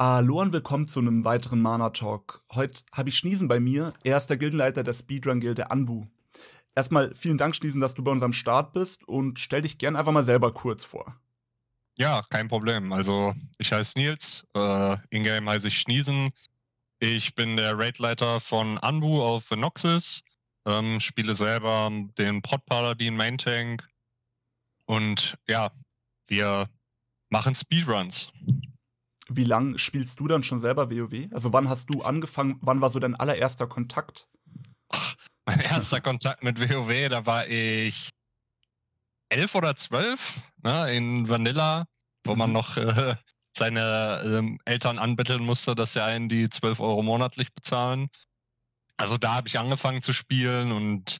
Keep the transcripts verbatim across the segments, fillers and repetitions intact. Hallo und willkommen zu einem weiteren ManaTalk. Heute habe ich Schniesn bei mir. Er ist der Gildenleiter der Speedrun-Gilde Anbu. Erstmal vielen Dank, Schniesn, dass du bei unserem Start bist und stell dich gern einfach mal selber kurz vor. Ja, kein Problem. Also, ich heiße Nils, äh, in-game heiße ich Schniesn. Ich bin der Raidleiter von Anbu auf Noxus, ähm, spiele selber den Pod-Paladin Main Tank und ja, wir machen Speedruns. Wie lange spielst du dann schon selber WoW? Also wann hast du angefangen, wann war so dein allererster Kontakt? Ach, mein erster Kontakt mit WoW, da war ich elf oder zwölf, ne, in Vanilla, wo man noch äh, seine ähm, Eltern anbetteln musste, dass sie einen die zwölf Euro monatlich bezahlen. Also da habe ich angefangen zu spielen und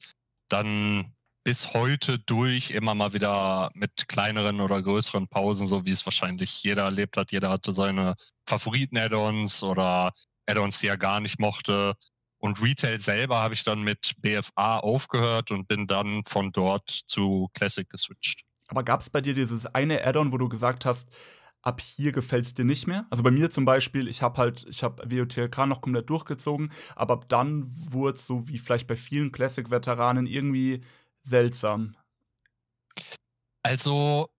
dann bis heute durch, immer mal wieder mit kleineren oder größeren Pausen, so wie es wahrscheinlich jeder erlebt hat. Jeder hatte seine Favoriten-Add-ons oder Add-ons, die er gar nicht mochte. Und Retail selber habe ich dann mit B F A aufgehört und bin dann von dort zu Classic geswitcht. Aber gab es bei dir dieses eine Add-on, wo du gesagt hast, ab hier gefällt es dir nicht mehr? Also bei mir zum Beispiel, ich habe halt, ich habe W O T L K noch komplett durchgezogen, aber ab dann wurde es, so wie vielleicht bei vielen Classic-Veteranen, irgendwie seltsam. Also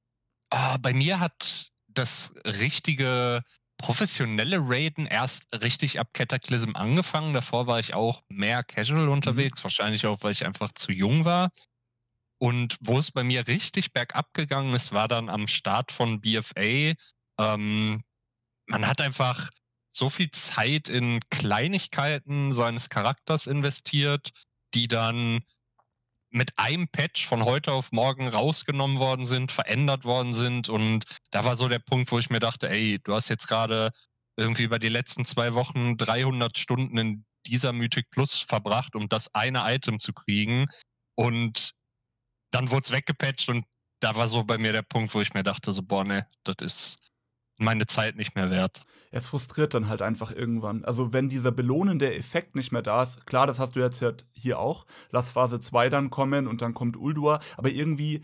äh, bei mir hat das richtige professionelle Raiden erst richtig ab Cataclysm angefangen. Davor war ich auch mehr casual unterwegs, mhm. wahrscheinlich auch, weil ich einfach zu jung war. Und wo es bei mir richtig bergab gegangen ist, war dann am Start von B F A. Ähm, man hat einfach so viel Zeit in Kleinigkeiten seines Charakters investiert, die dann mit einem Patch von heute auf morgen rausgenommen worden sind, verändert worden sind. Und da war so der Punkt, wo ich mir dachte, ey, du hast jetzt gerade irgendwie über die letzten zwei Wochen dreihundert Stunden in dieser Mythic Plus verbracht, um das eine Item zu kriegen. Und dann wurde es weggepatcht und da war so bei mir der Punkt, wo ich mir dachte, so, boah, ne, das ist meine Zeit nicht mehr wert. Es frustriert dann halt einfach irgendwann. Also wenn dieser belohnende Effekt nicht mehr da ist, klar, das hast du jetzt hier auch. Lass Phase zwei dann kommen und dann kommt Ulduar. Aber irgendwie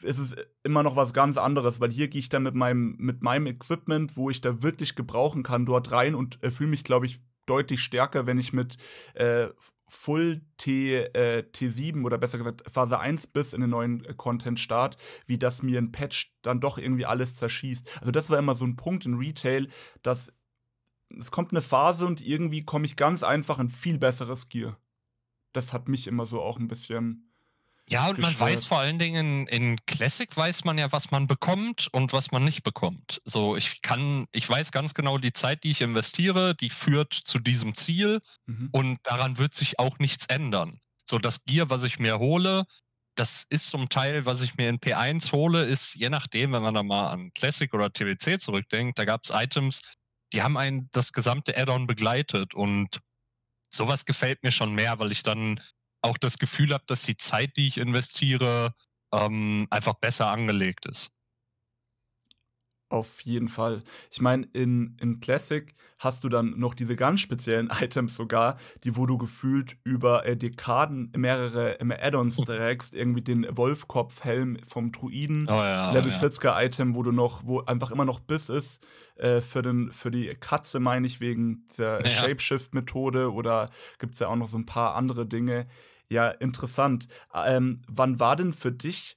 ist es immer noch was ganz anderes, weil hier gehe ich dann mit meinem, mit meinem Equipment, wo ich da wirklich gebrauchen kann, dort rein und äh, fühle mich, glaube ich, deutlich stärker, wenn ich mit äh, Full T, äh, T sieben oder besser gesagt Phase eins bis in den neuen äh, Content-Start, wie das mir ein Patch dann doch irgendwie alles zerschießt. Also das war immer so ein Punkt in Retail, dass es kommt eine Phase und irgendwie komme ich ganz einfach in viel besseres Gear. Das hat mich immer so auch ein bisschen ja, und gestört. Man weiß vor allen Dingen, in Classic weiß man ja, was man bekommt und was man nicht bekommt. So, ich kann, ich weiß ganz genau, die Zeit, die ich investiere, die führt zu diesem Ziel, mhm. und daran wird sich auch nichts ändern. So, das Gear, was ich mir hole, das ist zum Teil, was ich mir in P eins hole, ist je nachdem, wenn man da mal an Classic oder T B C zurückdenkt, da gab es Items, die haben einen das gesamte Add-on begleitet und sowas gefällt mir schon mehr, weil ich dann auch das Gefühl habe, dass die Zeit, die ich investiere, ähm, einfach besser angelegt ist. Auf jeden Fall. Ich meine, in, in Classic hast du dann noch diese ganz speziellen Items sogar, die, wo du gefühlt über äh, Dekaden mehrere äh, Add-ons trägst, irgendwie den Wolfkopfhelm vom Druiden, oh ja, Level vierziger-Item, wo du noch, wo einfach immer noch Biss ist, äh, für, den, für die Katze, meine ich, wegen der ja. Shapeshift-Methode, oder gibt es ja auch noch so ein paar andere Dinge. Ja, interessant. Ähm, wann war denn für dich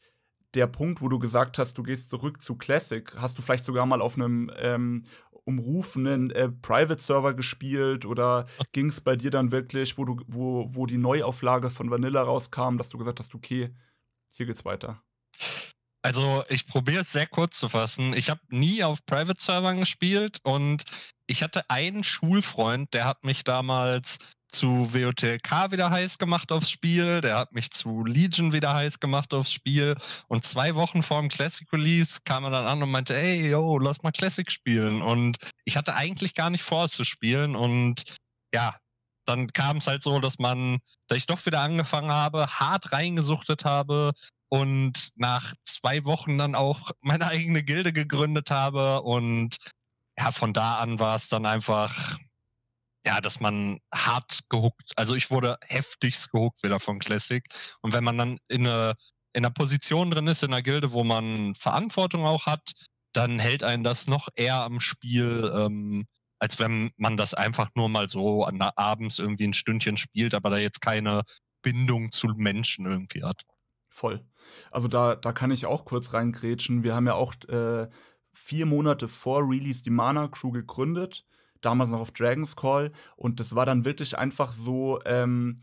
der Punkt, wo du gesagt hast, du gehst zurück zu Classic? Hast du vielleicht sogar mal auf einem ähm, umrufenen äh, Private-Server gespielt, oder ging es bei dir dann wirklich, wo, du, wo, wo die Neuauflage von Vanilla rauskam, dass du gesagt hast, okay, hier geht's weiter? Also ich probiere es sehr kurz zu fassen. Ich habe nie auf Private-Servern gespielt und ich hatte einen Schulfreund, der hat mich damals zu W O T L K wieder heiß gemacht aufs Spiel, der hat mich zu Legion wieder heiß gemacht aufs Spiel, und zwei Wochen vor dem Classic Release kam er dann an und meinte, ey, yo, lass mal Classic spielen, und ich hatte eigentlich gar nicht vor, es zu spielen, und ja, dann kam es halt so, dass man, dass ich doch wieder angefangen habe, hart reingesuchtet habe und nach zwei Wochen dann auch meine eigene Gilde gegründet habe, und ja, von da an war es dann einfach ja, dass man hart gehuckt, also ich wurde heftigst gehuckt wieder von Classic. Und wenn man dann in, eine, in einer Position drin ist, in einer Gilde, wo man Verantwortung auch hat, dann hält einen das noch eher am Spiel ähm, als wenn man das einfach nur mal so an, abends irgendwie ein Stündchen spielt, aber da jetzt keine Bindung zu Menschen irgendwie hat. Voll. Also da, da kann ich auch kurz reingrätschen. Wir haben ja auch äh, vier Monate vor Release die Mana-Crew gegründet, damals noch auf Dragon's Call. Und das war dann wirklich einfach so, ähm,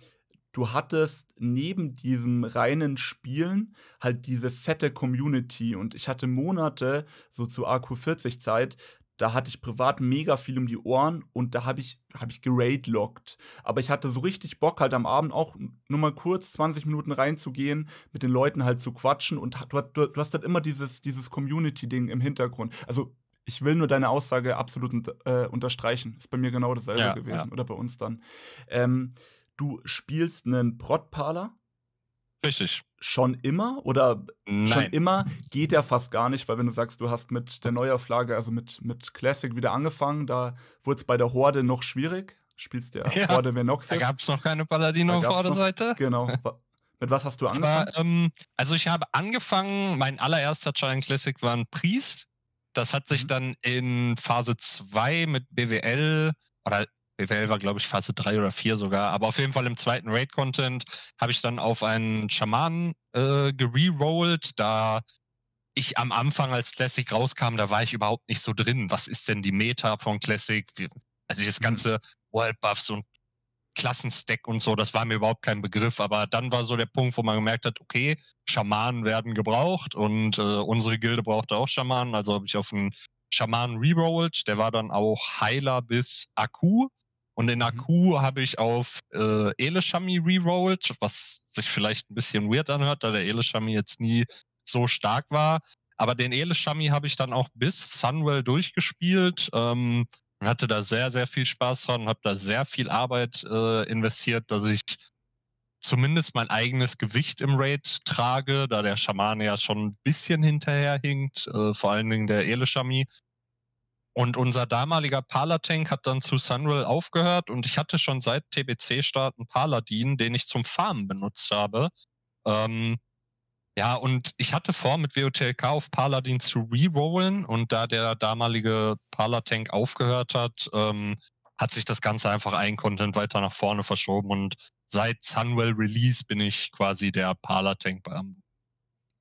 du hattest neben diesem reinen Spielen halt diese fette Community. Und ich hatte Monate, so zu A Q vierzig Zeit, da hatte ich privat mega viel um die Ohren und da habe ich, hab ich geraidlockt. Aber ich hatte so richtig Bock, halt am Abend auch nur mal kurz zwanzig Minuten reinzugehen, mit den Leuten halt zu quatschen. Und du, du, du hast halt immer dieses, dieses Community-Ding im Hintergrund. Also ich will nur deine Aussage absolut äh, unterstreichen. Ist bei mir genau dasselbe ja, gewesen. Ja. Oder bei uns dann. Ähm, du spielst einen Prod-Parler? Richtig. Schon immer? Oder Nein. schon immer geht ja fast gar nicht, weil wenn du sagst, du hast mit der Neuauflage, also mit, mit Classic wieder angefangen, da wurde es bei der Horde noch schwierig. Spielst ja, ja. Horde, wer Noxus? Da gab es noch keine Paladino auf Vorderseite. Genau. Mit was hast du angefangen? Aber, ähm, also ich habe angefangen, mein allererster Giant Classic war ein Priest. Das hat sich mhm. dann in Phase zwei mit B W L oder B W L war, glaube ich, Phase drei oder vier sogar. Aber auf jeden Fall im zweiten Raid-Content habe ich dann auf einen Schamanen äh, gererollt. Da ich am Anfang als Classic rauskam, da war ich überhaupt nicht so drin. Was ist denn die Meta von Classic? Also das ganze World-Buffs und Klassenstack und so, das war mir überhaupt kein Begriff. Aber dann war so der Punkt, wo man gemerkt hat, okay, Schamanen werden gebraucht. Und äh, unsere Gilde brauchte auch Schamanen. Also habe ich auf einen Schamanen rerollt. Der war dann auch Heiler bis Akku. Und in Akku habe ich auf äh, Eleshami rerollt, was sich vielleicht ein bisschen weird anhört, da der Eleshami jetzt nie so stark war. Aber den Eleshami habe ich dann auch bis Sunwell durchgespielt ähm, und hatte da sehr, sehr viel Spaß dran, habe da sehr viel Arbeit äh, investiert, dass ich zumindest mein eigenes Gewicht im Raid trage, da der Schamane ja schon ein bisschen hinterherhinkt, äh, vor allen Dingen der Eleshami. Und unser damaliger Palatank hat dann zu Sunwell aufgehört und ich hatte schon seit T B C-Start einen Paladin, den ich zum Farmen benutzt habe. Ähm, ja, und ich hatte vor, mit W O T L K auf Paladin zu rerollen und da der damalige Palatank aufgehört hat, ähm, hat sich das Ganze einfach ein Content weiter nach vorne verschoben und seit Sunwell Release bin ich quasi der Palatank bei Anbu.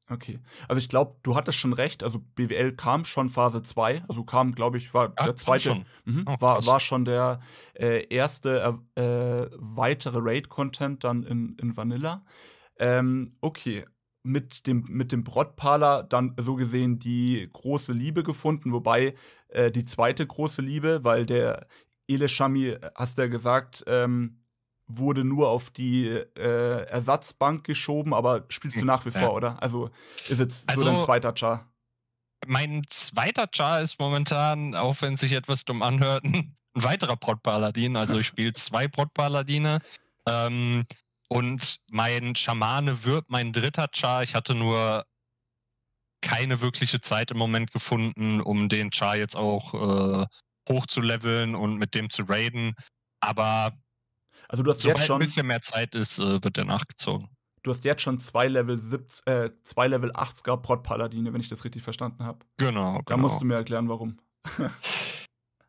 Okay, also ich glaube, du hattest schon recht, also B W L kam schon Phase zwei, also kam, glaube ich, war ja, der zweite, schon. Mhm, oh, war, war schon der äh, erste äh, weitere Raid-Content dann in, in Vanilla. Ähm, okay, mit dem, mit dem Brotparler dann so gesehen die große Liebe gefunden, wobei äh, die zweite große Liebe, weil der Eleshami, hast du ja gesagt, ähm, wurde nur auf die äh, Ersatzbank geschoben, aber spielst du nach wie vor, ja. oder? Also ist jetzt also, so dein zweiter Char? Mein zweiter Char ist momentan, auch wenn es sich etwas dumm anhört, ein weiterer Prod-Paladin. Also ich spiele zwei Prod-Paladine ähm, und mein Schamane wird mein dritter Char. Ich hatte nur keine wirkliche Zeit im Moment gefunden, um den Char jetzt auch äh, hochzuleveln und mit dem zu raiden. Aber also du hast sobald jetzt schon ein bisschen mehr Zeit ist, wird der nachgezogen. Du hast jetzt schon zwei Level siebzig, äh, zwei Level achtziger Prod-Paladine, wenn ich das richtig verstanden habe. Genau, genau. Da musst du mir erklären, warum.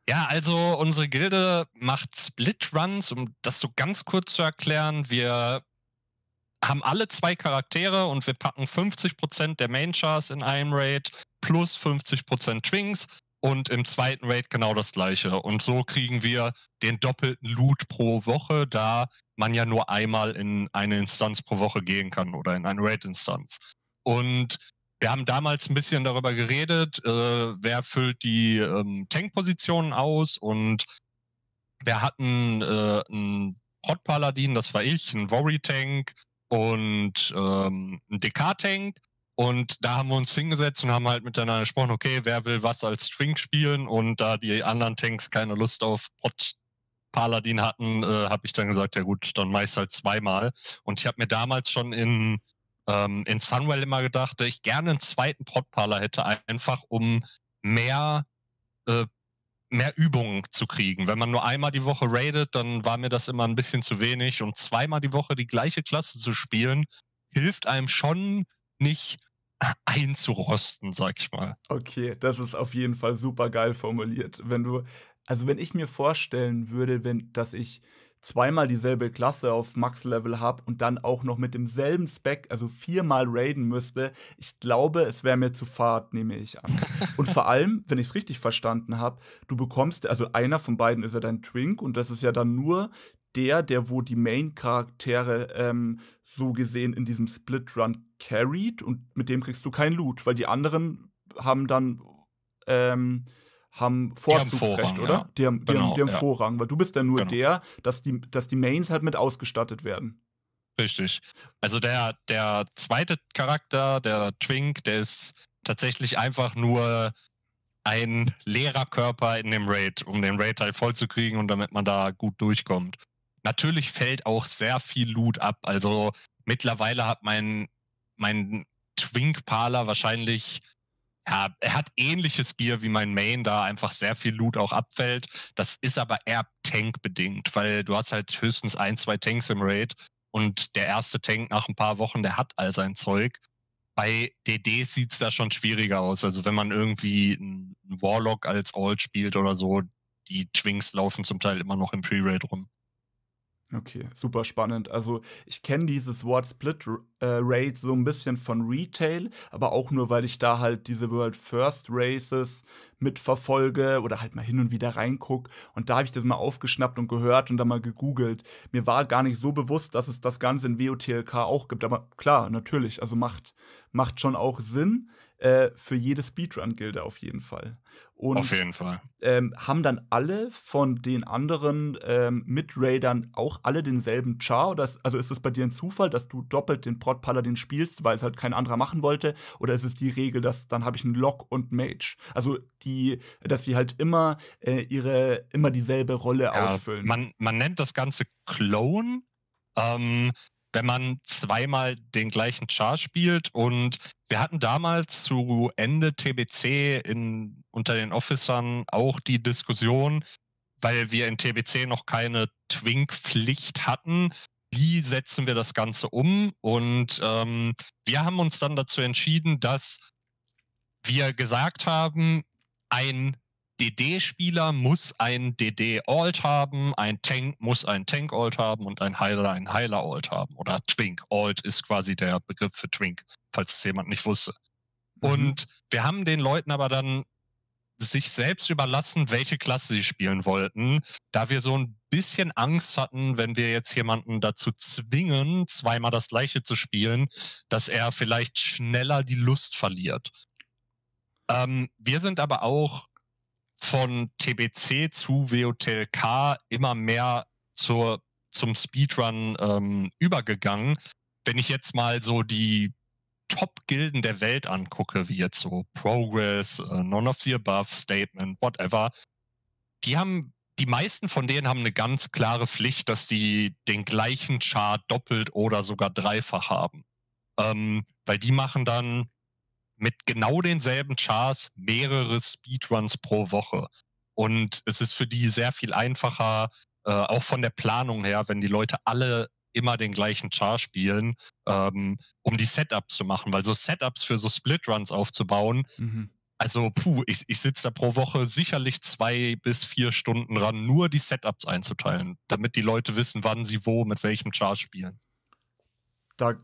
Ja, also unsere Gilde macht Split-Runs, um das so ganz kurz zu erklären. Wir haben alle zwei Charaktere und wir packen fünfzig Prozent der Main-Chars in einem Raid plus fünfzig Prozent Twinks. Und im zweiten Raid genau das gleiche. Und so kriegen wir den doppelten Loot pro Woche, da man ja nur einmal in eine Instanz pro Woche gehen kann oder in eine Raid-Instanz. Und wir haben damals ein bisschen darüber geredet, äh, wer füllt die ähm, Tank-Positionen aus und wir hatten äh, einen Hot-Paladin, das war ich, einen Worry-Tank und ähm, einen D K-Tank. Und da haben wir uns hingesetzt und haben halt miteinander gesprochen, okay, wer will was als Twink spielen? Und da die anderen Tanks keine Lust auf Prod-Paladin hatten, äh, habe ich dann gesagt, ja gut, dann mach ich's halt zweimal. Und ich habe mir damals schon in, ähm, in Sunwell immer gedacht, dass ich gerne einen zweiten Prod-Parler hätte, einfach um mehr, äh, mehr Übungen zu kriegen. Wenn man nur einmal die Woche raidet, dann war mir das immer ein bisschen zu wenig. Und zweimal die Woche die gleiche Klasse zu spielen, hilft einem schon, nicht einzurosten, sag ich mal. Okay, das ist auf jeden Fall super geil formuliert. Wenn du Also wenn ich mir vorstellen würde, wenn, dass ich zweimal dieselbe Klasse auf Max-Level habe und dann auch noch mit demselben Spec, also viermal raiden müsste, ich glaube, es wäre mir zu fad, nehme ich an. Und vor allem, wenn ich es richtig verstanden habe, du bekommst, also einer von beiden ist ja dein Twink und das ist ja dann nur der, der wo die Main-Charaktere ähm, so gesehen in diesem Split-Run carried und mit dem kriegst du kein Loot, weil die anderen haben dann ähm, haben Vorzugsrecht, oder? Ja. Die haben, die genau, haben, die haben ja. Vorrang, weil du bist ja nur genau. der, dass die, dass die Mains halt mit ausgestattet werden. Richtig. Also der, der zweite Charakter, der Twink, der ist tatsächlich einfach nur ein leerer Körper in dem Raid, um den Raid halt voll zu kriegen und damit man da gut durchkommt. Natürlich fällt auch sehr viel Loot ab. Also mittlerweile hat mein, mein Twink-Parler wahrscheinlich... Ja, er hat ähnliches Gear wie mein Main, da einfach sehr viel Loot auch abfällt. Das ist aber eher Tank-bedingt, weil du hast halt höchstens ein, zwei Tanks im Raid und der erste Tank nach ein paar Wochen, der hat all sein Zeug. Bei D D sieht es da schon schwieriger aus. Also wenn man irgendwie einen Warlock als Alt spielt oder so, die Twinks laufen zum Teil immer noch im Pre-Raid rum. Okay, super spannend. Also ich kenne dieses Wort Split-Raid äh, so ein bisschen von Retail, aber auch nur, weil ich da halt diese World First Races mitverfolge oder halt mal hin und wieder reingucke. Und da habe ich das mal aufgeschnappt und gehört und dann mal gegoogelt. Mir war gar nicht so bewusst, dass es das Ganze in W O T L K auch gibt. Aber klar, natürlich, also macht, macht schon auch Sinn. Für jede Speedrun-Gilde auf jeden Fall. Und, auf jeden Fall. Ähm, haben dann alle von den anderen ähm, Mit-Raidern auch alle denselben Char? Oder ist, also ist es bei dir ein Zufall, dass du doppelt den Prot-Paladin spielst, weil es halt kein anderer machen wollte? Oder ist es die Regel, dass dann habe ich einen Lock und Mage? Also, die, dass sie halt immer, äh, ihre, immer dieselbe Rolle ja, auffüllen. Man, man nennt das Ganze Clone. Ähm, wenn man zweimal den gleichen Char spielt. Und wir hatten damals zu Ende T B C in, unter den Officern auch die Diskussion, weil wir in T B C noch keine Twink-Pflicht hatten, wie setzen wir das Ganze um? Und ähm, wir haben uns dann dazu entschieden, dass wir gesagt haben, ein D D-Spieler muss ein D D-Alt haben, ein Tank muss ein Tank-Alt haben und ein Heiler ein Heiler-Alt haben. Oder Twink. Alt ist quasi der Begriff für Twink, falls es jemand nicht wusste. Mhm. Und wir haben den Leuten aber dann sich selbst überlassen, welche Klasse sie spielen wollten, da wir so ein bisschen Angst hatten, wenn wir jetzt jemanden dazu zwingen, zweimal das Gleiche zu spielen, dass er vielleicht schneller die Lust verliert. Ähm, wir sind aber auch von T B C zu W O T L K immer mehr zur, zum Speedrun ähm, übergegangen. Wenn ich jetzt mal so die Top-Gilden der Welt angucke, wie jetzt so Progress, uh, None of the Above, Statement, whatever, die haben, die meisten von denen haben eine ganz klare Pflicht, dass die den gleichen Char doppelt oder sogar dreifach haben. Ähm, weil die machen dann mit genau denselben Chars mehrere Speedruns pro Woche. Und es ist für die sehr viel einfacher, äh, auch von der Planung her, wenn die Leute alle immer den gleichen Char spielen, ähm, um die Setups zu machen. Weil so Setups für so Splitruns aufzubauen, mhm. also puh, ich, ich sitze da pro Woche sicherlich zwei bis vier Stunden ran, nur die Setups einzuteilen, damit die Leute wissen, wann sie wo mit welchem Char spielen. Da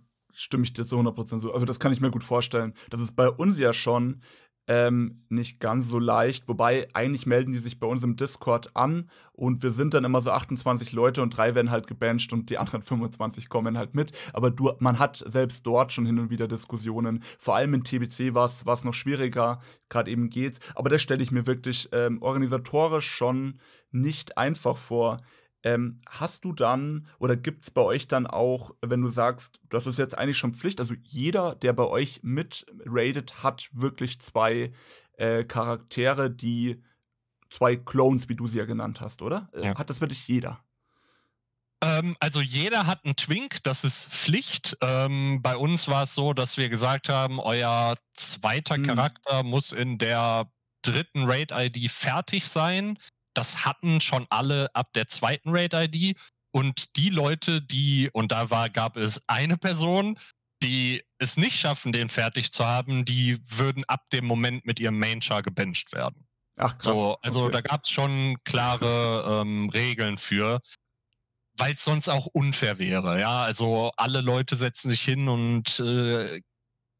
stimme ich dir zu hundert Prozent so. Also das kann ich mir gut vorstellen. Das ist bei uns ja schon ähm, nicht ganz so leicht. Wobei, eigentlich melden die sich bei uns im Discord an und wir sind dann immer so achtundzwanzig Leute und drei werden halt gebancht und die anderen fünfundzwanzig kommen halt mit. Aber du, man hat selbst dort schon hin und wieder Diskussionen. Vor allem in T B C war es noch schwieriger. Gerade eben geht's. Aber das stelle ich mir wirklich ähm, organisatorisch schon nicht einfach vor. Ähm, hast du dann, oder gibt es bei euch dann auch, wenn du sagst, das ist jetzt eigentlich schon Pflicht, also jeder, der bei euch mit raidet, hat wirklich zwei äh, Charaktere, die zwei Clones, wie du sie ja genannt hast, oder? Ja. Hat das wirklich jeder? Ähm, also jeder hat einen Twink, das ist Pflicht. Ähm, bei uns war es so, dass wir gesagt haben, euer zweiter hm. Charakter muss in der dritten Raid-I D fertig sein. Das hatten schon alle ab der zweiten Raid-I D. Und die Leute, die, und da war, gab es eine Person, die es nicht schaffen, den fertig zu haben, die würden ab dem Moment mit ihrem Main-Char gebancht werden. Ach, krass. So, also okay. Da gab es schon klare ähm, Regeln für, weil es sonst auch unfair wäre. Ja, also alle Leute setzen sich hin und äh,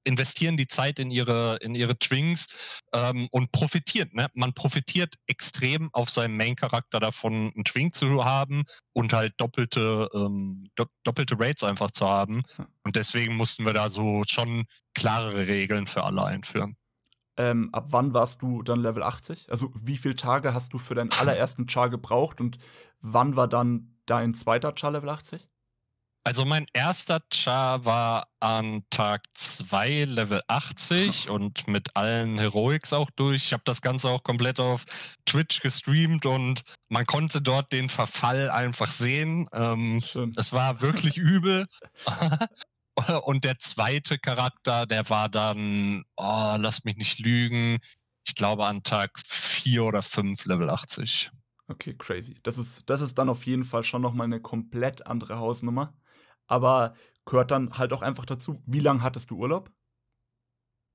investieren die Zeit in ihre in ihre Twinks ähm, und profitiert. Ne? Man profitiert extrem auf seinem Main-Charakter davon, einen Twink zu haben und halt doppelte ähm, do doppelte Raids einfach zu haben. Und deswegen mussten wir da so schon klarere Regeln für alle einführen. Ähm, ab wann warst du dann Level achtzig? Also wie viele Tage hast du für deinen allerersten Char gebraucht und wann war dann dein zweiter Char Level achtzig? Also mein erster Char war an Tag zwei Level achtzig und mit allen Heroics auch durch. Ich habe das Ganze auch komplett auf Twitch gestreamt und man konnte dort den Verfall einfach sehen. Ähm, das war wirklich übel. Und der zweite Charakter, der war dann, oh, lass mich nicht lügen, ich glaube an Tag vier oder fünf Level achtzig. Okay, crazy. Das ist, das ist dann auf jeden Fall schon nochmal eine komplett andere Hausnummer. Aber gehört dann halt auch einfach dazu. Wie lange hattest du Urlaub?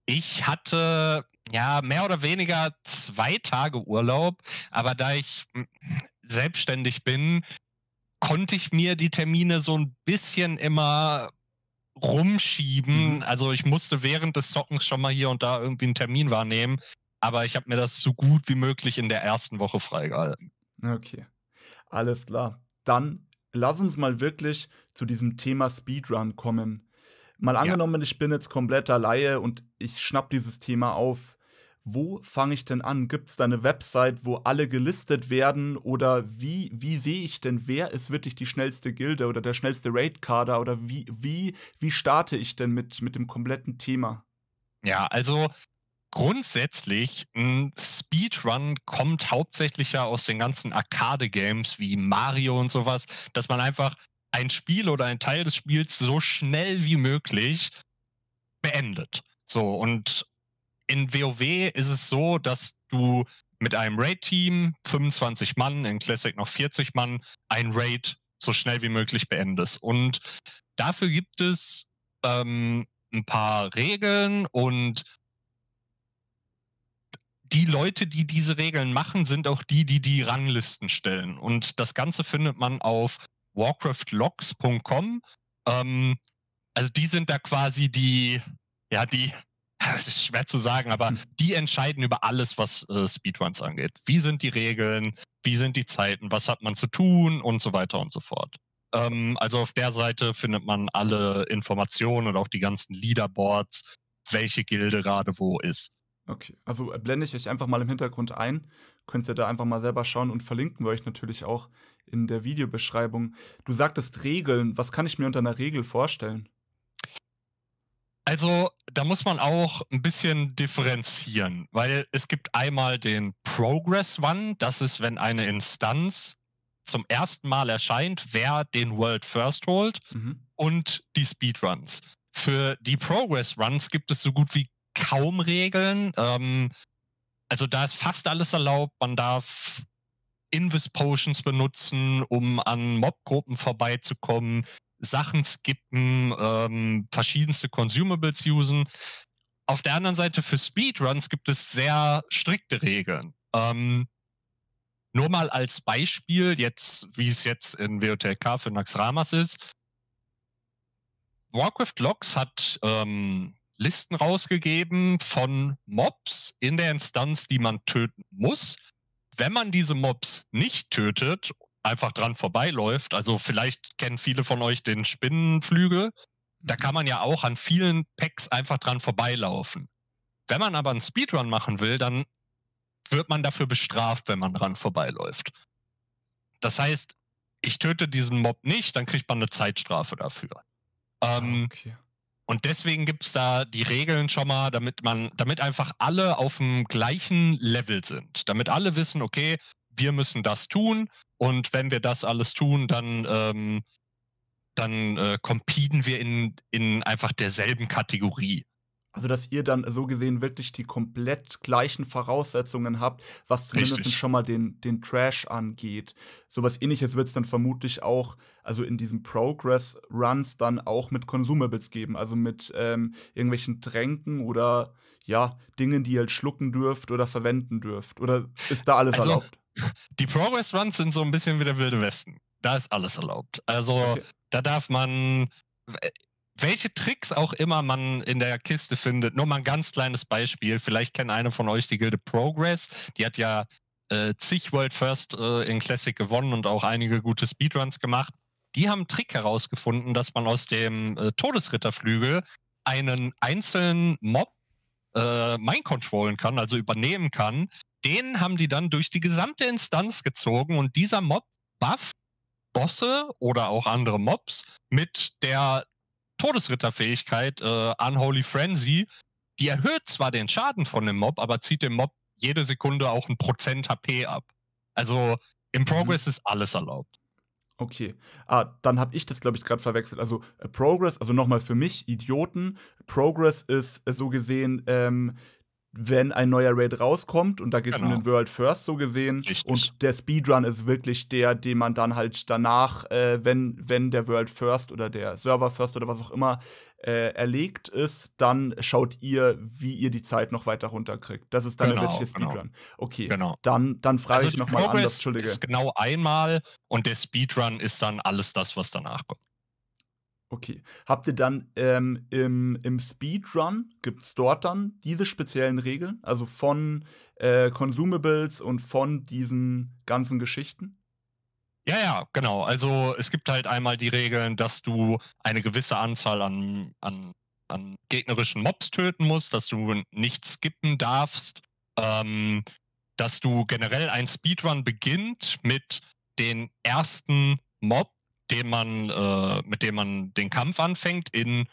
Ich hatte, ja, mehr oder weniger zwei Tage Urlaub. Aber da ich selbstständig bin, konnte ich mir die Termine so ein bisschen immer rumschieben. Mhm. Also ich musste während des Zockens schon mal hier und da irgendwie einen Termin wahrnehmen. Aber ich habe mir das so gut wie möglich in der ersten Woche freigehalten. Okay, alles klar. Dann lass uns mal wirklich zu diesem Thema Speedrun kommen. Mal angenommen, ja. Ich bin jetzt kompletter Laie und ich schnapp dieses Thema auf. Wo fange ich denn an? Gibt es da eine Website, wo alle gelistet werden? Oder wie, wie sehe ich denn, wer ist wirklich die schnellste Gilde oder der schnellste Raid-Kader? Oder wie, wie, wie starte ich denn mit, mit dem kompletten Thema? Ja, also grundsätzlich, ein Speedrun kommt hauptsächlich ja aus den ganzen Arcade-Games wie Mario und sowas, dass man einfach ein Spiel oder ein Teil des Spiels so schnell wie möglich beendet. So, und in WoW ist es so, dass du mit einem Raid-Team, fünfundzwanzig Mann, in Classic noch vierzig Mann, ein Raid so schnell wie möglich beendest. Und dafür gibt es ähm, ein paar Regeln und die Leute, die diese Regeln machen, sind auch die, die die Ranglisten stellen. Und das Ganze findet man auf warcraft logs punkt com. Ähm, also die sind da quasi die, ja die, es ist schwer zu sagen, aber die entscheiden über alles, was äh, Speedruns angeht. Wie sind die Regeln, wie sind die Zeiten, was hat man zu tun und so weiter und so fort. Ähm, also auf der Seite findet man alle Informationen und auch die ganzen Leaderboards, welche Gilde gerade wo ist. Okay, also blende ich euch einfach mal im Hintergrund ein. Könnt ihr da einfach mal selber schauen und verlinken wir euch natürlich auch in der Videobeschreibung. Du sagtest Regeln. Was kann ich mir unter einer Regel vorstellen? Also, da muss man auch ein bisschen differenzieren, weil es gibt einmal den Progress One. Das ist, wenn eine Instanz zum ersten Mal erscheint, wer den World First holt, mhm. und die Speedruns. Für die Progress Runs gibt es so gut wie kaum Regeln. Ähm, also da ist fast alles erlaubt. Man darf Invis Potions benutzen, um an Mobgruppen vorbeizukommen, Sachen skippen, ähm, verschiedenste Consumables usen. Auf der anderen Seite für Speedruns gibt es sehr strikte Regeln. Ähm, nur mal als Beispiel, jetzt wie es jetzt in W O T L K für Naxxramas ist. Warcraft Logs hat ähm, Listen rausgegeben von Mobs in der Instanz, die man töten muss. Wenn man diese Mobs nicht tötet, einfach dran vorbeiläuft, also vielleicht kennen viele von euch den Spinnenflügel, da kann man ja auch an vielen Packs einfach dran vorbeilaufen. Wenn man aber einen Speedrun machen will, dann wird man dafür bestraft, wenn man dran vorbeiläuft. Das heißt, ich töte diesen Mob nicht, dann kriegt man eine Zeitstrafe dafür. Ähm, okay. Und deswegen gibt es da die Regeln schon mal, damit man, damit einfach alle auf dem gleichen Level sind. Damit alle wissen, okay, wir müssen das tun und wenn wir das alles tun, dann, ähm, dann äh, competen wir in, in einfach derselben Kategorie. Also, dass ihr dann so gesehen wirklich die komplett gleichen Voraussetzungen habt, was zumindest Richtig. schon mal den, den Trash angeht. Sowas Ähnliches wird es dann vermutlich auch, also in diesen Progress-Runs dann auch mit Consumables geben. Also mit ähm, irgendwelchen Tränken oder, ja, Dingen, die ihr halt schlucken dürft oder verwenden dürft. Oder ist da alles also, erlaubt? Die Progress-Runs sind so ein bisschen wie der Wilde Westen. Da ist alles erlaubt. Also, okay. da darf man... welche Tricks auch immer man in der Kiste findet, nur mal ein ganz kleines Beispiel. Vielleicht kennt einer von euch die Gilde Progress. Die hat ja äh, zig World First äh, in Classic gewonnen und auch einige gute Speedruns gemacht. Die haben einen Trick herausgefunden, dass man aus dem äh, Todesritterflügel einen einzelnen Mob äh, mind-controllen kann, also übernehmen kann. Den haben die dann durch die gesamte Instanz gezogen und dieser Mob bufft Bosse oder auch andere Mobs mit der Todesritterfähigkeit, äh, Unholy Frenzy, die erhöht zwar den Schaden von dem Mob, aber zieht dem Mob jede Sekunde auch ein Prozent H P ab. Also im Progress mhm. ist alles erlaubt. Okay, ah, dann habe ich das, glaube ich, gerade verwechselt. Also äh, Progress, also nochmal für mich, Idioten, Progress ist äh, so gesehen, ähm, wenn ein neuer Raid rauskommt und da geht es genau. um den World First, so gesehen. Richtig. Und der Speedrun ist wirklich der, den man dann halt danach, äh, wenn, wenn der World First oder der Server First oder was auch immer äh, erlegt ist, dann schaut ihr, wie ihr die Zeit noch weiter runterkriegt. Das ist dann genau, der wirkliche Speedrun. Genau. Okay, genau. dann, dann frage also ich nochmal anders. Entschuldige. Ist genau einmal und der Speedrun ist dann alles das, was danach kommt. Okay. Habt ihr dann ähm, im, im Speedrun, gibt es dort dann diese speziellen Regeln? Also von äh, Consumables und von diesen ganzen Geschichten? Ja, ja, genau. Also es gibt halt einmal die Regeln, dass du eine gewisse Anzahl an, an, an gegnerischen Mobs töten musst, dass du nicht skippen darfst, ähm, dass du generell ein Speedrun beginnt mit den ersten Mob, den man, äh, mit dem man den Kampf anfängt in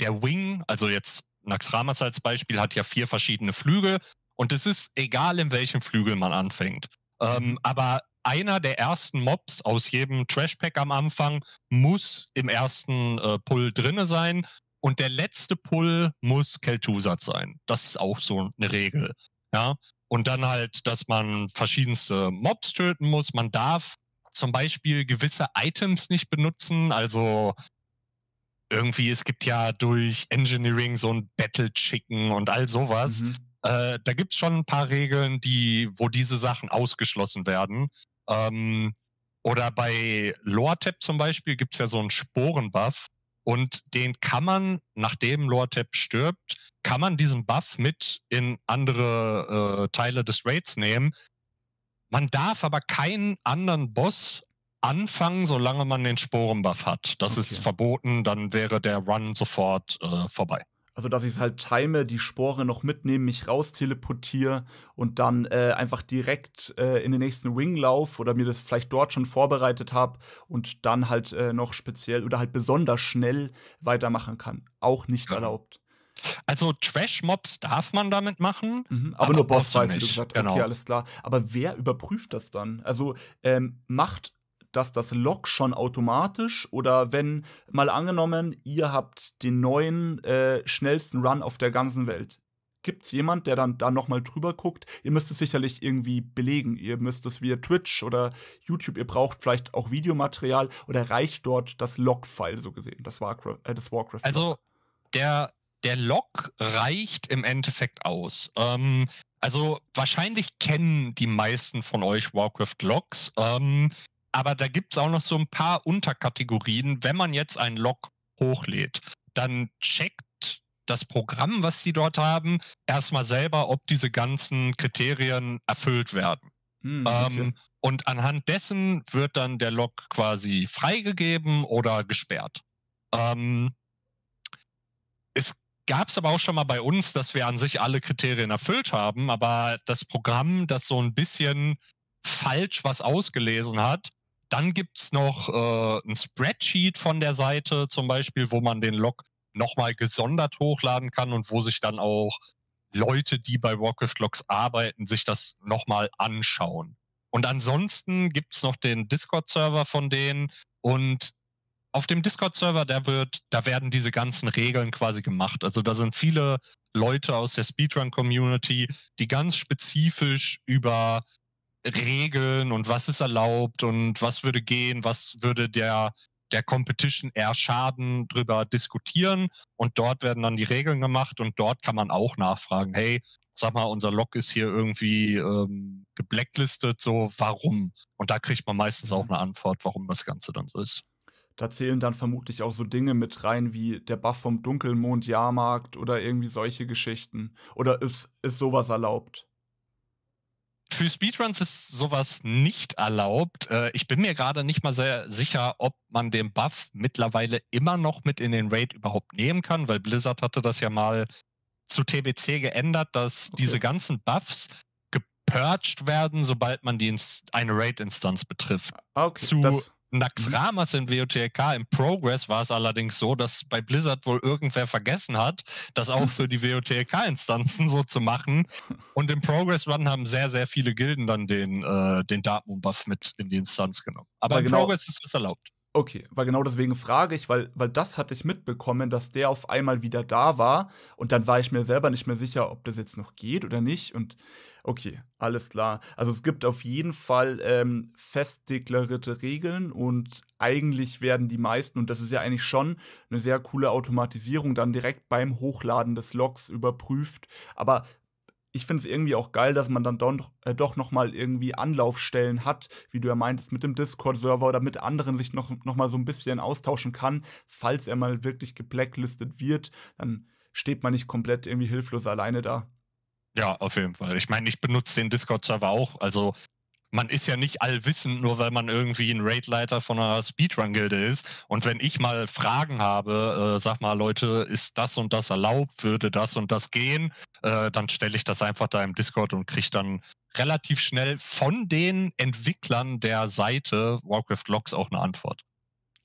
der Wing, also jetzt Naxxramas als Beispiel, hat ja vier verschiedene Flügel und es ist egal, in welchem Flügel man anfängt. Ähm, aber einer der ersten Mobs aus jedem Trashpack am Anfang muss im ersten äh, Pull drinne sein und der letzte Pull muss Kel'Thuzad sein. Das ist auch so eine Regel. Ja? Und dann halt, dass man verschiedenste Mobs töten muss. Man darf zum Beispiel gewisse Items nicht benutzen, also irgendwie, es gibt ja durch Engineering so ein Battle Chicken und all sowas. Mhm. Äh, da gibt es schon ein paar Regeln, die, wo diese Sachen ausgeschlossen werden. Ähm, oder bei Loatheb zum Beispiel gibt es ja so einen Sporenbuff und den kann man, nachdem Loatheb stirbt, kann man diesen Buff mit in andere äh, Teile des Raids nehmen. Man darf aber keinen anderen Boss anfangen, solange man den Sporenbuff hat. Das okay. ist verboten, dann wäre der Run sofort äh, vorbei. Also, dass ich es halt time, die Spore noch mitnehme, mich raus teleportiere und dann äh, einfach direkt äh, in den nächsten Wing laufe oder mir das vielleicht dort schon vorbereitet habe und dann halt äh, noch speziell oder halt besonders schnell weitermachen kann. Auch nicht ja. erlaubt. Also Trash-Mobs darf man damit machen. Mhm, aber, aber nur Boss-Fights, wie du gesagt hast. Genau. Okay, alles klar. Aber wer überprüft das dann? Also ähm, macht das das Log schon automatisch? Oder wenn, mal angenommen, ihr habt den neuen, äh, schnellsten Run auf der ganzen Welt. Gibt es jemanden, der dann da nochmal drüber guckt? Ihr müsst es sicherlich irgendwie belegen. Ihr müsst es via Twitch oder YouTube. Ihr braucht vielleicht auch Videomaterial. Oder reicht dort das Log-File, so gesehen? Das Warcraft. Äh, das Warcraft also der... Der Log reicht im Endeffekt aus. Ähm, also wahrscheinlich kennen die meisten von euch Warcraft Logs, ähm, aber da gibt es auch noch so ein paar Unterkategorien. Wenn man jetzt einen Log hochlädt, dann checkt das Programm, was sie dort haben, erstmal selber, ob diese ganzen Kriterien erfüllt werden. Hm, okay. ähm, und anhand dessen wird dann der Log quasi freigegeben oder gesperrt. Ähm, es gab es aber auch schon mal bei uns, dass wir an sich alle Kriterien erfüllt haben, aber das Programm, das so ein bisschen falsch was ausgelesen hat, dann gibt es noch äh, ein Spreadsheet von der Seite zum Beispiel, wo man den Log nochmal gesondert hochladen kann und wo sich dann auch Leute, die bei Warcraft Logs arbeiten, sich das nochmal anschauen. Und ansonsten gibt es noch den Discord-Server von denen und auf dem Discord-Server, da wird, da werden diese ganzen Regeln quasi gemacht. Also da sind viele Leute aus der Speedrun-Community, die ganz spezifisch über Regeln und was ist erlaubt und was würde gehen, was würde der, der Competition eher schaden, drüber diskutieren. Und dort werden dann die Regeln gemacht und dort kann man auch nachfragen, hey, sag mal, unser Log ist hier irgendwie ähm, geblacklistet, so warum? Und da kriegt man meistens auch eine Antwort, warum das Ganze dann so ist. Da zählen dann vermutlich auch so Dinge mit rein wie der Buff vom Dunkelmond-Jahrmarkt oder irgendwie solche Geschichten. Oder ist, ist sowas erlaubt? Für Speedruns ist sowas nicht erlaubt. Äh, ich bin mir gerade nicht mal sehr sicher, ob man den Buff mittlerweile immer noch mit in den Raid überhaupt nehmen kann, weil Blizzard hatte das ja mal zu T B C geändert, dass okay. diese ganzen Buffs gepurged werden, sobald man die eine Raid-Instanz betrifft. Okay, zu das Naxxramas in W O T L K im Progress war es allerdings so, dass bei Blizzard wohl irgendwer vergessen hat, das auch für die W O T L K-Instanzen so zu machen. Und im Progress-Run haben sehr, sehr viele Gilden dann den, äh, den Dark Moon-Buff mit in die Instanz genommen. Aber weil im genau, Progress ist es erlaubt. Okay, weil genau deswegen frage ich, weil, weil das hatte ich mitbekommen, dass der auf einmal wieder da war. Und dann war ich mir selber nicht mehr sicher, ob das jetzt noch geht oder nicht. Und okay, alles klar. Also es gibt auf jeden Fall ähm, fest deklarierte Regeln und eigentlich werden die meisten, und das ist ja eigentlich schon eine sehr coole Automatisierung, dann direkt beim Hochladen des Logs überprüft. Aber ich finde es irgendwie auch geil, dass man dann doch, äh, doch nochmal irgendwie Anlaufstellen hat, wie du ja meintest, mit dem Discord-Server oder mit anderen sich noch, noch mal so ein bisschen austauschen kann. Falls er mal wirklich geblacklistet wird, dann steht man nicht komplett irgendwie hilflos alleine da. Ja, auf jeden Fall. Ich meine, ich benutze den Discord-Server auch. Also man ist ja nicht allwissend, nur weil man irgendwie ein Raid-Leiter von einer Speedrun-Gilde ist. Und wenn ich mal Fragen habe, äh, sag mal, Leute, ist das und das erlaubt? Würde das und das gehen? Äh, dann stelle ich das einfach da im Discord und kriege dann relativ schnell von den Entwicklern der Seite Warcraft Logs auch eine Antwort.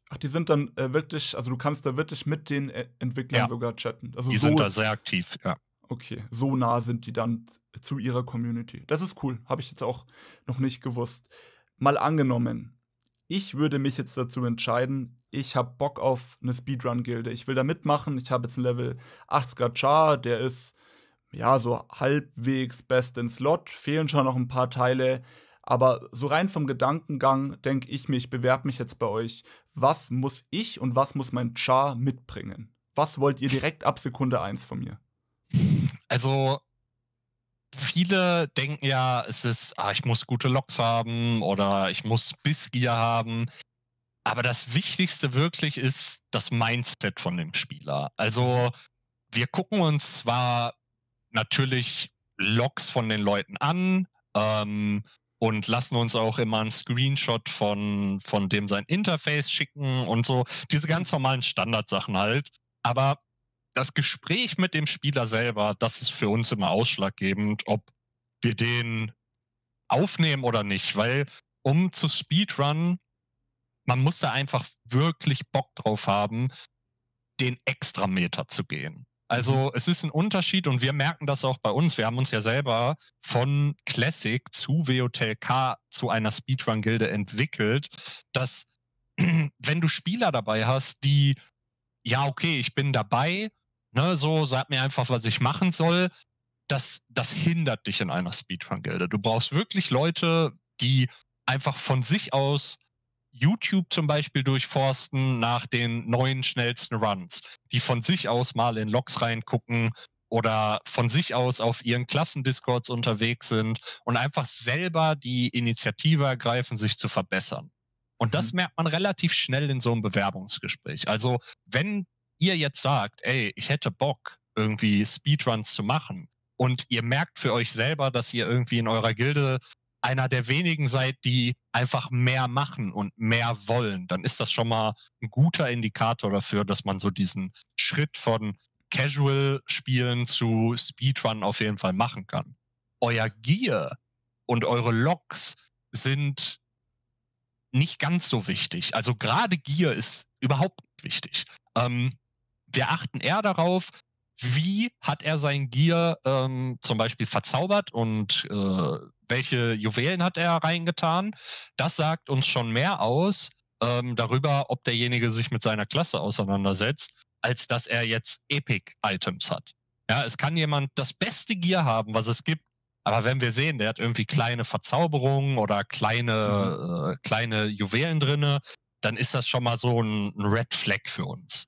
Ach, die sind dann äh, wirklich, also du kannst da wirklich mit den äh, Entwicklern ja. sogar chatten. Also die so sind da sehr aktiv, ja. Okay, so nah sind die dann zu ihrer Community. Das ist cool, habe ich jetzt auch noch nicht gewusst. Mal angenommen, ich würde mich jetzt dazu entscheiden, ich habe Bock auf eine Speedrun-Gilde. Ich will da mitmachen, ich habe jetzt einen Level achtziger Char, der ist ja so halbwegs best in Slot, fehlen schon noch ein paar Teile. Aber so rein vom Gedankengang denke ich mir, ich bewerbe mich jetzt bei euch. Was muss ich und was muss mein Char mitbringen? Was wollt ihr direkt ab Sekunde eins von mir? Also viele denken ja, es ist, ah, ich muss gute Logs haben oder ich muss Bissgier haben. Aber das Wichtigste wirklich ist das Mindset von dem Spieler. Also wir gucken uns zwar natürlich Logs von den Leuten an ähm, und lassen uns auch immer einen Screenshot von, von dem sein Interface schicken und so. Diese ganz normalen Standardsachen halt. Aber das Gespräch mit dem Spieler selber, das ist für uns immer ausschlaggebend, ob wir den aufnehmen oder nicht. Weil um zu Speedrun, man muss da einfach wirklich Bock drauf haben, den Extrameter zu gehen. Also es ist ein Unterschied und wir merken das auch bei uns. Wir haben uns ja selber von Classic zu W O T L K zu einer Speedrun-Gilde entwickelt, dass wenn du Spieler dabei hast, die ja, okay, ich bin dabei, ne, so, sag mir einfach, was ich machen soll, das, das hindert dich in einer Speedrun-Gilde. Du brauchst wirklich Leute, die einfach von sich aus YouTube zum Beispiel durchforsten nach den neuen schnellsten Runs, die von sich aus mal in Logs reingucken oder von sich aus auf ihren Klassendiscords unterwegs sind und einfach selber die Initiative ergreifen, sich zu verbessern. Und das merkt man relativ schnell in so einem Bewerbungsgespräch. Also wenn ihr jetzt sagt, ey, ich hätte Bock, irgendwie Speedruns zu machen und ihr merkt für euch selber, dass ihr irgendwie in eurer Gilde einer der wenigen seid, die einfach mehr machen und mehr wollen, dann ist das schon mal ein guter Indikator dafür, dass man so diesen Schritt von Casual-Spielen zu Speedrun auf jeden Fall machen kann. Euer Gear und eure Logs sind nicht ganz so wichtig. Also gerade Gear ist überhaupt nicht wichtig. Ähm, wir achten eher darauf, wie hat er sein Gear ähm, zum Beispiel verzaubert und äh, welche Juwelen hat er reingetan. Das sagt uns schon mehr aus, ähm, darüber, ob derjenige sich mit seiner Klasse auseinandersetzt, als dass er jetzt Epic-Items hat. Ja, es kann jemand das beste Gear haben, was es gibt, aber wenn wir sehen, der hat irgendwie kleine Verzauberungen oder kleine, mhm. äh, kleine Juwelen drinne, dann ist das schon mal so ein Red Flag für uns.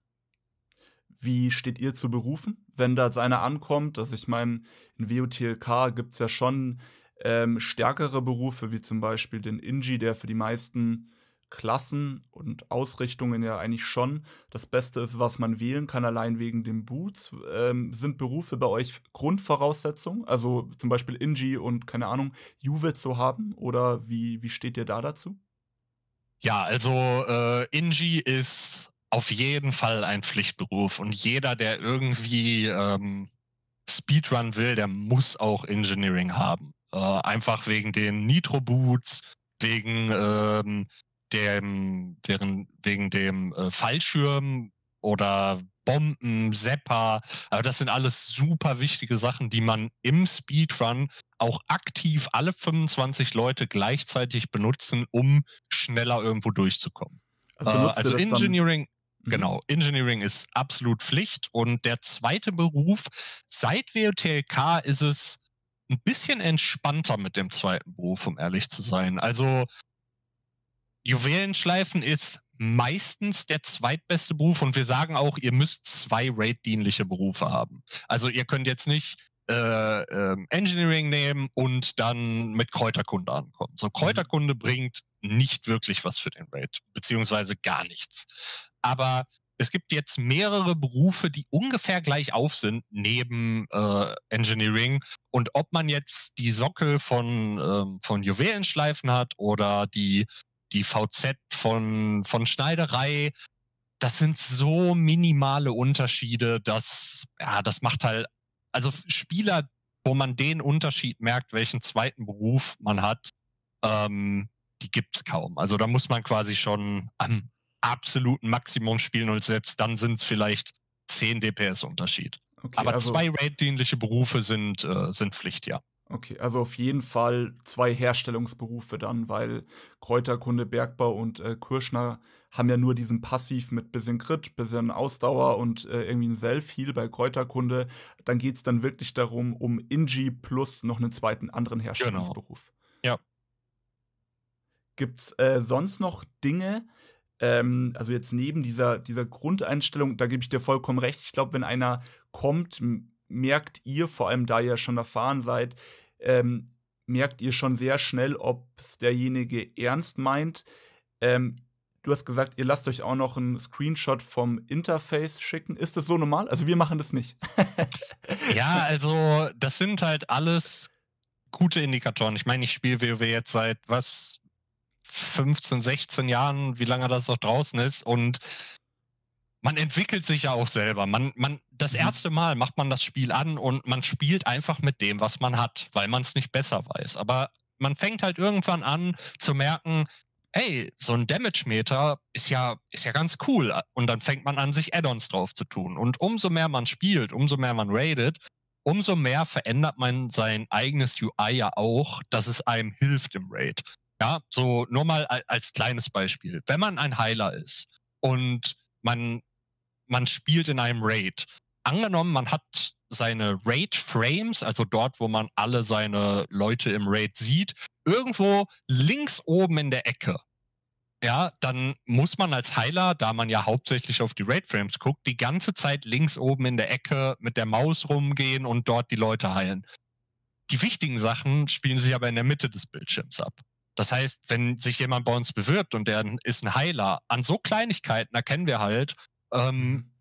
Wie steht ihr zu Berufen, wenn da einer ankommt? Also ich meine, in W O T L K gibt es ja schon ähm, stärkere Berufe, wie zum Beispiel den Inji, der für die meisten Klassen und Ausrichtungen ja eigentlich schon das Beste ist, was man wählen kann, allein wegen dem Boots. Ähm, sind Berufe bei euch Grundvoraussetzung? Also zum Beispiel Inji und, keine Ahnung, Juve zu haben? Oder wie, wie steht ihr da dazu? Ja, also äh, Inji ist auf jeden Fall ein Pflichtberuf und jeder, der irgendwie ähm, Speedrun will, der muss auch Engineering haben. Äh, einfach wegen den Nitro-Boots, wegen ähm, dem, wegen, wegen dem äh, Fallschirm oder Bomben, Sepper. Also das sind alles super wichtige Sachen, die man im Speedrun auch aktiv alle fünfundzwanzig Leute gleichzeitig benutzen, um schneller irgendwo durchzukommen. Also, äh, also Engineering... Genau, Engineering ist absolut Pflicht. Und der zweite Beruf, seit W O T L K ist es ein bisschen entspannter mit dem zweiten Beruf, um ehrlich zu sein. Also Juwelenschleifen ist meistens der zweitbeste Beruf und wir sagen auch, ihr müsst zwei raid-dienliche Berufe haben. Also ihr könnt jetzt nicht äh, äh, Engineering nehmen und dann mit Kräuterkunde ankommen. So, Kräuterkunde bringt nicht wirklich was für den Raid, beziehungsweise gar nichts. Aber es gibt jetzt mehrere Berufe, die ungefähr gleich auf sind, neben äh, Engineering. Und ob man jetzt die Sockel von, ähm, von Juwelenschleifen hat oder die, die V Z von, von Schneiderei, das sind so minimale Unterschiede, dass, ja, das macht halt, also Spieler, wo man den Unterschied merkt, welchen zweiten Beruf man hat, ähm, die gibt es kaum. Also da muss man quasi schon am absoluten Maximum spielen und selbst dann sind es vielleicht zehn D P S Unterschied. Okay, aber also zwei raid-dienliche Berufe sind, äh, sind Pflicht, ja. Okay, also auf jeden Fall zwei Herstellungsberufe dann, weil Kräuterkunde, Bergbau und äh, Kirschner haben ja nur diesen Passiv mit bisschen Crit, bisschen Ausdauer und äh, irgendwie ein Self-Heal bei Kräuterkunde. Dann geht es dann wirklich darum, um Inji plus noch einen zweiten anderen Herstellungsberuf. Genau. Ja. Gibt es äh, sonst noch Dinge, ähm, also jetzt neben dieser, dieser Grundeinstellung, da gebe ich dir vollkommen recht, ich glaube, wenn einer kommt, merkt ihr, vor allem da ihr schon erfahren seid, ähm, merkt ihr schon sehr schnell, ob es derjenige ernst meint. Ähm, du hast gesagt, ihr lasst euch auch noch einen Screenshot vom Interface schicken. Ist das so normal? Also wir machen das nicht. Ja, also das sind halt alles gute Indikatoren. Ich meine, ich spiele WoW jetzt seit was... fünfzehn, sechzehn Jahren, wie lange das noch draußen ist, und man entwickelt sich ja auch selber. Man, man, das erste Mal macht man das Spiel an und man spielt einfach mit dem, was man hat, weil man es nicht besser weiß. Aber man fängt halt irgendwann an zu merken, hey, so ein Damage-Meter ist ja, ist ja ganz cool. Und dann fängt man an, sich Add-ons drauf zu tun. Und umso mehr man spielt, umso mehr man raidet, umso mehr verändert man sein eigenes U I ja auch, dass es einem hilft im Raid. Ja, so nur mal als kleines Beispiel. Wenn man ein Heiler ist und man, man spielt in einem Raid, angenommen, man hat seine Raid-Frames, also dort, wo man alle seine Leute im Raid sieht, irgendwo links oben in der Ecke, ja, dann muss man als Heiler, da man ja hauptsächlich auf die Raid-Frames guckt, die ganze Zeit links oben in der Ecke mit der Maus rumgehen und dort die Leute heilen. Die wichtigen Sachen spielen sich aber in der Mitte des Bildschirms ab. Das heißt, wenn sich jemand bei uns bewirbt und der ist ein Heiler, an so Kleinigkeiten erkennen wir halt, ähm,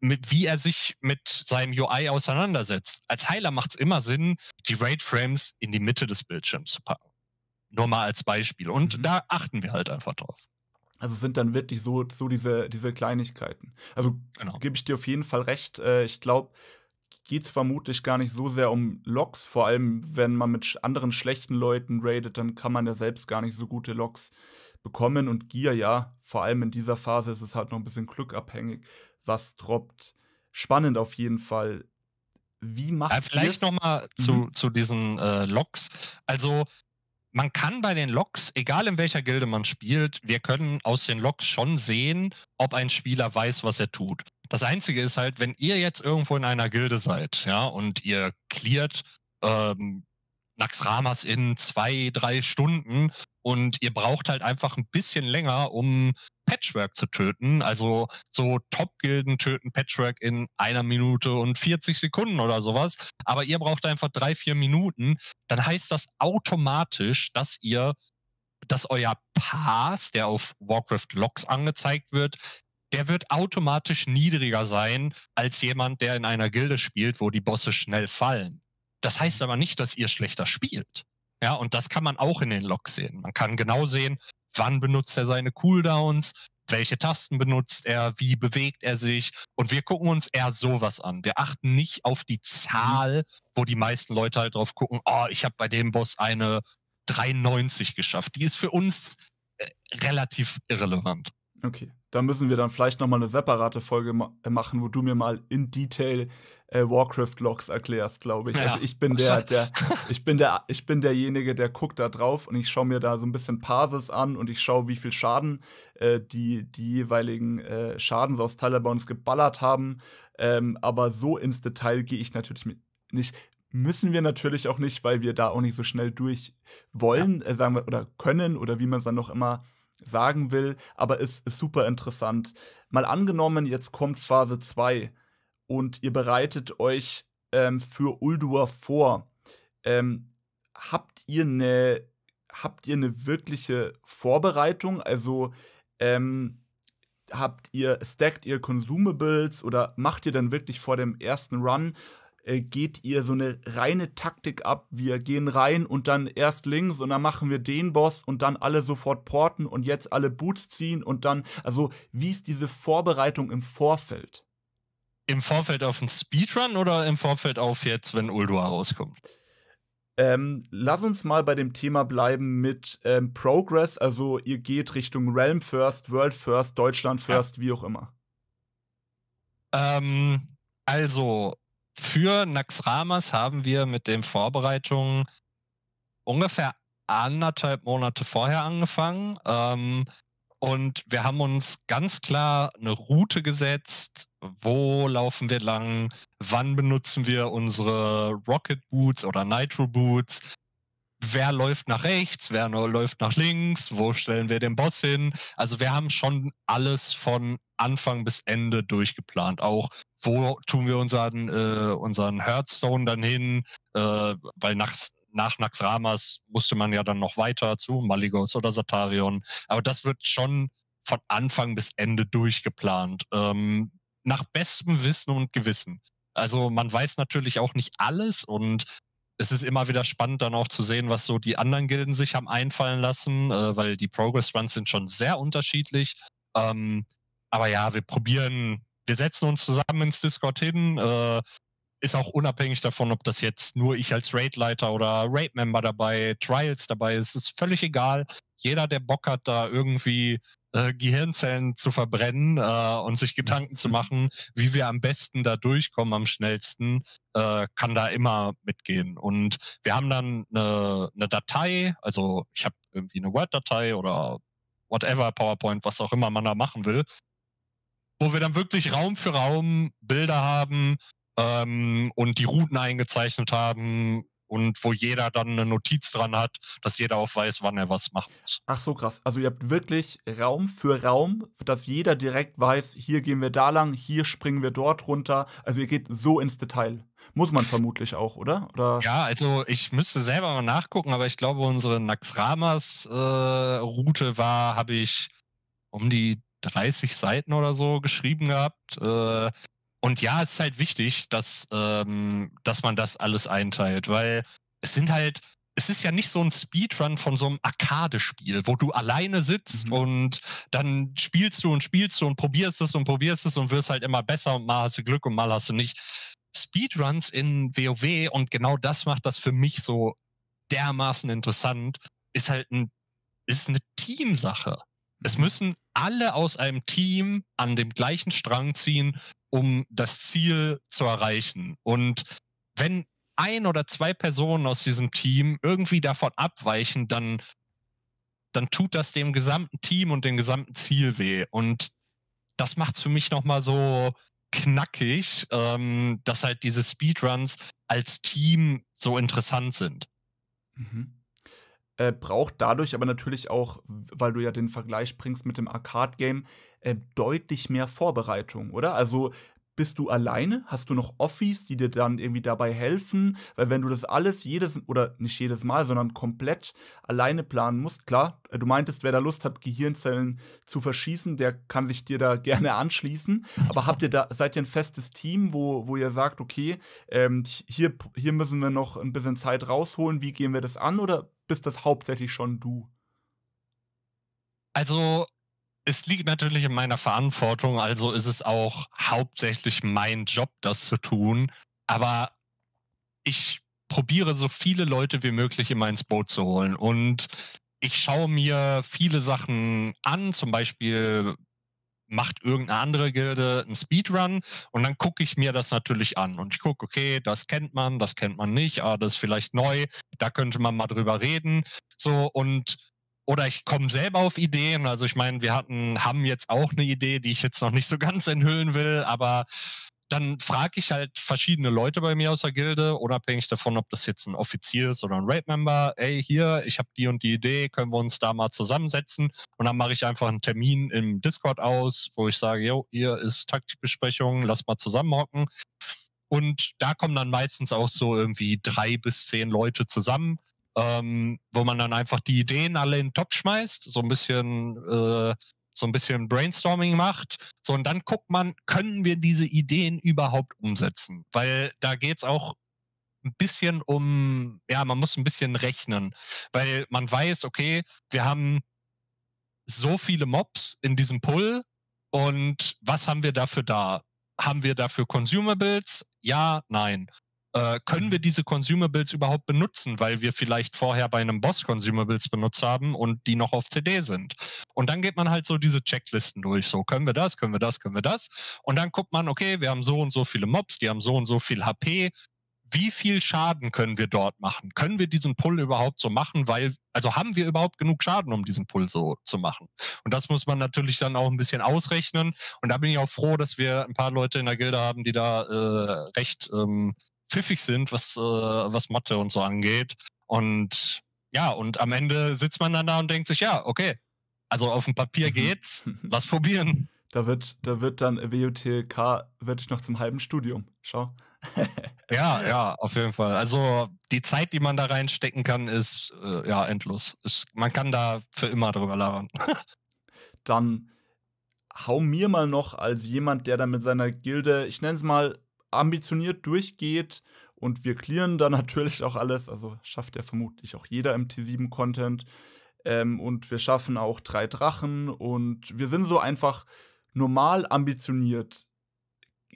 mit, wie er sich mit seinem U I auseinandersetzt. Als Heiler macht es immer Sinn, die Raid-Frames in die Mitte des Bildschirms zu packen. Nur mal als Beispiel. Und mhm. da achten wir halt einfach drauf. Also sind dann wirklich so, so diese, diese Kleinigkeiten. Also genau. Gebe ich dir auf jeden Fall recht. Ich glaube, geht es vermutlich gar nicht so sehr um Logs. Vor allem, wenn man mit anderen schlechten Leuten raidet, dann kann man ja selbst gar nicht so gute Logs bekommen. Und Gear, ja, vor allem in dieser Phase ist es halt noch ein bisschen glückabhängig, was droppt. Spannend auf jeden Fall. Wie macht ja, vielleicht noch mal zu, zu diesen äh, Logs. Also man kann bei den Logs, egal in welcher Gilde man spielt, wir können aus den Logs schon sehen, ob ein Spieler weiß, was er tut. Das Einzige ist halt, wenn ihr jetzt irgendwo in einer Gilde seid, ja, und ihr cleart ähm, Naxxramas in zwei, drei Stunden und ihr braucht halt einfach ein bisschen länger, um Patchwerk zu töten. Also so Top-Gilden töten Patchwerk in einer Minute und vierzig Sekunden oder sowas. Aber ihr braucht einfach drei, vier Minuten. Dann heißt das automatisch, dass ihr, dass euer Pass, der auf Warcraft Logs angezeigt wird, der wird automatisch niedriger sein als jemand, der in einer Gilde spielt, wo die Bosse schnell fallen. Das heißt aber nicht, dass ihr schlechter spielt. Ja, und das kann man auch in den Logs sehen. Man kann genau sehen, wann benutzt er seine Cooldowns, welche Tasten benutzt er, wie bewegt er sich. Und wir gucken uns eher sowas an. Wir achten nicht auf die Zahl, wo die meisten Leute halt drauf gucken, oh, ich habe bei dem Boss eine dreiundneunzig geschafft. Die ist für uns äh, relativ irrelevant. Okay, da müssen wir dann vielleicht nochmal eine separate Folge ma machen, wo du mir mal in Detail äh, Warcraft-Logs erklärst, glaube ich. Ja. Also ich bin der, der, ich bin der, ich bin derjenige, der guckt da drauf und ich schaue mir da so ein bisschen Parses an und ich schaue, wie viel Schaden äh, die, die jeweiligen äh, Schadensausteiler bei uns geballert haben. Ähm, aber so ins Detail gehe ich natürlich nicht. Müssen wir natürlich auch nicht, weil wir da auch nicht so schnell durch wollen, ja. äh, sagen wir, oder können, oder wie man es dann noch immer sagen will, aber es ist super interessant. Mal angenommen, jetzt kommt Phase zwei und ihr bereitet euch ähm, für Ulduar vor. Ähm, habt ihr eine habt ihr eine wirkliche Vorbereitung? Also ähm, habt ihr, stackt ihr Consumables oder macht ihr dann wirklich vor dem ersten Run? Geht ihr so eine reine Taktik ab, wir gehen rein und dann erst links und dann machen wir den Boss und dann alle sofort porten und jetzt alle Boots ziehen und dann, also wie ist diese Vorbereitung im Vorfeld? Im Vorfeld auf einen Speedrun oder im Vorfeld auf jetzt, wenn Ulduar rauskommt? Ähm, lass uns mal bei dem Thema bleiben mit ähm, Progress, also ihr geht Richtung Realm First, World First, Deutschland First, ja, wie auch immer. Ähm, also für Naxxramas haben wir mit den Vorbereitungen ungefähr anderthalb Monate vorher angefangen. Ähm, und wir haben uns ganz klar eine Route gesetzt. Wo laufen wir lang? Wann benutzen wir unsere Rocket Boots oder Nitro Boots? Wer läuft nach rechts? Wer läuft nach links? Wo stellen wir den Boss hin? Also wir haben schon alles von Anfang bis Ende durchgeplant. Auch wo tun wir unseren, äh, unseren Hearthstone dann hin? Äh, weil nach, nach Naxxramas musste man ja dann noch weiter zu Maligos oder Sartharion. Aber das wird schon von Anfang bis Ende durchgeplant. Ähm, nach bestem Wissen und Gewissen. Also man weiß natürlich auch nicht alles und es ist immer wieder spannend dann auch zu sehen, was so die anderen Gilden sich haben einfallen lassen, äh, weil die Progress-Runs sind schon sehr unterschiedlich. Ähm, aber ja, wir probieren... Wir setzen uns zusammen ins Discord hin, äh, ist auch unabhängig davon, ob das jetzt nur ich als Raid-Leiter oder Raid-Member dabei, Trials dabei ist, ist völlig egal. Jeder, der Bock hat, da irgendwie äh, Gehirnzellen zu verbrennen äh, und sich Gedanken zu machen, wie wir am besten da durchkommen, am schnellsten, äh, kann da immer mitgehen. Und wir haben dann eine, eine Datei, also ich habe irgendwie eine Word-Datei oder whatever, PowerPoint, was auch immer man da machen will, wo wir dann wirklich Raum für Raum Bilder haben ähm, und die Routen eingezeichnet haben und wo jeder dann eine Notiz dran hat, dass jeder auch weiß, wann er was machen muss. Ach so, krass. Also ihr habt wirklich Raum für Raum, dass jeder direkt weiß, hier gehen wir da lang, hier springen wir dort runter. Also ihr geht so ins Detail. Muss man vermutlich auch, oder? Oder? Ja, also ich müsste selber mal nachgucken, aber ich glaube, unsere Naxxramas-Route äh, war, habe ich um die dreißig Seiten oder so geschrieben gehabt. Und ja, es ist halt wichtig, dass, ähm, dass man das alles einteilt, weil es sind halt, es ist ja nicht so ein Speedrun von so einem Arcade-Spiel, wo du alleine sitzt, mhm, und dann spielst du und spielst du und probierst es und probierst es und wirst halt immer besser und mal hast du Glück und mal hast du nicht. Speedruns in WoW, und genau das macht das für mich so dermaßen interessant, ist halt ein, ist eine Teamsache. Es müssen alle aus einem Team an dem gleichen Strang ziehen, um das Ziel zu erreichen. Und wenn ein oder zwei Personen aus diesem Team irgendwie davon abweichen, dann, dann tut das dem gesamten Team und dem gesamten Ziel weh. Und das macht es für mich nochmal so knackig, ähm, dass halt diese Speedruns als Team so interessant sind. Mhm. Äh, braucht dadurch aber natürlich auch, weil du ja den Vergleich bringst mit dem Arcade-Game, äh, deutlich mehr Vorbereitung, oder? Also bist du alleine? Hast du noch Office, die dir dann irgendwie dabei helfen? Weil wenn du das alles jedes, oder nicht jedes Mal, sondern komplett alleine planen musst, klar, du meintest, wer da Lust hat, Gehirnzellen zu verschießen, der kann sich dir da gerne anschließen. Aber habt ihr da, seid ihr ein festes Team, wo, wo ihr sagt, okay, ähm, hier, hier müssen wir noch ein bisschen Zeit rausholen, wie gehen wir das an? Oder bist das hauptsächlich schon du? Also es liegt natürlich in meiner Verantwortung, also ist es auch hauptsächlich mein Job, das zu tun. Aber ich probiere so viele Leute wie möglich immer ins Boot zu holen. Und ich schaue mir viele Sachen an, zum Beispiel macht irgendeine andere Gilde einen Speedrun und dann gucke ich mir das natürlich an. Und ich gucke, okay, das kennt man, das kennt man nicht, aber das ist vielleicht neu, da könnte man mal drüber reden. So, und oder ich komme selber auf Ideen. Also ich meine, wir hatten, haben jetzt auch eine Idee, die ich jetzt noch nicht so ganz enthüllen will, aber dann frage ich halt verschiedene Leute bei mir aus der Gilde, unabhängig davon, ob das jetzt ein Offizier ist oder ein Raid-Member. Ey, hier, ich habe die und die Idee, können wir uns da mal zusammensetzen? Und dann mache ich einfach einen Termin im Discord aus, wo ich sage, jo, hier ist Taktikbesprechung, lass mal zusammenhocken. Und da kommen dann meistens auch so irgendwie drei bis zehn Leute zusammen, ähm, wo man dann einfach die Ideen alle in den Topf schmeißt, so ein bisschen äh, so ein bisschen Brainstorming macht, so, und dann guckt man, können wir diese Ideen überhaupt umsetzen? Weil da geht's auch ein bisschen um, ja, man muss ein bisschen rechnen, weil man weiß, okay, wir haben so viele Mobs in diesem Pool und was haben wir dafür da? Haben wir dafür Consumables? Ja, nein. Äh, können wir diese Consumables überhaupt benutzen, weil wir vielleicht vorher bei einem Boss Consumables benutzt haben und die noch auf C D sind. Und dann geht man halt so diese Checklisten durch. So, können wir das, können wir das, können wir das? Und dann guckt man, okay, wir haben so und so viele Mobs, die haben so und so viel H P. Wie viel Schaden können wir dort machen? Können wir diesen Pull überhaupt so machen? Weil, also haben wir überhaupt genug Schaden, um diesen Pull so zu machen? Und das muss man natürlich dann auch ein bisschen ausrechnen. Und da bin ich auch froh, dass wir ein paar Leute in der Gilde haben, die da äh, recht ähm, pfiffig sind, was, äh, was Mathe und so angeht. Und ja, und am Ende sitzt man dann da und denkt sich, ja, okay, also auf dem Papier geht's, lass probieren. Da wird, da wird dann W O T L K, werde ich noch zum halben Studium. Schau. Ja, ja, auf jeden Fall. Also die Zeit, die man da reinstecken kann, ist äh, ja endlos. Ist, man kann da für immer drüber labern. Dann hau mir mal noch als jemand, der da mit seiner Gilde, ich nenne es mal, ambitioniert durchgeht, und wir clearen dann natürlich auch alles, also schafft ja vermutlich auch jeder im T sieben-Content, ähm, und wir schaffen auch drei Drachen und wir sind so einfach normal ambitioniert.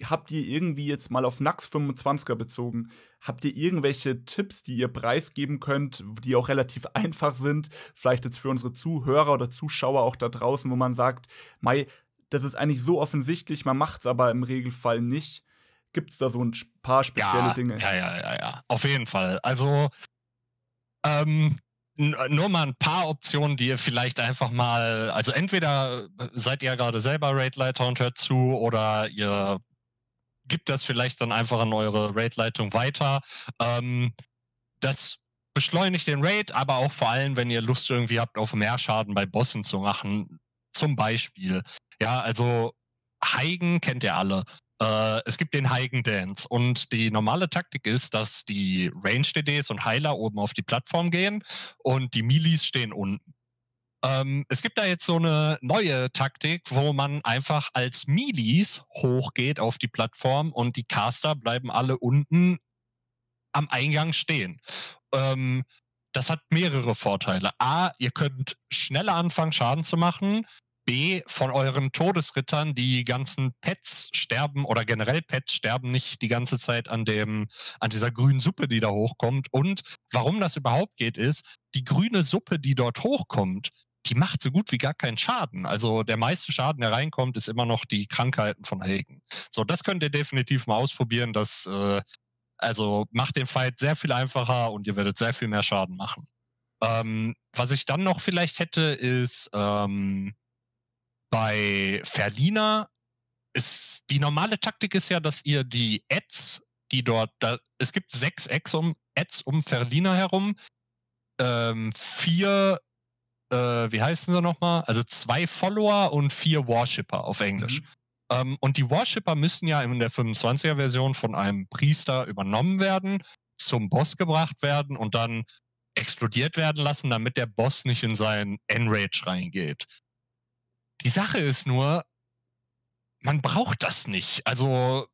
Habt ihr irgendwie jetzt mal auf Nax fünfundzwanziger bezogen, habt ihr irgendwelche Tipps, die ihr preisgeben könnt, die auch relativ einfach sind, vielleicht jetzt für unsere Zuhörer oder Zuschauer auch da draußen, wo man sagt, mei, das ist eigentlich so offensichtlich, man macht es aber im Regelfall nicht. Gibt es da so ein paar spezielle ja, Dinge? Ja, ja, ja, ja. Auf jeden Fall. Also ähm, nur mal ein paar Optionen, die ihr vielleicht einfach mal, also entweder seid ihr gerade selber Raid-Leiter und hört zu, oder ihr gibt das vielleicht dann einfach an eure Raid-Leitung weiter. Ähm, das beschleunigt den Raid, aber auch vor allem, wenn ihr Lust irgendwie habt, auf mehr Schaden bei Bossen zu machen. Zum Beispiel. Ja, also Heigen kennt ihr alle. Es gibt den Heigen-Dance, und die normale Taktik ist, dass die Range-D Ds und Heiler oben auf die Plattform gehen und die Milis stehen unten. Ähm, es gibt da jetzt so eine neue Taktik, wo man einfach als Milis hochgeht auf die Plattform und die Caster bleiben alle unten am Eingang stehen. Ähm, das hat mehrere Vorteile. A, ihr könnt schneller anfangen, Schaden zu machen. B, von euren Todesrittern, die ganzen Pets sterben, oder generell Pets sterben nicht die ganze Zeit an dem, an dieser grünen Suppe, die da hochkommt. Und warum das überhaupt geht, ist, die grüne Suppe, die dort hochkommt, die macht so gut wie gar keinen Schaden. Also der meiste Schaden, der reinkommt, ist immer noch die Krankheiten von Helgen. So, das könnt ihr definitiv mal ausprobieren. Das äh, Also macht den Fight sehr viel einfacher und ihr werdet sehr viel mehr Schaden machen. Ähm, was ich dann noch vielleicht hätte, ist ähm, bei Faerlina ist die normale Taktik ist ja, dass ihr die Ads, die dort, da, es gibt sechs Ads um, Ads um Faerlina herum, ähm, vier, äh, wie heißen sie nochmal? Also zwei Follower und vier Worshipper auf Englisch. Mhm. Ähm, und die Worshipper müssen ja in der fünfundzwanziger-Version von einem Priester übernommen werden, zum Boss gebracht werden und dann explodiert werden lassen, damit der Boss nicht in seinen Enrage reingeht. Die Sache ist nur, man braucht das nicht. Also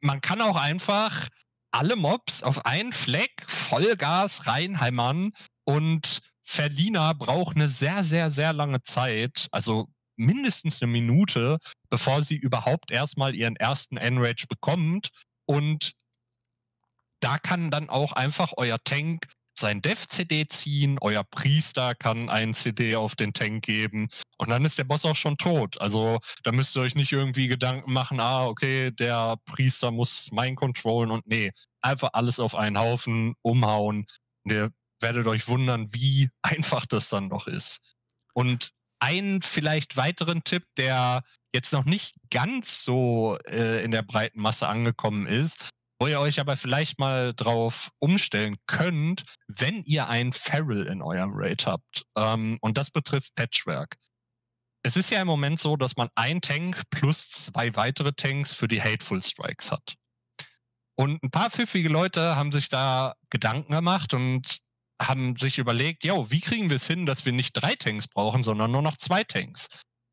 man kann auch einfach alle Mobs auf einen Fleck Vollgas reinheimern und Faerlina braucht eine sehr, sehr, sehr lange Zeit, also mindestens eine Minute, bevor sie überhaupt erstmal ihren ersten Enrage bekommt und da kann dann auch einfach euer Tank sein Dev-C D ziehen, euer Priester kann einen C D auf den Tank geben und dann ist der Boss auch schon tot. Also da müsst ihr euch nicht irgendwie Gedanken machen, ah, okay, der Priester muss mein controllen und nee, einfach alles auf einen Haufen umhauen. Und ihr werdet euch wundern, wie einfach das dann noch ist. Und einen vielleicht weiteren Tipp, der jetzt noch nicht ganz so äh, in der breiten Masse angekommen ist, wo ihr euch aber vielleicht mal drauf umstellen könnt, wenn ihr einen Feral in eurem Raid habt. Ähm, und das betrifft Patchwerk. Es ist ja im Moment so, dass man ein Tank plus zwei weitere Tanks für die Hateful Strikes hat. Und ein paar pfiffige Leute haben sich da Gedanken gemacht und haben sich überlegt, ja, wie kriegen wir es hin, dass wir nicht drei Tanks brauchen, sondern nur noch zwei Tanks?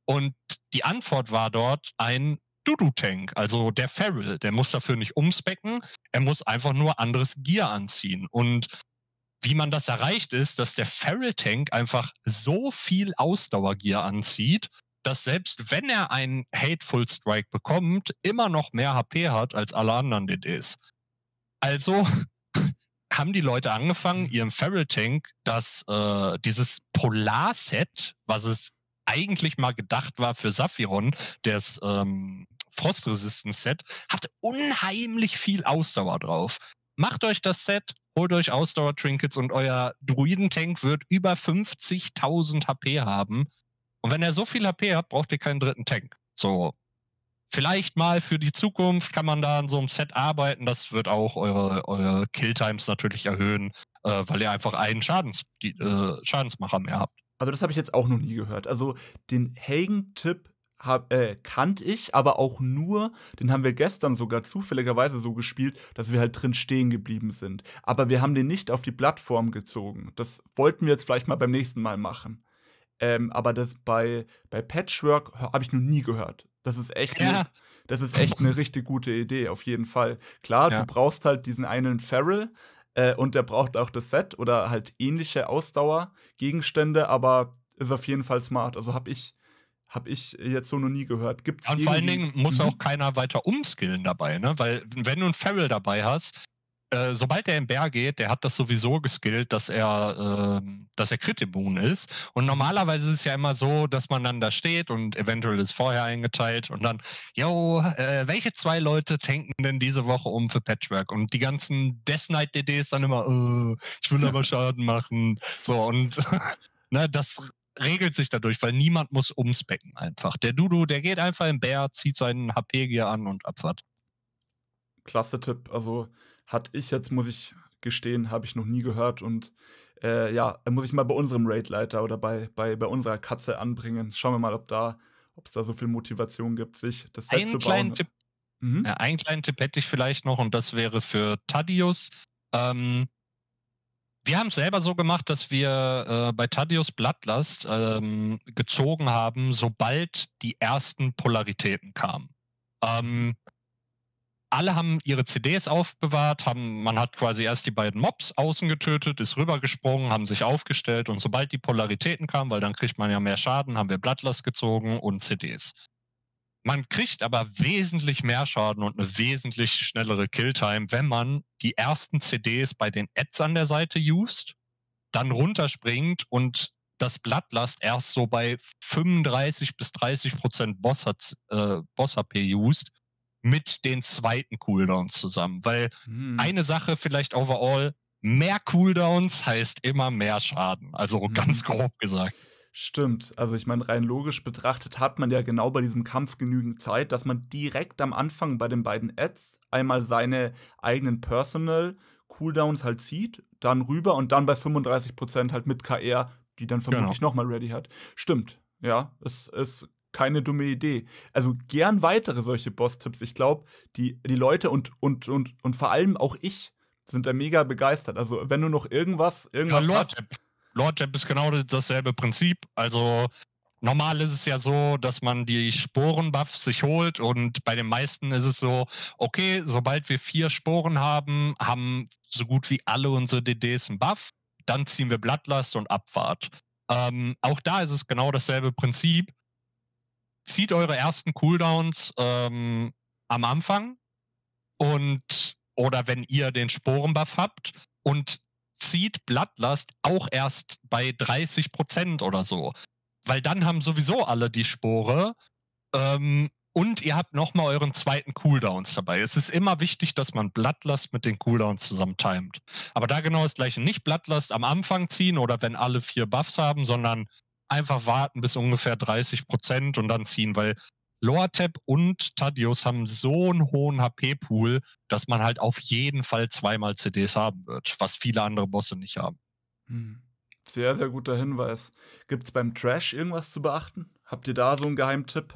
Und die Antwort war dort ein Dudu-Tank, also der Feral, der muss dafür nicht umspecken, er muss einfach nur anderes Gear anziehen. Und wie man das erreicht ist, dass der Feral-Tank einfach so viel Ausdauergear anzieht, dass selbst wenn er einen Hateful Strike bekommt, immer noch mehr H P hat als alle anderen D Ds. Also haben die Leute angefangen, ihrem Feral-Tank das, äh, dieses Polar-Set, was es eigentlich mal gedacht war für Saphiron, das ähm, Frost-Resistance-Set, hat unheimlich viel Ausdauer drauf. Macht euch das Set, holt euch Ausdauer-Trinkets und euer Druidentank wird über fünfzigtausend H P haben. Und wenn er so viel H P hat, braucht ihr keinen dritten Tank. So, vielleicht mal für die Zukunft kann man da an so einem Set arbeiten. Das wird auch eure, eure Killtimes natürlich erhöhen, äh, weil ihr einfach einen Schadens, die, äh, Schadensmacher mehr habt. Also das habe ich jetzt auch noch nie gehört. Also den Hagen-Tipp äh, kannte ich, aber auch nur, den haben wir gestern sogar zufälligerweise so gespielt, dass wir halt drin stehen geblieben sind. Aber wir haben den nicht auf die Plattform gezogen. Das wollten wir jetzt vielleicht mal beim nächsten Mal machen. Ähm, aber das bei, bei Patchwerk habe ich noch nie gehört. Das ist echt ja. eine, das ist echt eine richtig gute Idee, auf jeden Fall. Klar, ja. Du brauchst halt diesen einen Feral, und der braucht auch das Set oder halt ähnliche Ausdauergegenstände, aber ist auf jeden Fall smart. Also habe ich, hab ich jetzt so noch nie gehört. Gibt's ja, und vor allen Dingen muss auch keiner weiter umskillen dabei, ne? Weil wenn du einen Feral dabei hast, äh, sobald der in Bär geht, der hat das sowieso geskillt, dass er, äh, dass er Crit-immun ist. Und normalerweise ist es ja immer so, dass man dann da steht und eventuell ist vorher eingeteilt und dann, yo, äh, welche zwei Leute tanken denn diese Woche um für Patchwerk? Und die ganzen Death Knight D Ds dann immer, oh, ich will aber Schaden machen. So, und ne, das regelt sich dadurch, weil niemand muss umspecken einfach. Der Dudu, der geht einfach in Bär, zieht seinen H P-Gear an und abfahrt. Klasse Tipp, also hatte ich jetzt, muss ich gestehen, habe ich noch nie gehört. Und äh, ja, muss ich mal bei unserem Raid-Leiter oder bei, bei, bei unserer Katze anbringen. Schauen wir mal, ob da, ob es da so viel Motivation gibt, sich das Set einen zu bauen. Kleinen Tipp, mhm. ja, einen kleinen Tipp hätte ich vielleicht noch und das wäre für Thaddius. Ähm, wir haben es selber so gemacht, dass wir äh, bei Thaddius Bloodlust ähm, gezogen haben, sobald die ersten Polaritäten kamen. Ähm, Alle haben ihre C Ds aufbewahrt, haben, man hat quasi erst die beiden Mobs außen getötet, ist rübergesprungen, haben sich aufgestellt und sobald die Polaritäten kamen, weil dann kriegt man ja mehr Schaden, haben wir Bloodlust gezogen und C Ds. Man kriegt aber wesentlich mehr Schaden und eine wesentlich schnellere Killtime, wenn man die ersten C Ds bei den Ads an der Seite used, dann runterspringt und das Bloodlust erst so bei fünfunddreißig bis dreißig Prozent Boss H P used mit den zweiten Cooldowns zusammen. Weil hm. eine Sache vielleicht overall, mehr Cooldowns heißt immer mehr Schaden. Also hm. ganz grob gesagt. Stimmt. Also ich meine, rein logisch betrachtet hat man ja genau bei diesem Kampf genügend Zeit, dass man direkt am Anfang bei den beiden Ads einmal seine eigenen Personal Cooldowns halt zieht, dann rüber und dann bei fünfunddreißig Prozent halt mit K R, die dann vermutlich genau. nochmal ready hat. Stimmt. Ja, es ist keine dumme Idee. Also gern weitere solche Boss-Tipps. Ich glaube, die, die Leute und, und, und, und vor allem auch ich sind da mega begeistert. Also wenn du noch irgendwas, irgendwas ja, hast, Loatheb ist genau dasselbe Prinzip. Also normal ist es ja so, dass man die Sporenbuffs sich holt und bei den meisten ist es so, okay, sobald wir vier Sporen haben, haben so gut wie alle unsere D Ds einen Buff, dann ziehen wir Blattlast und Abfahrt. Ähm, auch da ist es genau dasselbe Prinzip. Zieht eure ersten Cooldowns ähm, am Anfang und oder wenn ihr den Sporenbuff habt und zieht Blattlast auch erst bei dreißig Prozent oder so. Weil dann haben sowieso alle die Spore ähm, und ihr habt nochmal euren zweiten Cooldowns dabei. Es ist immer wichtig, dass man Blattlast mit den Cooldowns zusammen timet. Aber da genau das Gleiche. Nicht Blattlast am Anfang ziehen oder wenn alle vier Buffs haben, sondern einfach warten bis ungefähr dreißig Prozent und dann ziehen, weil Loatheb und Thaddius haben so einen hohen H P-Pool, dass man halt auf jeden Fall zweimal C Ds haben wird, was viele andere Bosse nicht haben. Sehr, sehr guter Hinweis. Gibt es beim Trash irgendwas zu beachten? Habt ihr da so einen Geheimtipp?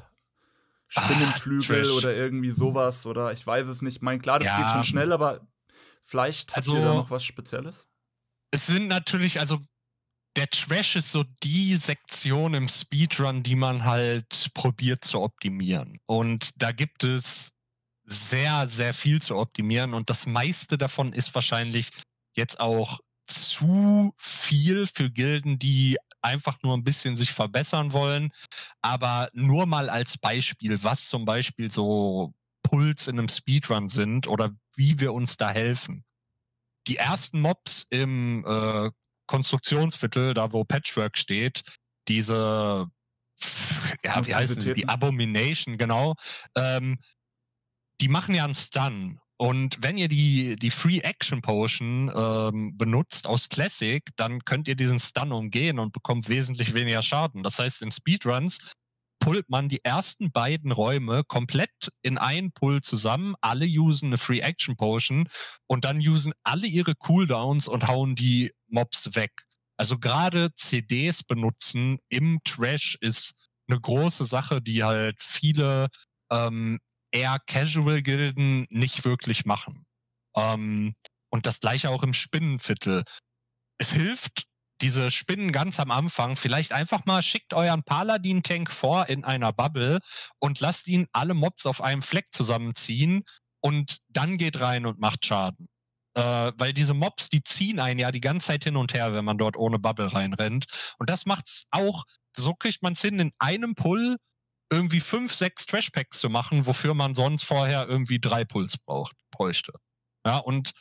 Spinnenflügel Ach, oder irgendwie sowas? Oder ich weiß es nicht. Mein, klar, das ja, geht schon schnell, aber vielleicht also, habt ihr da noch was Spezielles? Es sind natürlich, also der Trash ist so die Sektion im Speedrun, die man halt probiert zu optimieren. Und da gibt es sehr, sehr viel zu optimieren. Und das meiste davon ist wahrscheinlich jetzt auch zu viel für Gilden, die einfach nur ein bisschen sich verbessern wollen. Aber nur mal als Beispiel, was zum Beispiel so Puls in einem Speedrun sind oder wie wir uns da helfen. Die ersten Mobs im äh, Konstruktionsviertel, da wo Patchwerk steht, diese, ja, wie heißen die, die Abomination, genau, ähm, die machen ja einen Stun. Und wenn ihr die, die Free Action Potion ähm, benutzt aus Classic, dann könnt ihr diesen Stun umgehen und bekommt wesentlich weniger Schaden. Das heißt, in Speedruns pullt man die ersten beiden Räume komplett in einen Pull zusammen, alle usen eine Free Action Potion und dann usen alle ihre Cooldowns und hauen die Mobs weg. Also gerade C Ds benutzen im Trash ist eine große Sache, die halt viele ähm, eher Casual-Gilden nicht wirklich machen. Ähm, und das gleiche auch im Spinnenviertel. Es hilft, diese Spinnen ganz am Anfang, vielleicht einfach mal schickt euren Paladin-Tank vor in einer Bubble und lasst ihn alle Mobs auf einem Fleck zusammenziehen und dann geht rein und macht Schaden. Äh, weil diese Mobs, die ziehen einen ja die ganze Zeit hin und her, wenn man dort ohne Bubble reinrennt. Und das macht's auch, so kriegt man es hin, in einem Pull irgendwie fünf, sechs Trashpacks zu machen, wofür man sonst vorher irgendwie drei Pulls braucht, bräuchte. Ja, und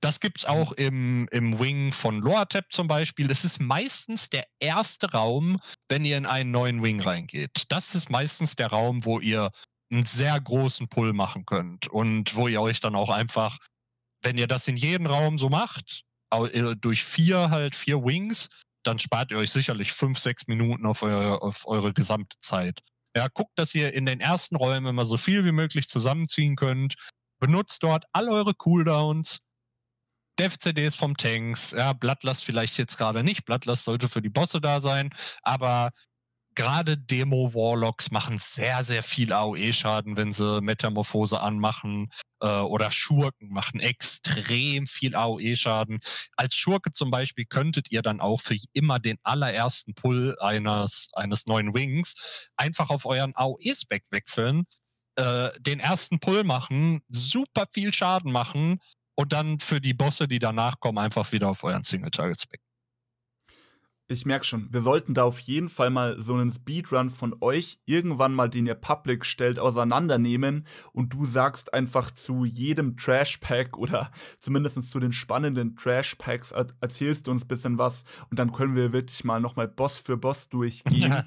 das gibt's auch im, im Wing von Loatheb zum Beispiel. Das ist meistens der erste Raum, wenn ihr in einen neuen Wing reingeht. Das ist meistens der Raum, wo ihr einen sehr großen Pull machen könnt und wo ihr euch dann auch einfach, wenn ihr das in jedem Raum so macht, durch vier halt vier Wings, dann spart ihr euch sicherlich fünf, sechs Minuten auf eure, auf eure gesamte Zeit. Ja, guckt, dass ihr in den ersten Räumen immer so viel wie möglich zusammenziehen könnt. Benutzt dort all eure Cooldowns, Dev-C Ds vom Tanks, ja, Blattlast vielleicht jetzt gerade nicht. Blattlast sollte für die Bosse da sein, aber gerade Demo-Warlocks machen sehr, sehr viel A O E-Schaden, wenn sie Metamorphose anmachen äh, oder Schurken machen extrem viel A O E-Schaden. Als Schurke zum Beispiel könntet ihr dann auch für immer den allerersten Pull eines, eines neuen Wings einfach auf euren A O E-Spec wechseln, äh, den ersten Pull machen, super viel Schaden machen und dann für die Bosse, die danach kommen, einfach wieder auf euren Single-Target-Spec. Ich merke schon, wir sollten da auf jeden Fall mal so einen Speedrun von euch irgendwann mal, den ihr public stellt, auseinandernehmen und du sagst einfach zu jedem Trashpack oder zumindest zu den spannenden Trashpacks erzählst du uns ein bisschen was und dann können wir wirklich mal nochmal Boss für Boss durchgehen.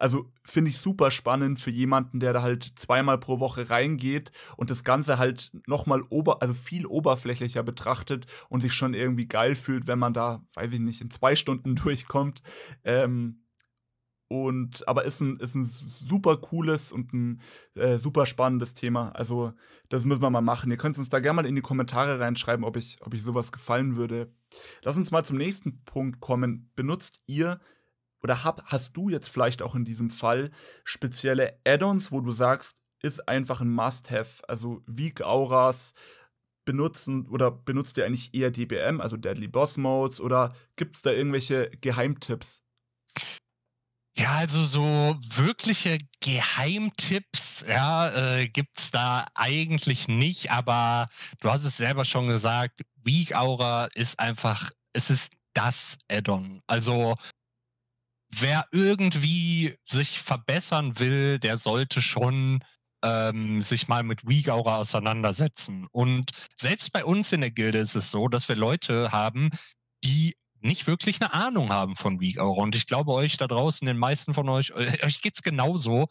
Also finde ich super spannend für jemanden, der da halt zweimal pro Woche reingeht und das Ganze halt nochmal ober, also viel oberflächlicher betrachtet und sich schon irgendwie geil fühlt, wenn man da, weiß ich nicht, in zwei Stunden durchkommt. Ähm, und, aber ist ein, ist ein super cooles und ein äh, super spannendes Thema. Also das müssen wir mal machen. Ihr könnt uns da gerne mal in die Kommentare reinschreiben, ob ich, ob ich sowas gefallen würde. Lass uns mal zum nächsten Punkt kommen. Benutzt ihr Oder hab, hast du jetzt vielleicht auch in diesem Fall spezielle Add-ons, wo du sagst, ist einfach ein Must-Have? Also Weak Auras benutzen oder benutzt ihr eigentlich eher D B M, also Deadly Boss Modes, oder gibt es da irgendwelche Geheimtipps? Ja, also so wirkliche Geheimtipps, ja, äh, gibt es da eigentlich nicht, aber du hast es selber schon gesagt, Weak Aura ist einfach, es ist das Add-on. Also wer irgendwie sich verbessern will, der sollte schon ähm, sich mal mit Weak Aura auseinandersetzen. Und selbst bei uns in der Gilde ist es so, dass wir Leute haben, die nicht wirklich eine Ahnung haben von Weak Aura. Und ich glaube euch da draußen, den meisten von euch, euch geht's genauso.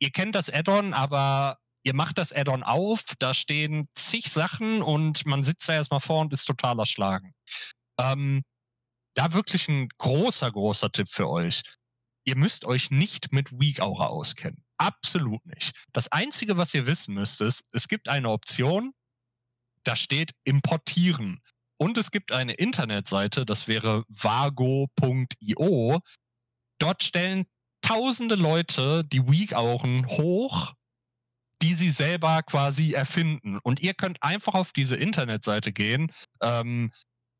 Ihr kennt das Add-on, aber ihr macht das Add-on auf, da stehen zig Sachen und man sitzt da erstmal vor und ist total erschlagen. Ähm, Da wirklich ein großer, großer Tipp für euch. Ihr müsst euch nicht mit Weak Aura auskennen. Absolut nicht. Das Einzige, was ihr wissen müsst, ist, es gibt eine Option, da steht Importieren. Und es gibt eine Internetseite, das wäre vago punkt i o. Dort stellen tausende Leute die Weak Auren hoch, die sie selber quasi erfinden. Und ihr könnt einfach auf diese Internetseite gehen, ähm,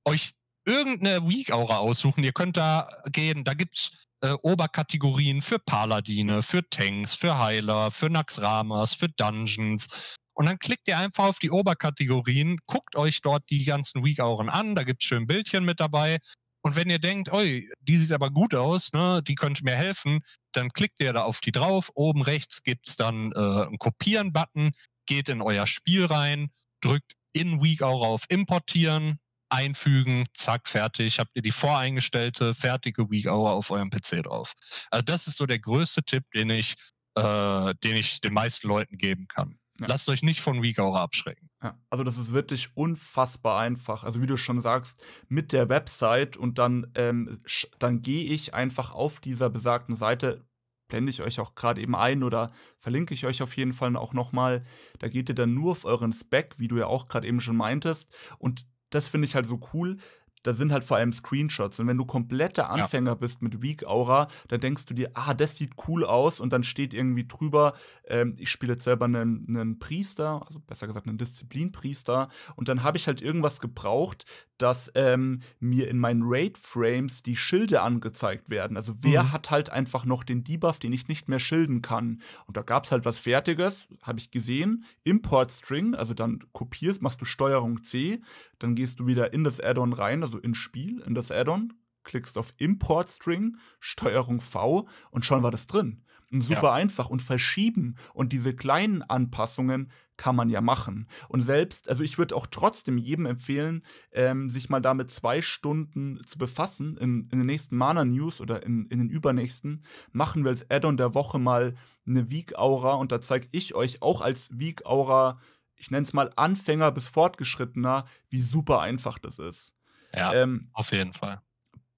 euch irgendeine Weak Aura aussuchen. Ihr könnt da gehen, da gibt es äh, Oberkategorien für Paladine, für Tanks, für Heiler, für Naxxramas, für Dungeons. Und dann klickt ihr einfach auf die Oberkategorien, guckt euch dort die ganzen Weak Auren an, da gibt es schön Bildchen mit dabei. Und wenn ihr denkt, oi, die sieht aber gut aus, ne, die könnte mir helfen, dann klickt ihr da auf die drauf. Oben rechts gibt es dann äh, einen Kopieren-Button, geht in euer Spiel rein, drückt in Weak Aura auf Importieren, einfügen, zack, fertig. Habt ihr die voreingestellte, fertige Weak Aura auf eurem P C drauf. Also das ist so der größte Tipp, den ich, äh, den ich den meisten Leuten geben kann. Ja. Lasst euch nicht von Weak Aura abschrecken. Ja, also das ist wirklich unfassbar einfach. Also wie du schon sagst, mit der Website und dann, ähm, dann gehe ich einfach auf dieser besagten Seite, blende ich euch auch gerade eben ein oder verlinke ich euch auf jeden Fall auch nochmal. Da geht ihr dann nur auf euren Spec, wie du ja auch gerade eben schon meintest, und das finde ich halt so cool. Da sind halt vor allem Screenshots. Und wenn du kompletter Anfänger ja. bist mit Weak Aura, dann denkst du dir, ah, das sieht cool aus. Und dann steht irgendwie drüber, ähm, ich spiele jetzt selber einen, einen Priester, also besser gesagt einen Disziplinpriester. Und dann habe ich halt irgendwas gebraucht, dass ähm, mir in meinen Raid-Frames die Schilde angezeigt werden. Also wer mhm. hat halt einfach noch den Debuff, den ich nicht mehr schilden kann. Und da gab es halt was Fertiges, habe ich gesehen. Import String, also dann kopierst, machst du Steuerung C, dann gehst du wieder in das Add-on rein, also ins Spiel, in das Add-on, klickst auf Import String, Steuerung V und schon war das drin. Und super ja. einfach und verschieben. Und diese kleinen Anpassungen kann man ja machen. Und selbst, also ich würde auch trotzdem jedem empfehlen, ähm, sich mal damit zwei Stunden zu befassen. In, in den nächsten Mana-News oder in, in den übernächsten machen wir als Add-on der Woche mal eine Weak Aura. Und da zeige ich euch auch als Weak Aura, ich nenne es mal Anfänger bis Fortgeschrittener, wie super einfach das ist. Ja, ähm, auf jeden Fall.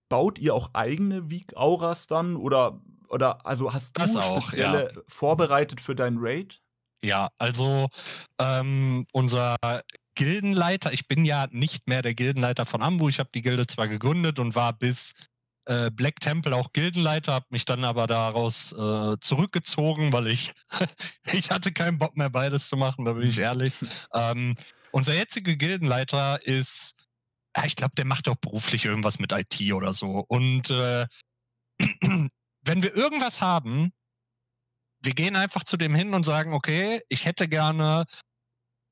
Baut ihr auch eigene Weak Auras dann? Oder, oder also hast du das auch spezielle ja. vorbereitet für deinen Raid? Ja, also ähm, unser Gildenleiter, ich bin ja nicht mehr der Gildenleiter von Anbu. Ich habe die Gilde zwar gegründet und war bis äh, Black Temple auch Gildenleiter, habe mich dann aber daraus äh, zurückgezogen, weil ich, ich hatte keinen Bock mehr, beides zu machen, da bin ich ehrlich. ähm, unser jetziger Gildenleiter ist, ich glaube, der macht doch beruflich irgendwas mit I T oder so. Und äh, wenn wir irgendwas haben, wir gehen einfach zu dem hin und sagen, okay, ich hätte gerne,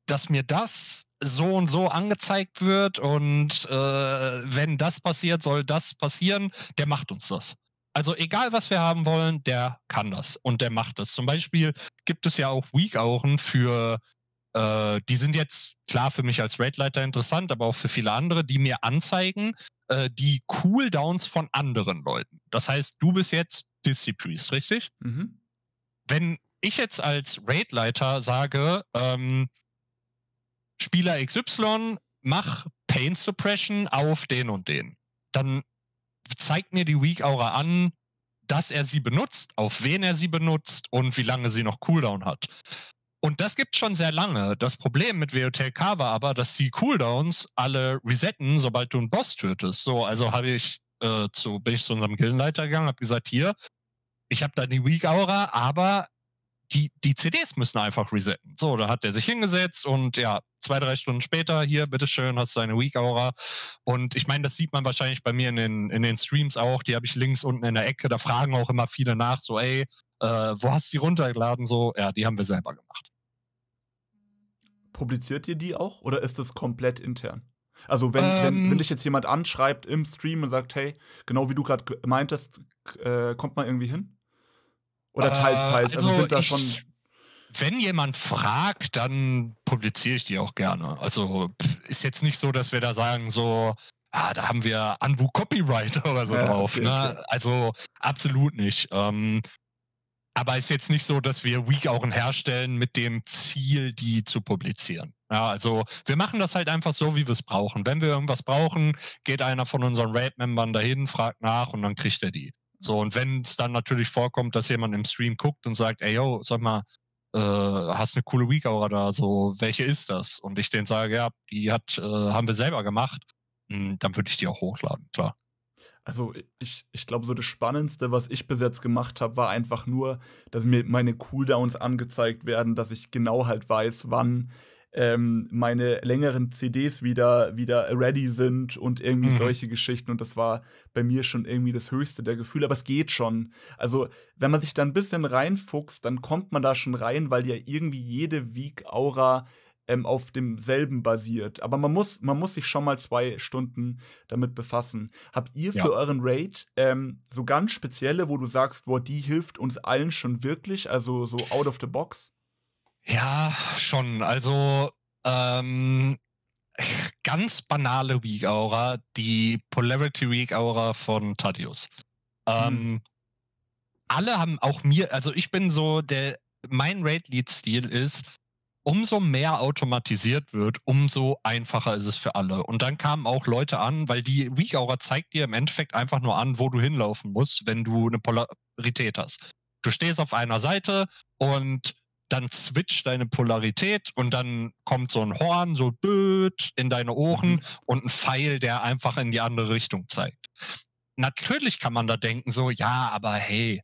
dass mir das so und so angezeigt wird und äh, wenn das passiert, soll das passieren, der macht uns das. Also egal, was wir haben wollen, der kann das und der macht das. Zum Beispiel gibt es ja auch Weak Auren für, äh, die sind jetzt klar für mich als Raidleiter interessant, aber auch für viele andere, die mir anzeigen, äh, die Cooldowns von anderen Leuten. Das heißt, du bist jetzt Disci-Priest, richtig? Mhm. Wenn ich jetzt als Raidleiter sage, ähm, Spieler X Y, mach Pain Suppression auf den und den, dann zeigt mir die Weak Aura an, dass er sie benutzt, auf wen er sie benutzt und wie lange sie noch Cooldown hat. Und das gibt es schon sehr lange. Das Problem mit W O T L K war aber, dass die Cooldowns alle resetten, sobald du einen Boss tötest. So, also habe ich äh, zu, bin ich zu unserem Gildenleiter gegangen, habe gesagt, hier, ich habe da die Weak Aura, aber die, die C Ds müssen einfach resetten. So, da hat er sich hingesetzt und ja, zwei, drei Stunden später, hier, bitteschön, hast du eine Weak Aura. Und ich meine, das sieht man wahrscheinlich bei mir in den, in den Streams auch, die habe ich links unten in der Ecke, da fragen auch immer viele nach, so, ey, äh, wo hast du die runtergeladen? So, ja, die haben wir selber gemacht. Publiziert ihr die auch oder ist das komplett intern? Also wenn, ähm, wenn, wenn dich jetzt jemand anschreibt im Stream und sagt, hey, genau wie du gerade meintest, äh, kommt mal irgendwie hin? Oder teils, teils? Äh, also, also sind da ich, schon... Wenn jemand fragt, dann publiziere ich die auch gerne. Also ist jetzt nicht so, dass wir da sagen so, ah, da haben wir Anbu Copyright oder so ja, drauf. Okay, ne? Okay. Also absolut nicht. Ähm, aber ist jetzt nicht so, dass wir Weak Auren herstellen mit dem Ziel, die zu publizieren. Ja, also wir machen das halt einfach so, wie wir es brauchen. Wenn wir irgendwas brauchen, geht einer von unseren Raid-Membern dahin, fragt nach und dann kriegt er die. So, und wenn es dann natürlich vorkommt, dass jemand im Stream guckt und sagt, ey, yo, sag mal, Äh, hast eine coole Weak Aura da, so, welche ist das? Und ich denen sage, ja, die hat, äh, haben wir selber gemacht, dann würde ich die auch hochladen, klar. Also ich, ich glaube, so das Spannendste, was ich bis jetzt gemacht habe, war einfach nur, dass mir meine Cooldowns angezeigt werden, dass ich genau halt weiß, wann ähm, meine längeren C Ds wieder, wieder ready sind und irgendwie mhm. solche Geschichten. Und das war bei mir schon irgendwie das höchste der Gefühle. Aber es geht schon. Also, wenn man sich da ein bisschen reinfuchst, dann kommt man da schon rein, weil ja irgendwie jede Weak Aura ähm, auf demselben basiert. Aber man muss, man muss sich schon mal zwei Stunden damit befassen. Habt ihr ja. für euren Raid ähm, so ganz spezielle, wo du sagst, boah, die hilft uns allen schon wirklich? Also so out of the box? Ja, schon. Also ähm, ganz banale Weak Aura, die Polarity Weak Aura von Thaddius. Ähm, hm. Alle haben auch mir, also ich bin so, der mein Raid-Lead-Stil ist, umso mehr automatisiert wird, umso einfacher ist es für alle. Und dann kamen auch Leute an, weil die Weak Aura zeigt dir im Endeffekt einfach nur an, wo du hinlaufen musst, wenn du eine Polarität hast. Du stehst auf einer Seite und dann switcht deine Polarität und dann kommt so ein Horn, so blöd in deine Ohren mhm. und ein Pfeil, der einfach in die andere Richtung zeigt. Natürlich kann man da denken so, ja, aber hey,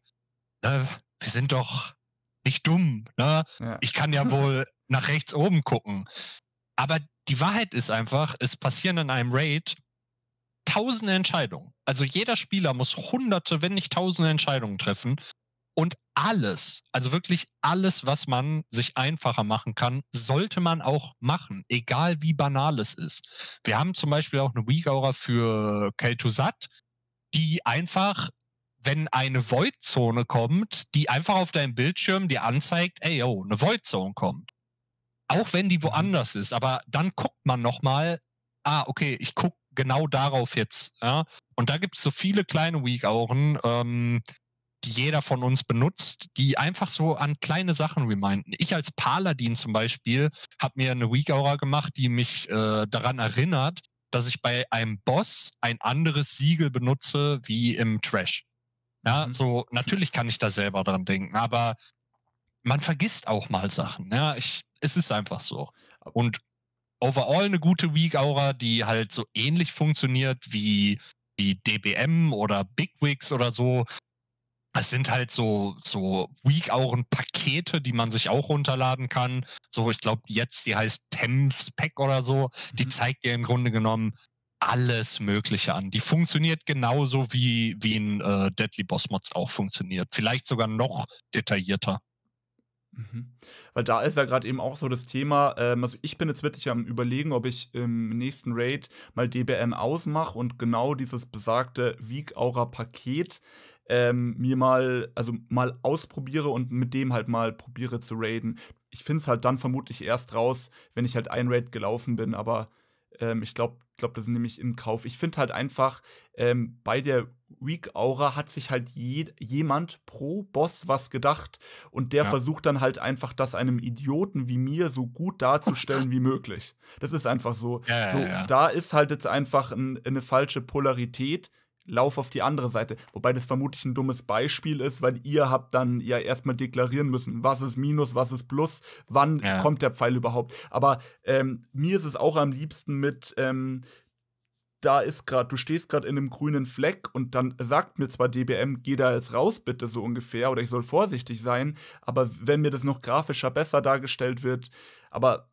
ne, wir sind doch nicht dumm, ne? Ja. Ich kann ja wohl nach rechts oben gucken. Aber die Wahrheit ist einfach, es passieren in einem Raid tausende Entscheidungen. Also jeder Spieler muss hunderte, wenn nicht tausende Entscheidungen treffen. Und alles, also wirklich alles, was man sich einfacher machen kann, sollte man auch machen, egal wie banal es ist. Wir haben zum Beispiel auch eine Weak Aura für Kel'Thuzad, die einfach, wenn eine Void-Zone kommt, die einfach auf deinem Bildschirm dir anzeigt, ey, yo, eine Void-Zone kommt. Auch wenn die woanders ist, aber dann guckt man nochmal, ah, okay, ich gucke genau darauf jetzt. Ja? Und da gibt es so viele kleine Weak Auren, ähm, jeder von uns benutzt, die einfach so an kleine Sachen reminden. Ich als Paladin zum Beispiel habe mir eine Weak Aura gemacht, die mich äh, daran erinnert, dass ich bei einem Boss ein anderes Siegel benutze wie im Trash. Ja, mhm. so natürlich kann ich da selber dran denken, aber man vergisst auch mal Sachen. Ja, ich, es ist einfach so. Und overall eine gute Weak Aura, die halt so ähnlich funktioniert wie, wie D B M oder Big Wigs oder so. Es sind halt so, so Weak-Auren-Pakete, die man sich auch runterladen kann. So, ich glaube jetzt, die heißt Temp-Spec oder so. Mhm. Die zeigt dir im Grunde genommen alles Mögliche an. Die funktioniert genauso, wie, wie ein äh, Deadly Boss Mods auch funktioniert. Vielleicht sogar noch detaillierter. Mhm. Weil da ist ja gerade eben auch so das Thema, ähm, also ich bin jetzt wirklich am Überlegen, ob ich im nächsten Raid mal D B M ausmache und genau dieses besagte Weak-Aura-Paket ähm, mir mal, also mal ausprobiere und mit dem halt mal probiere zu raiden. Ich finde es halt dann vermutlich erst raus, wenn ich halt ein Raid gelaufen bin, aber ähm, ich glaube, glaub, das nehme ich in Kauf. Ich finde halt einfach, ähm, bei der Weak Aura hat sich halt je, jemand pro Boss was gedacht und der ja. versucht dann halt einfach, das einem Idioten wie mir so gut darzustellen wie möglich. Das ist einfach so. Ja, so ja, ja. Da ist halt jetzt einfach ein, eine falsche Polarität. Lauf auf die andere Seite. Wobei das vermutlich ein dummes Beispiel ist, weil ihr habt dann ja erstmal deklarieren müssen, was ist Minus, was ist Plus, wann ja. kommt der Pfeil überhaupt. Aber ähm, mir ist es auch am liebsten mit, ähm, da ist gerade, du stehst gerade in einem grünen Fleck und dann sagt mir zwar D B M, geh da jetzt raus bitte so ungefähr oder ich soll vorsichtig sein, aber wenn mir das noch grafischer besser dargestellt wird, aber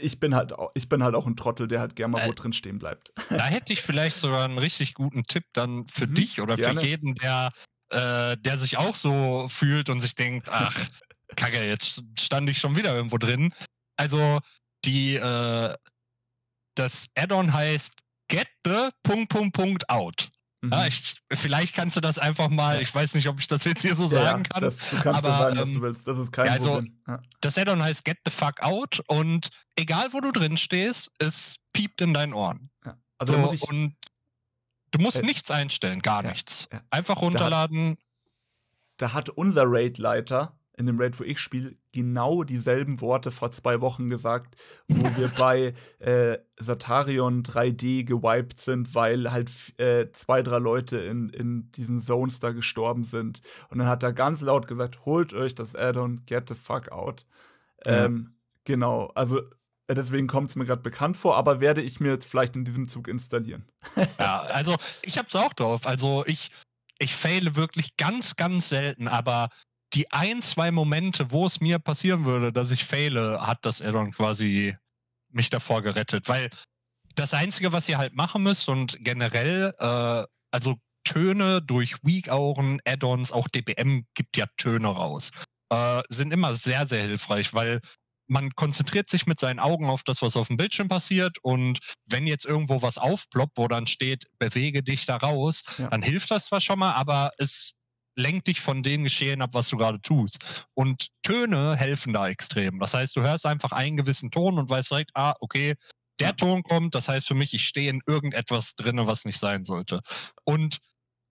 ich bin halt auch, ich bin halt auch ein Trottel, der halt gerne mal wo drin stehen bleibt. Da hätte ich vielleicht sogar einen richtig guten Tipp dann für mhm, dich oder gerne. für jeden, der, äh, der sich auch so fühlt und sich denkt, ach, Kacke, jetzt stand ich schon wieder irgendwo drin. Also die, äh, das Add-on heißt Get the Punkt, Punkt, Punkt Out. Mhm. Ja, ich, vielleicht kannst du das einfach mal, ich weiß nicht, ob ich das jetzt hier so ja, sagen kann. Das, du kannst aber, so sagen, was ähm, du willst. Das ist kein ja, also, Problem. Ja. Das Addon heißt Get the Fuck Out und egal, wo du drin stehst, es piept in deinen Ohren. Ja. Also so, muss ich, und du musst äh, nichts einstellen, gar ja, nichts. Ja. Einfach runterladen. Da hat, da hat unser Raid-Leiter in dem Raid, wo ich spiele, genau dieselben Worte vor zwei Wochen gesagt, wo wir bei äh, Sartharion drei D gewiped sind, weil halt äh, zwei, drei Leute in, in diesen Zones da gestorben sind. Und dann hat er ganz laut gesagt, holt euch das Addon, get the fuck out. Ja. Ähm, genau, also deswegen kommt es mir gerade bekannt vor, aber werde ich mir jetzt vielleicht in diesem Zug installieren. Ja, also ich hab's auch drauf. Also ich, ich faile wirklich ganz, ganz selten, aber die ein, zwei Momente, wo es mir passieren würde, dass ich faile, hat das Addon quasi mich davor gerettet. Weil das Einzige, was ihr halt machen müsst und generell, äh, also Töne durch Weak-Auren, Addons, auch D B M gibt ja Töne raus, äh, sind immer sehr, sehr hilfreich, weil man konzentriert sich mit seinen Augen auf das, was auf dem Bildschirm passiert und wenn jetzt irgendwo was aufploppt, wo dann steht, bewege dich da raus, ja. dann hilft das zwar schon mal, aber es lenk dich von dem Geschehen ab, was du gerade tust. Und Töne helfen da extrem. Das heißt, du hörst einfach einen gewissen Ton und weißt direkt, ah, okay, der Ton kommt, das heißt für mich, ich stehe in irgendetwas drin, was nicht sein sollte. Und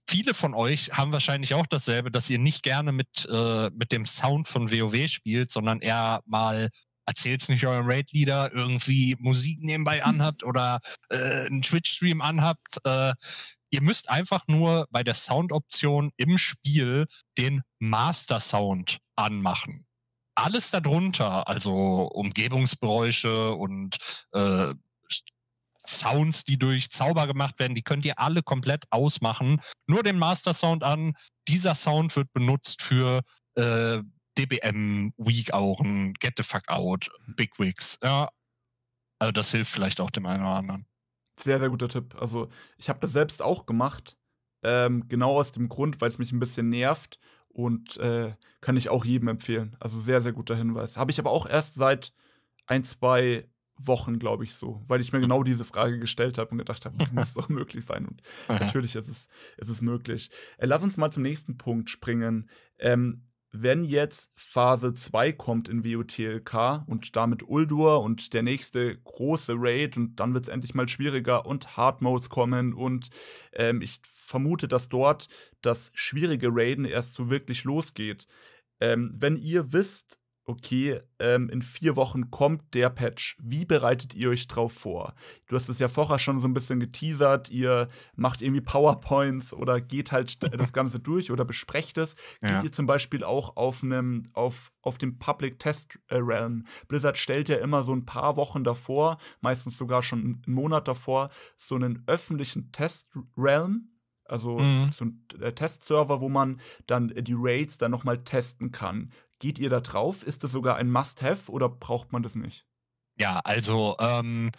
viele von euch haben wahrscheinlich auch dasselbe, dass ihr nicht gerne mit, äh, mit dem Sound von WoW spielt, sondern eher mal erzählt's nicht eurem Raid-Leader, irgendwie Musik nebenbei anhabt oder äh, einen Twitch-Stream anhabt. Äh, ihr müsst einfach nur bei der Sound-Option im Spiel den Master-Sound anmachen. Alles darunter, also Umgebungsgeräusche und äh, Sounds, die durch Zauber gemacht werden, die könnt ihr alle komplett ausmachen. Nur den Master-Sound an. Dieser Sound wird benutzt für äh, D B M, Weak Auren, Get the Fuck Out, Big Wigs. Ja, also das hilft vielleicht auch dem einen oder anderen. Sehr, sehr guter Tipp. Also ich habe das selbst auch gemacht, ähm, genau aus dem Grund, weil es mich ein bisschen nervt und äh, kann ich auch jedem empfehlen. Also sehr, sehr guter Hinweis. Habe ich aber auch erst seit ein, zwei Wochen, glaube ich, so, weil ich mir genau diese Frage gestellt habe und gedacht habe, das muss doch möglich sein. Und ja. natürlich ist es, ist es möglich. Äh, lass uns mal zum nächsten Punkt springen. Ähm, Wenn jetzt Phase zwei kommt in W O T L K und damit Ulduar und der nächste große Raid und dann wird es endlich mal schwieriger und Hard Modes kommen und ähm, ich vermute, dass dort das schwierige Raiden erst so wirklich losgeht. Ähm, wenn ihr wisst, okay, ähm, in vier Wochen kommt der Patch. Wie bereitet ihr euch drauf vor? Du hast es ja vorher schon so ein bisschen geteasert. Ihr macht irgendwie PowerPoints oder geht halt das Ganze durch oder besprecht es. Geht ja. ihr zum Beispiel auch auf einem, auf, auf dem Public Test Realm? Blizzard stellt ja immer so ein paar Wochen davor, meistens sogar schon einen Monat davor, so einen öffentlichen Test Realm. Also mhm. so ein äh, Testserver, wo man dann äh, die Raids dann nochmal testen kann. Geht ihr da drauf? Ist das sogar ein Must-Have oder braucht man das nicht? Ja, also ähm,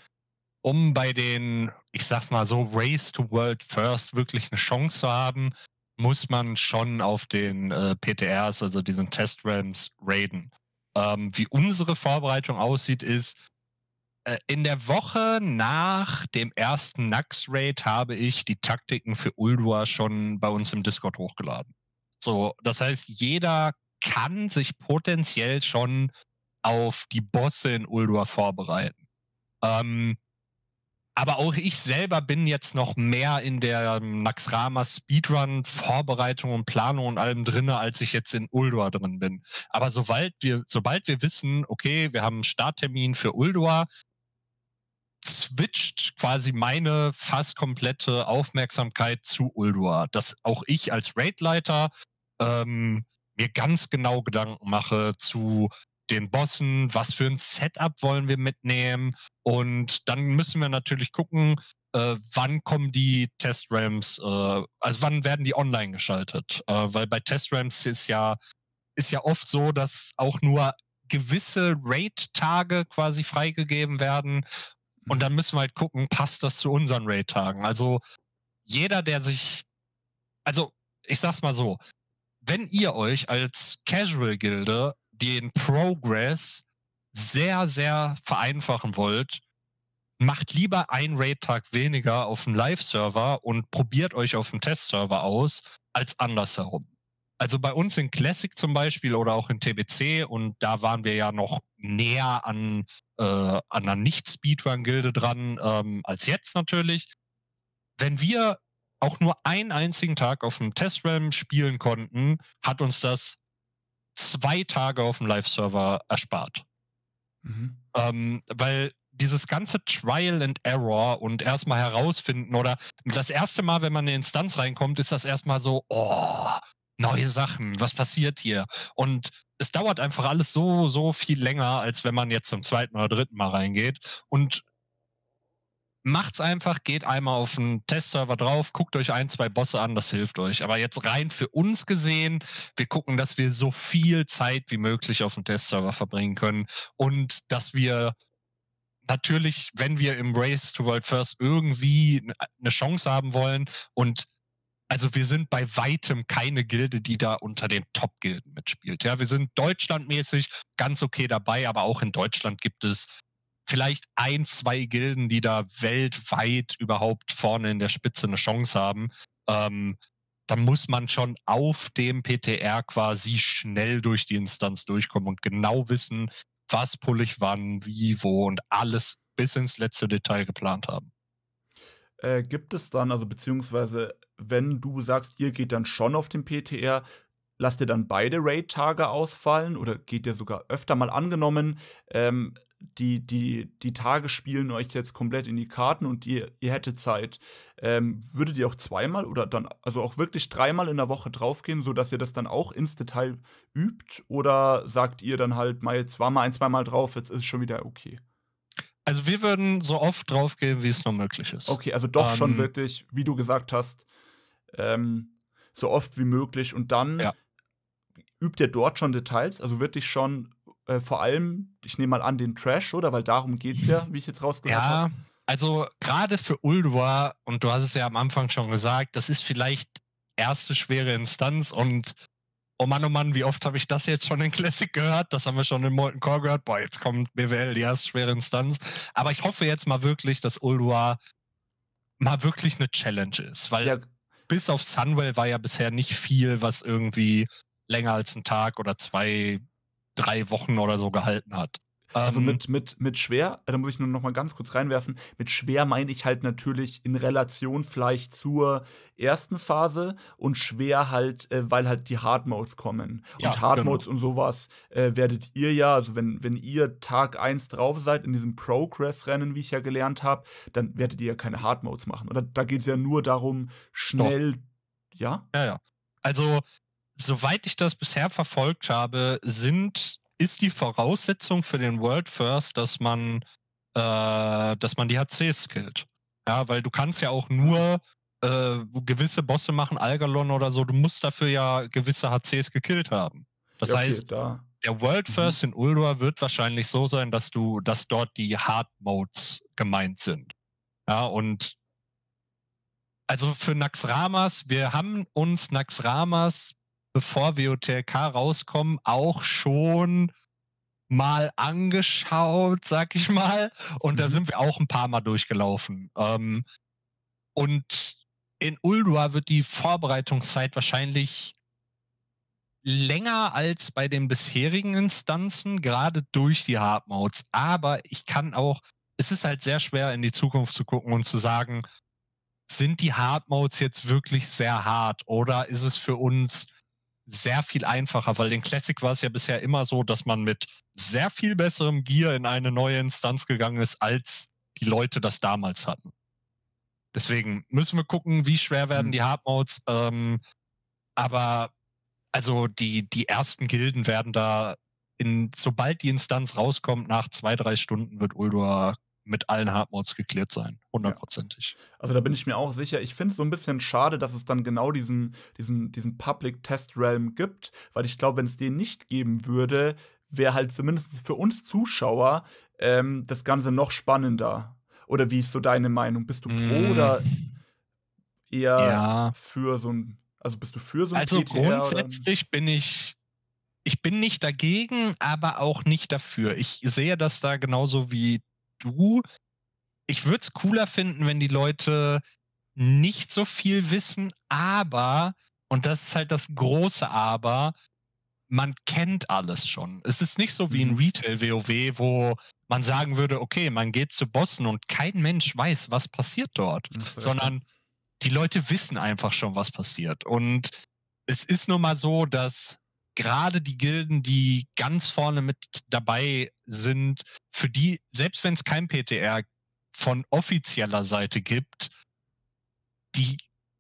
um bei den, ich sag mal so, Race to World First wirklich eine Chance zu haben, muss man schon auf den äh, P T Rs, also diesen Test Realms, raiden. Ähm, wie unsere Vorbereitung aussieht, ist, äh, in der Woche nach dem ersten Naxx-Raid habe ich die Taktiken für Ulduar schon bei uns im Discord hochgeladen. So, das heißt, jeder kann sich potenziell schon auf die Bosse in Ulduar vorbereiten. Ähm, aber auch ich selber bin jetzt noch mehr in der Naxxramas Speedrun Vorbereitung und Planung und allem drin, als ich jetzt in Ulduar drin bin. Aber sobald wir, sobald wir wissen, okay, wir haben einen Starttermin für Ulduar, switcht quasi meine fast komplette Aufmerksamkeit zu Ulduar, dass auch ich als Raidleiter ähm, mir ganz genau Gedanken mache zu den Bossen, was für ein Setup wollen wir mitnehmen, und dann müssen wir natürlich gucken, äh, wann kommen die Testreams, äh, also wann werden die online geschaltet, äh, weil bei Testreams ist ja, ist ja oft so, dass auch nur gewisse Raid-Tage quasi freigegeben werden. Und dann müssen wir halt gucken, passt das zu unseren Raid-Tagen? Also jeder, der sich... Also, ich sag's mal so. Wenn ihr euch als Casual-Gilde den Progress sehr, sehr vereinfachen wollt, macht lieber einen Raid-Tag weniger auf dem Live-Server und probiert euch auf dem Test-Server aus, als andersherum. Also bei uns in Classic zum Beispiel oder auch in T B C, und da waren wir ja noch näher an... an einer Nicht-Speedrun-Gilde dran, ähm, als jetzt natürlich. Wenn wir auch nur einen einzigen Tag auf dem Testrealm spielen konnten, hat uns das zwei Tage auf dem Live-Server erspart. Mhm. Ähm, weil dieses ganze Trial and Error und erstmal herausfinden, oder das erste Mal, wenn man in eine Instanz reinkommt, ist das erstmal so, oh, neue Sachen, was passiert hier? Und es dauert einfach alles so, so viel länger, als wenn man jetzt zum zweiten oder dritten Mal reingeht. Und macht's einfach, geht einmal auf den Testserver drauf, guckt euch ein, zwei Bosse an, das hilft euch. Aber jetzt rein für uns gesehen, wir gucken, dass wir so viel Zeit wie möglich auf dem Testserver verbringen können und dass wir natürlich, wenn wir im Race to World First irgendwie eine Chance haben wollen, und also wir sind bei weitem keine Gilde, die da unter den Top-Gilden mitspielt. Ja, wir sind deutschlandmäßig ganz okay dabei, aber auch in Deutschland gibt es vielleicht ein, zwei Gilden, die da weltweit überhaupt vorne in der Spitze eine Chance haben. Ähm, da muss man schon auf dem P T R quasi schnell durch die Instanz durchkommen und genau wissen, was pull ich wann, wie, wo, und alles bis ins letzte Detail geplant haben. Äh, gibt es dann, also beziehungsweise, wenn du sagst, ihr geht dann schon auf den P T R, lasst ihr dann beide Raid-Tage ausfallen oder geht ihr sogar öfter mal, angenommen, ähm, die, die, die Tage spielen euch jetzt komplett in die Karten und ihr, ihr hättet Zeit, ähm, würdet ihr auch zweimal oder dann, also auch wirklich dreimal in der Woche draufgehen, sodass ihr das dann auch ins Detail übt, oder sagt ihr dann halt, mal, jetzt war mal ein, zweimal drauf, jetzt ist es schon wieder okay? Also wir würden so oft draufgehen, wie es nur möglich ist. Okay, also doch ähm, schon wirklich, wie du gesagt hast, ähm, so oft wie möglich. Und dann ja. übt ihr dort schon Details. Also wirklich schon äh, vor allem, ich nehme mal an, den Trash, oder? Weil darum geht es ja, wie ich jetzt rausgehört ja, habe. Ja, also gerade für Ulduar, und du hast es ja am Anfang schon gesagt, das ist vielleicht erste schwere Instanz, und oh Mann, oh Mann, wie oft habe ich das jetzt schon in Classic gehört? Das haben wir schon in Molten Core gehört. Boah, jetzt kommt B W L, die erste schwere Instanz. Aber ich hoffe jetzt mal wirklich, dass Ulduar mal wirklich eine Challenge ist. Weil ja. bis auf Sunwell war ja bisher nicht viel, was irgendwie länger als einen Tag oder zwei, drei Wochen oder so gehalten hat. Also mit, mit, mit schwer, da muss ich nur noch mal ganz kurz reinwerfen, mit schwer meine ich halt natürlich in Relation vielleicht zur ersten Phase, und schwer halt, äh, weil halt die Hard Modes kommen. Ja, und Hard Modes genau. und sowas äh, werdet ihr ja, also wenn, wenn ihr Tag eins drauf seid in diesem Progress-Rennen, wie ich ja gelernt habe, dann werdet ihr ja keine Hard Modes machen. Oder da geht es ja nur darum, schnell, Doch. ja? Ja, ja. Also, soweit ich das bisher verfolgt habe, sind... ist die Voraussetzung für den World First, dass man, äh, dass man die H Cs killt. Ja, weil du kannst ja auch nur äh, gewisse Bosse machen, Algalon oder so, du musst dafür ja gewisse H Cs gekillt haben. Das ja, okay, heißt, da. der World First mhm. in Ulduar wird wahrscheinlich so sein, dass du, dass dort die Hard Modes gemeint sind. Ja, und also für Naxxramas, wir haben uns Naxxramas, bevor W O T L K rauskommen, auch schon mal angeschaut, sag ich mal. Und mhm. da sind wir auch ein paar Mal durchgelaufen. Ähm, und in Ulduar wird die Vorbereitungszeit wahrscheinlich länger als bei den bisherigen Instanzen, gerade durch die Hardmodes. Aber ich kann auch, es ist halt sehr schwer, in die Zukunft zu gucken und zu sagen, sind die Hardmodes jetzt wirklich sehr hart oder ist es für uns sehr viel einfacher? Weil in Classic war es ja bisher immer so, dass man mit sehr viel besserem Gear in eine neue Instanz gegangen ist, als die Leute das damals hatten. Deswegen müssen wir gucken, wie schwer werden die Hardmodes. Ähm, aber also die, die ersten Gilden werden da, in, sobald die Instanz rauskommt, nach zwei, drei Stunden wird Ulduar mit allen Hardmodes geklärt sein. Hundertprozentig. Ja. Also da bin ich mir auch sicher. Ich finde es so ein bisschen schade, dass es dann genau diesen, diesen, diesen Public-Test-Realm gibt, weil ich glaube, wenn es den nicht geben würde, wäre halt zumindest für uns Zuschauer ähm, das Ganze noch spannender. Oder wie ist so deine Meinung? Bist du pro mm. oder eher ja. für so ein, also bist du für so ein Also P T R grundsätzlich oder? bin ich, ich bin nicht dagegen, aber auch nicht dafür. Ich sehe das da genauso wie du. Ich würde es cooler finden, wenn die Leute nicht so viel wissen, aber, und das ist halt das große Aber, man kennt alles schon. Es ist nicht so wie in Retail-WoW, wo man sagen würde, okay, man geht zu Bossen und kein Mensch weiß, was passiert dort. Sondern die Leute wissen einfach schon, was passiert. Und es ist nun mal so, dass gerade die Gilden, die ganz vorne mit dabei sind, für die, selbst wenn es kein P T R von offizieller Seite gibt, die,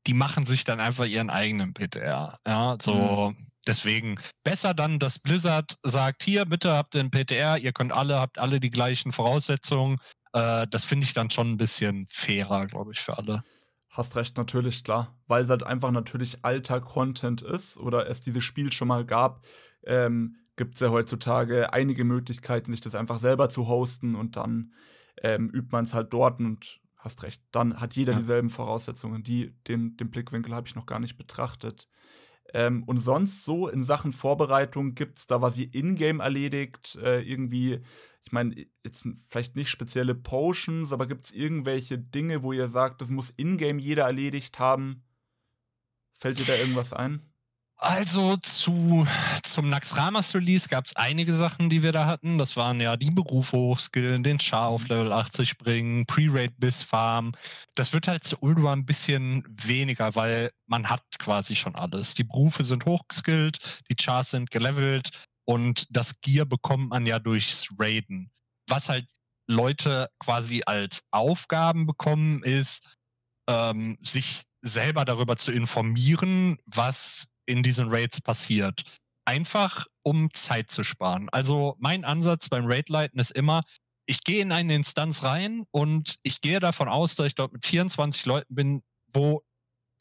die machen sich dann einfach ihren eigenen P T R. Ja, so... Mhm. Deswegen besser dann, dass Blizzard sagt, hier, bitte habt ihr ein P T R, ihr könnt alle, habt alle die gleichen Voraussetzungen. Äh, das finde ich dann schon ein bisschen fairer, glaube ich, für alle. Hast recht, natürlich, klar. Weil es halt einfach natürlich alter Content ist oder es dieses Spiel schon mal gab, ähm, gibt es ja heutzutage einige Möglichkeiten, sich das einfach selber zu hosten und dann ähm, übt man es halt dort und hast recht. Dann hat jeder ja. dieselben Voraussetzungen. Die, den, den Blickwinkel habe ich noch gar nicht betrachtet. Ähm, und sonst so in Sachen Vorbereitung gibt es da, was ihr in-game erledigt, äh, irgendwie, ich meine, jetzt vielleicht nicht spezielle Potions, aber gibt es irgendwelche Dinge, wo ihr sagt, das muss in-game jeder erledigt haben? Fällt dir da irgendwas ein? Also zu, zum Naxxramas-Release gab es einige Sachen, die wir da hatten. Das waren ja die Berufe hochskillen, den Char auf Level achtzig bringen, Pre-Raid-Biss-Farm. Das wird halt zu Ulduar ein bisschen weniger, weil man hat quasi schon alles. Die Berufe sind hochskillt, die Chars sind gelevelt und das Gear bekommt man ja durchs Raiden. Was halt Leute quasi als Aufgaben bekommen, ist, ähm, sich selber darüber zu informieren, was in diesen Raids passiert. Einfach, um Zeit zu sparen. Also mein Ansatz beim Raid-Leiten ist immer, ich gehe in eine Instanz rein und ich gehe davon aus, dass ich dort mit vierundzwanzig Leuten bin, wo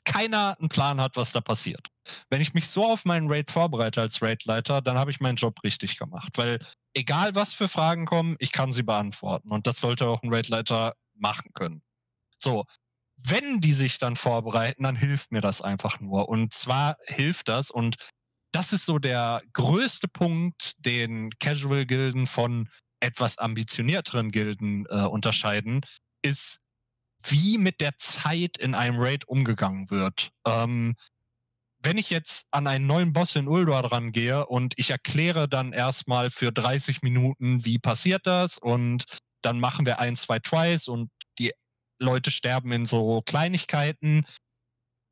keiner einen Plan hat, was da passiert. Wenn ich mich so auf meinen Raid vorbereite als Raid-Leiter, dann habe ich meinen Job richtig gemacht. Weil egal, was für Fragen kommen, ich kann sie beantworten. Und das sollte auch ein Raid-Leiter machen können. So. Wenn die sich dann vorbereiten, dann hilft mir das einfach nur. Und zwar hilft das. Und das ist so der größte Punkt, den Casual-Gilden von etwas ambitionierteren Gilden äh, unterscheiden, ist, wie mit der Zeit in einem Raid umgegangen wird. Ähm, wenn ich jetzt an einen neuen Boss in Ulduar dran gehe und ich erkläre dann erstmal für dreißig Minuten, wie passiert das, und dann machen wir ein, zwei Tries und die Leute sterben in so Kleinigkeiten.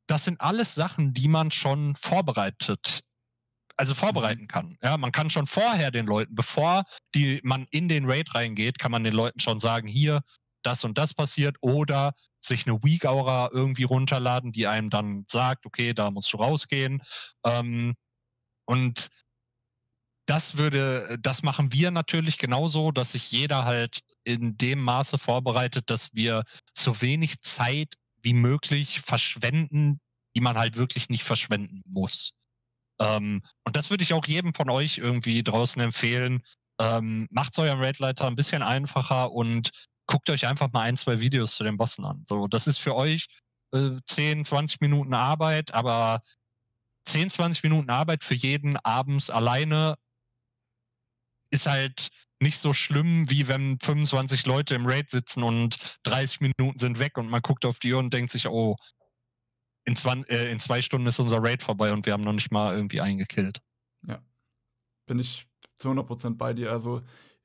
Das sind alles Sachen, die man schon vorbereitet, also vorbereiten kann. Ja, man kann schon vorher den Leuten, bevor die, man in den Raid reingeht, kann man den Leuten schon sagen, hier, das und das passiert, oder sich eine Weak Aura irgendwie runterladen, die einem dann sagt, okay, da musst du rausgehen. Ähm, und das würde, das machen wir natürlich genauso, dass sich jeder halt in dem Maße vorbereitet, dass wir so wenig Zeit wie möglich verschwenden, die man halt wirklich nicht verschwenden muss. Ähm, und das würde ich auch jedem von euch irgendwie draußen empfehlen. Ähm, macht's euren Raidleiter ein bisschen einfacher und guckt euch einfach mal ein, zwei Videos zu den Bossen an. So, das ist für euch äh, zehn, zwanzig Minuten Arbeit, aber zehn, zwanzig Minuten Arbeit für jeden abends alleine ist halt nicht so schlimm, wie wenn fünfundzwanzig Leute im Raid sitzen und dreißig Minuten sind weg und man guckt auf die Uhr und denkt sich, oh, in zwei, äh, in zwei Stunden ist unser Raid vorbei und wir haben noch nicht mal irgendwie eingekillt. bin ich zu hundert Prozent bei dir. Also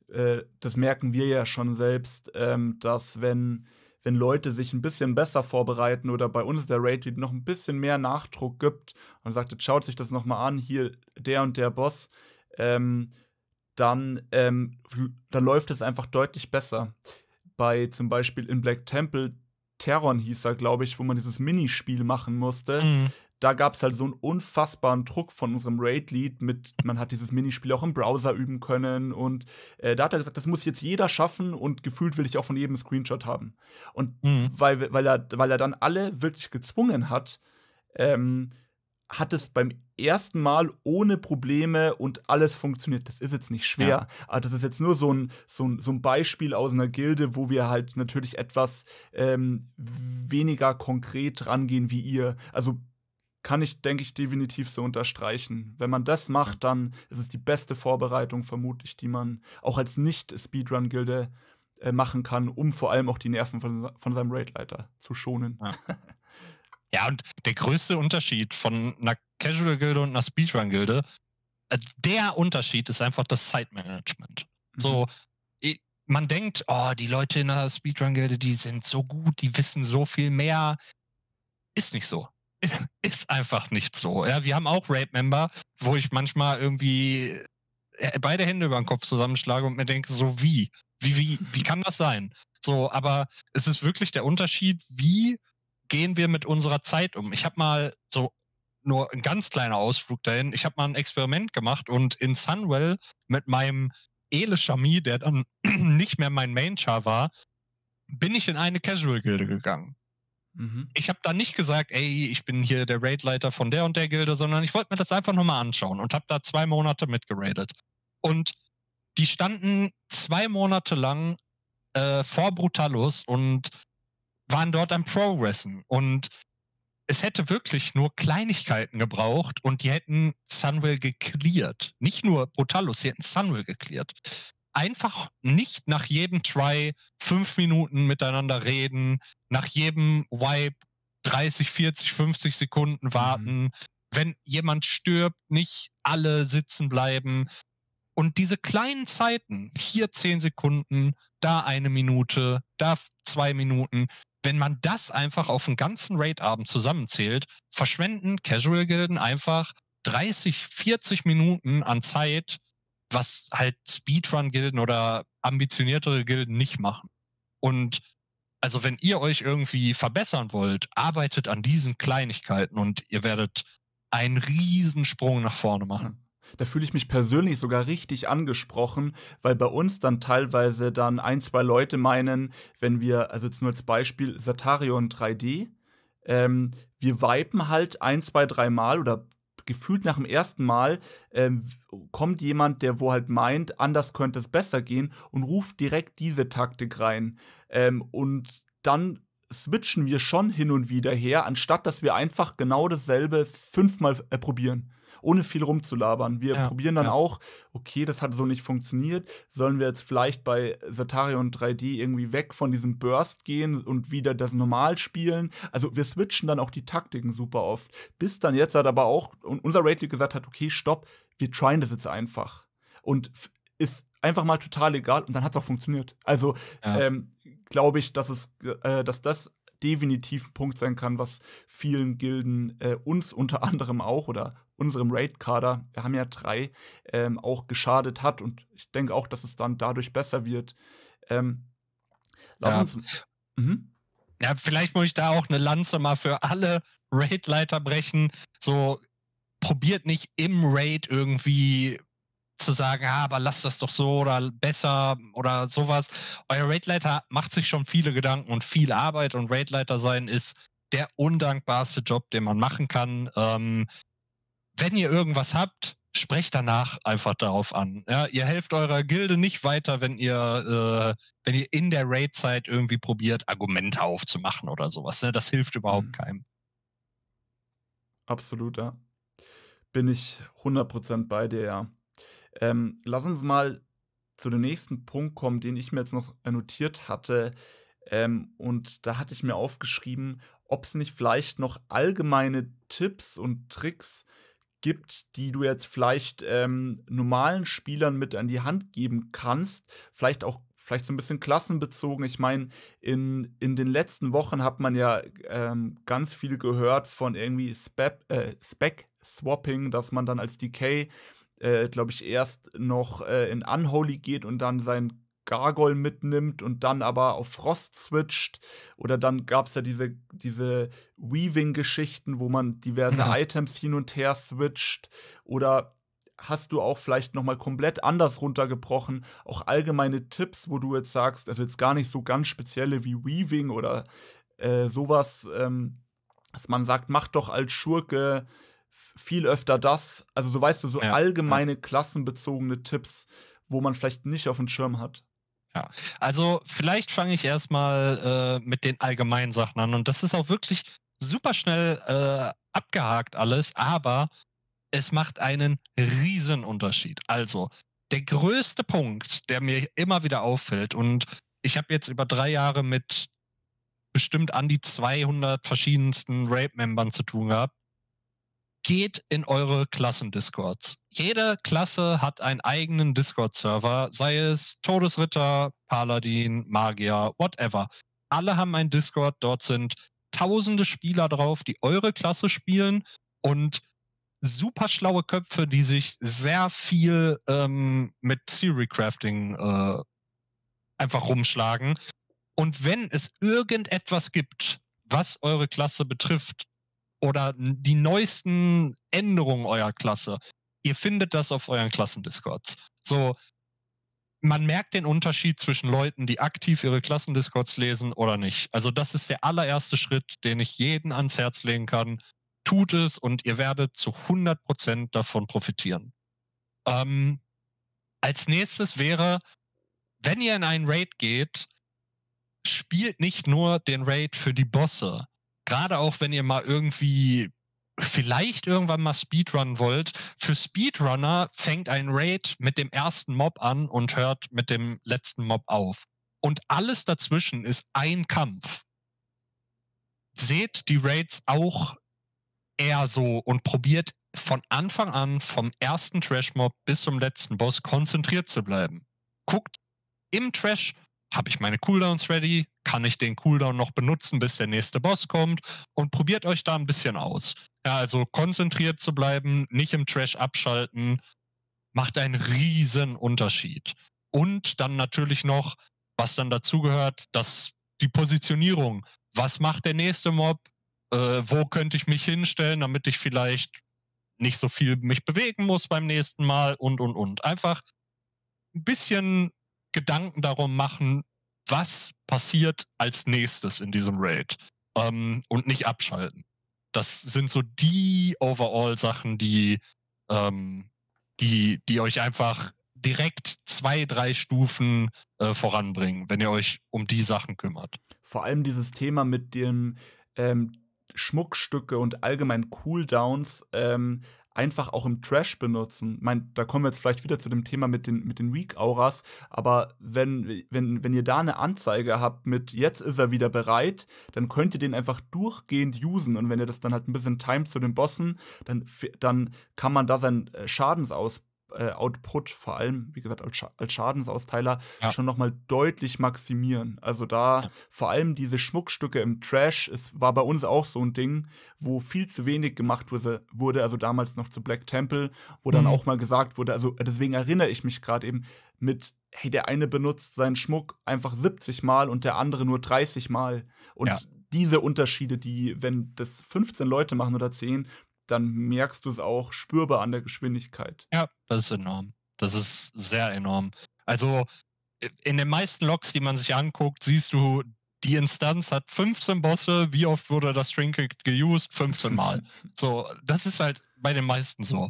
äh, das merken wir ja schon selbst, ähm, dass wenn, wenn Leute sich ein bisschen besser vorbereiten oder bei uns der Raid noch ein bisschen mehr Nachdruck gibt und sagt, jetzt schaut sich das nochmal an, hier der und der Boss, ähm, dann, ähm, dann läuft es einfach deutlich besser. Bei zum Beispiel in Black Temple, Terron hieß er, glaube ich, wo man dieses Minispiel machen musste. Mhm. Da gab es halt so einen unfassbaren Druck von unserem Raid-Lead mit, man hat dieses Minispiel auch im Browser üben können und äh, da hat er gesagt, das muss jetzt jeder schaffen und gefühlt will ich auch von jedem einen Screenshot haben. Und mhm. weil, weil, er, weil er dann alle wirklich gezwungen hat, ähm, hat es beim ersten Mal ohne Probleme und alles funktioniert. Das ist jetzt nicht schwer, ja. aber das ist jetzt nur so ein, so, ein, so ein Beispiel aus einer Gilde, wo wir halt natürlich etwas ähm, weniger konkret rangehen wie ihr. Also kann ich, denke ich, definitiv so unterstreichen. Wenn man das macht, dann ist es die beste Vorbereitung, vermutlich, die man auch als Nicht-Speedrun-Gilde äh, machen kann, um vor allem auch die Nerven von, von seinem Raidleiter zu schonen. Ja. Ja, und der größte Unterschied von einer Casual-Gilde und einer Speedrun-Gilde, der Unterschied ist einfach das Zeitmanagement. Mhm. So, man denkt, oh, die Leute in einer Speedrun-Gilde, die sind so gut, die wissen so viel mehr. Ist nicht so. Ist einfach nicht so. Ja, wir haben auch Raid-Member, wo ich manchmal irgendwie beide Hände über den Kopf zusammenschlage und mir denke, so wie? Wie, wie, wie kann das sein? So, aber es ist wirklich der Unterschied, wie gehen wir mit unserer Zeit um? Ich habe mal so nur ein ganz kleiner Ausflug dahin. Ich habe mal ein Experiment gemacht und in Sunwell mit meinem Ele-Shami, der dann nicht mehr mein Main-Char war, bin ich in eine Casual-Gilde gegangen. Mhm. Ich habe da nicht gesagt, ey, ich bin hier der Raidleiter von der und der Gilde, sondern ich wollte mir das einfach nochmal anschauen und habe da zwei Monate mitgeradet. Und die standen zwei Monate lang äh, vor Brutalus und waren dort am Progressen und es hätte wirklich nur Kleinigkeiten gebraucht und die hätten Sunwell gecleart. Nicht nur Brutalus, die hätten Sunwell gecleart. Einfach nicht nach jedem Try fünf Minuten miteinander reden, nach jedem Wipe dreißig, vierzig, fünfzig Sekunden warten, mhm. wenn jemand stirbt, nicht alle sitzen bleiben. Und diese kleinen Zeiten, hier zehn Sekunden, da eine Minute, da zwei Minuten, wenn man das einfach auf den ganzen Raid-Abend zusammenzählt, verschwenden Casual-Gilden einfach dreißig, vierzig Minuten an Zeit, was halt Speedrun-Gilden oder ambitioniertere Gilden nicht machen. Und also wenn ihr euch irgendwie verbessern wollt, arbeitet an diesen Kleinigkeiten und ihr werdet einen Riesensprung nach vorne machen. Da fühle ich mich persönlich sogar richtig angesprochen, weil bei uns dann teilweise dann ein, zwei Leute meinen, wenn wir, also jetzt nur als Beispiel Sartharion drei D, ähm, wir wipen halt ein, zwei, drei Mal oder gefühlt nach dem ersten Mal ähm, kommt jemand, der wo halt meint, anders könnte es besser gehen und ruft direkt diese Taktik rein. Ähm, und dann switchen wir schon hin und wieder her, anstatt dass wir einfach genau dasselbe fünfmal äh, probieren. Ohne viel rumzulabern. Wir ja, probieren dann ja. auch, okay, das hat so nicht funktioniert, sollen wir jetzt vielleicht bei Sartharion drei D irgendwie weg von diesem Burst gehen und wieder das normal spielen? Also wir switchen dann auch die Taktiken super oft. Bis dann jetzt hat aber auch unser Raid League gesagt hat, okay, stopp, wir tryen das jetzt einfach. Und ist einfach mal total egal und dann hat es auch funktioniert. Also ja. ähm, glaube ich, dass, es, äh, dass das definitiv ein Punkt sein kann, was vielen Gilden, äh, uns unter anderem auch oder unserem Raid-Kader, wir haben ja drei, ähm, auch geschadet hat. Und ich denke auch, dass es dann dadurch besser wird. Ähm, ja. Mhm. ja, vielleicht muss ich da auch eine Lanze mal für alle Raid-Leiter brechen. So, probiert nicht im Raid irgendwie zu sagen, ah, aber lass das doch so oder besser oder sowas. Euer Raid-Leiter macht sich schon viele Gedanken und viel Arbeit und Raid-Leiter sein ist der undankbarste Job, den man machen kann. Ähm, Wenn ihr irgendwas habt, sprecht danach einfach darauf an. Ja, ihr helft eurer Gilde nicht weiter, wenn ihr, äh, wenn ihr in der Raid-Zeit irgendwie probiert, Argumente aufzumachen oder sowas. Ne? Das hilft überhaupt mhm. keinem. Absolut, ja. Bin ich hundert Prozent bei dir, ja. Ähm, lass uns mal zu dem nächsten Punkt kommen, den ich mir jetzt noch notiert hatte. Ähm, und da hatte ich mir aufgeschrieben, ob es nicht vielleicht noch allgemeine Tipps und Tricks gibt, die du jetzt vielleicht ähm, normalen Spielern mit an die Hand geben kannst, vielleicht auch vielleicht so ein bisschen klassenbezogen. Ich meine, in, in den letzten Wochen hat man ja ähm, ganz viel gehört von irgendwie Spec, äh, Spec-Swapping, dass man dann als D K, äh, glaube ich, erst noch äh, in Unholy geht und dann seinen Gargoyle mitnimmt und dann aber auf Frost switcht. Oder dann gab es ja diese, diese Weaving-Geschichten, wo man diverse Items hin und her switcht. Oder hast du auch vielleicht noch mal komplett anders runtergebrochen, auch allgemeine Tipps, wo du jetzt sagst, also jetzt gar nicht so ganz spezielle wie Weaving oder äh, sowas, ähm, dass man sagt, mach doch als Schurke viel öfter das. Also so weißt du, so ja, allgemeine ja. klassenbezogene Tipps, wo man vielleicht nicht auf dem Schirm hat. Ja, also vielleicht fange ich erstmal äh, mit den allgemeinen Sachen an. Und das ist auch wirklich super schnell äh, abgehakt alles, aber es macht einen Riesenunterschied. Also, der größte Punkt, der mir immer wieder auffällt, und ich habe jetzt über drei Jahre mit bestimmt an die zweihundert verschiedensten Raid-Membern zu tun gehabt, geht in eure Klassendiscords. Jede Klasse hat einen eigenen Discord-Server, sei es Todesritter, Paladin, Magier, whatever. Alle haben einen Discord, dort sind tausende Spieler drauf, die eure Klasse spielen und super schlaue Köpfe, die sich sehr viel ähm, mit Theory Crafting äh, einfach rumschlagen. Und wenn es irgendetwas gibt, was eure Klasse betrifft oder die neuesten Änderungen eurer Klasse, ihr findet das auf euren Klassendiscords. So, man merkt den Unterschied zwischen Leuten, die aktiv ihre Klassendiscords lesen oder nicht. Also das ist der allererste Schritt, den ich jedem ans Herz legen kann. Tut es und ihr werdet zu hundert Prozent davon profitieren. Ähm, als nächstes wäre, wenn ihr in einen Raid geht, spielt nicht nur den Raid für die Bosse. Gerade auch, wenn ihr mal irgendwie, vielleicht irgendwann mal Speedrun wollt. Für Speedrunner fängt ein Raid mit dem ersten Mob an und hört mit dem letzten Mob auf. Und alles dazwischen ist ein Kampf. Seht die Raids auch eher so und probiert von Anfang an vom ersten Trash-Mob bis zum letzten Boss konzentriert zu bleiben. Guckt im Trash, habe ich meine Cooldowns ready, kann ich den Cooldown noch benutzen, bis der nächste Boss kommt, und probiert euch da ein bisschen aus. Ja, also konzentriert zu bleiben, nicht im Trash abschalten, macht einen riesen Unterschied. Und dann natürlich noch, was dann dazugehört, dass die Positionierung, was macht der nächste Mob, Äh, wo könnte ich mich hinstellen, damit ich vielleicht nicht so viel mich bewegen muss beim nächsten Mal und, und, und. Einfach ein bisschen Gedanken darum machen, was passiert als nächstes in diesem Raid, ähm, und nicht abschalten. Das sind so die Overall-Sachen, die, ähm, die, die euch einfach direkt zwei, drei Stufen äh, voranbringen, wenn ihr euch um die Sachen kümmert. Vor allem dieses Thema mit dem ähm Schmuckstücke und allgemein Cooldowns ähm, einfach auch im Trash benutzen. Ich meine, da kommen wir jetzt vielleicht wieder zu dem Thema mit den, mit den Weak Auras, aber wenn, wenn, wenn ihr da eine Anzeige habt mit jetzt ist er wieder bereit, dann könnt ihr den einfach durchgehend usen, und wenn ihr das dann halt ein bisschen timet zu den Bossen, dann, dann kann man da seinen Schadensaus äh, Output, vor allem, wie gesagt, als, Sch als Schadensausteiler, ja, schon nochmal deutlich maximieren. Also da, ja, vor allem diese Schmuckstücke im Trash, es war bei uns auch so ein Ding, wo viel zu wenig gemacht wurde, wurde also damals noch zu Black Temple, wo mhm. dann auch mal gesagt wurde, also deswegen erinnere ich mich gerade eben mit, hey, der eine benutzt seinen Schmuck einfach siebzig Mal und der andere nur dreißig Mal. Und ja, diese Unterschiede, die, wenn das fünfzehn Leute machen oder zehn, dann merkst du es auch spürbar an der Geschwindigkeit. Ja, das ist enorm. Das ist sehr enorm. Also in den meisten Logs, die man sich anguckt, siehst du, die Instanz hat fünfzehn Bosse. Wie oft wurde das Trinket geused? fünfzehn Mal. So, das ist halt bei den meisten so.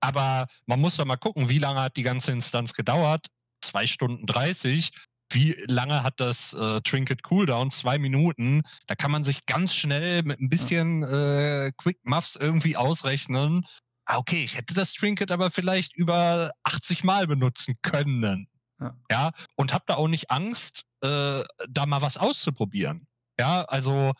Aber man muss doch mal gucken, wie lange hat die ganze Instanz gedauert? zwei Stunden dreißig. Wie lange hat das äh, Trinket Cooldown? Zwei Minuten. Da kann man sich ganz schnell mit ein bisschen äh, Quick Muffs irgendwie ausrechnen. Ah, okay, ich hätte das Trinket aber vielleicht über achtzig Mal benutzen können. Ja, ja? Und hab da auch nicht Angst, äh, da mal was auszuprobieren. Ja, also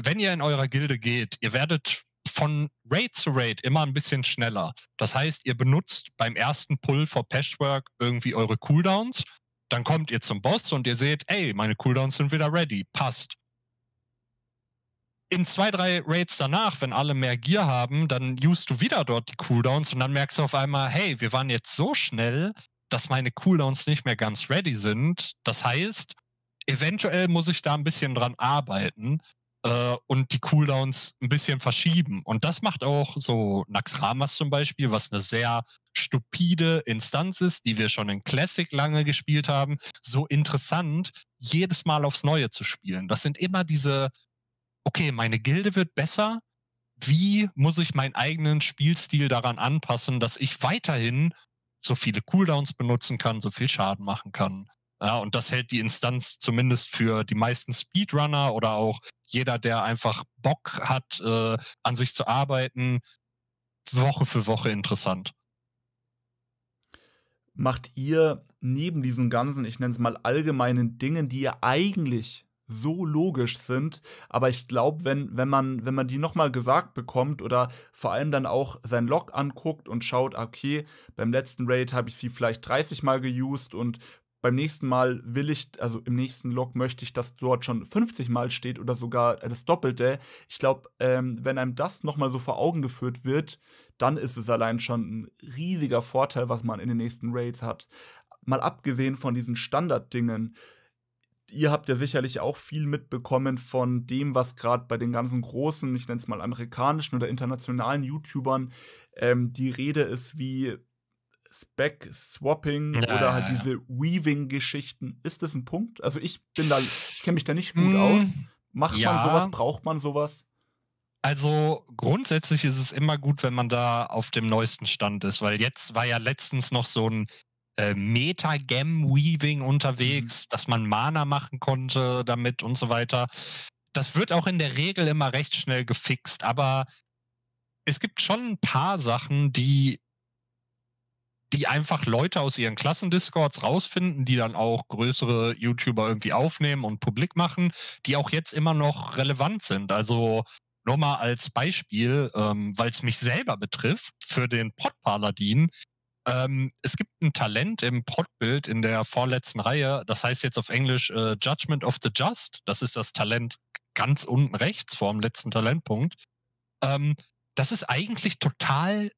wenn ihr in eurer Gilde geht, ihr werdet von Raid zu Raid immer ein bisschen schneller. Das heißt, ihr benutzt beim ersten Pull vor Patchwerk irgendwie eure Cooldowns, dann kommt ihr zum Boss und ihr seht, ey, meine Cooldowns sind wieder ready, passt. In zwei, drei Raids danach, wenn alle mehr Gear haben, dann used du wieder dort die Cooldowns und dann merkst du auf einmal, hey, wir waren jetzt so schnell, dass meine Cooldowns nicht mehr ganz ready sind. Das heißt, eventuell muss ich da ein bisschen dran arbeiten äh, und die Cooldowns ein bisschen verschieben. Und das macht auch so Naxxramas zum Beispiel, was eine sehr stupide Instanz ist, die wir schon in Classic lange gespielt haben, so interessant, jedes Mal aufs Neue zu spielen. Das sind immer diese, okay, meine Gilde wird besser, wie muss ich meinen eigenen Spielstil daran anpassen, dass ich weiterhin so viele Cooldowns benutzen kann, so viel Schaden machen kann. Ja, und das hält die Instanz zumindest für die meisten Speedrunner oder auch jeder, der einfach Bock hat, äh, an sich zu arbeiten, Woche für Woche interessant. Macht ihr neben diesen ganzen, ich nenne es mal allgemeinen Dingen, die ja eigentlich so logisch sind, aber ich glaube, wenn, wenn, man, wenn man die nochmal gesagt bekommt oder vor allem dann auch sein Log anguckt und schaut, okay, beim letzten Raid habe ich sie vielleicht dreißig Mal geused und beim nächsten Mal will ich, also im nächsten Log möchte ich, dass dort schon fünfzig Mal steht oder sogar das Doppelte. Ich glaube, ähm, wenn einem das nochmal so vor Augen geführt wird, dann ist es allein schon ein riesiger Vorteil, was man in den nächsten Raids hat. Mal abgesehen von diesen Standarddingen. Ihr habt ja sicherlich auch viel mitbekommen von dem, was gerade bei den ganzen großen, ich nenne es mal amerikanischen oder internationalen YouTubern, ähm, die Rede ist, wie Spec-Swapping ja, oder halt ja, ja. diese Weaving-Geschichten. Ist das ein Punkt? Also ich bin da, ich kenne mich da nicht gut hm, aus. Macht ja. man sowas? Braucht man sowas? Also grundsätzlich ist es immer gut, wenn man da auf dem neuesten Stand ist, weil jetzt war ja letztens noch so ein äh, Metagame-Weaving unterwegs, mhm. dass man Mana machen konnte damit und so weiter. Das wird auch in der Regel immer recht schnell gefixt, aber es gibt schon ein paar Sachen, die die einfach Leute aus ihren Klassendiscords rausfinden, die dann auch größere YouTuber irgendwie aufnehmen und publik machen, die auch jetzt immer noch relevant sind. Also nur mal als Beispiel, ähm, weil es mich selber betrifft, für den Pod-Paladin. Ähm, es gibt ein Talent im Pod-Bild in der vorletzten Reihe, das heißt jetzt auf Englisch äh, Judgment of the Just, das ist das Talent ganz unten rechts vor dem letzten Talentpunkt. Ähm, das ist eigentlich total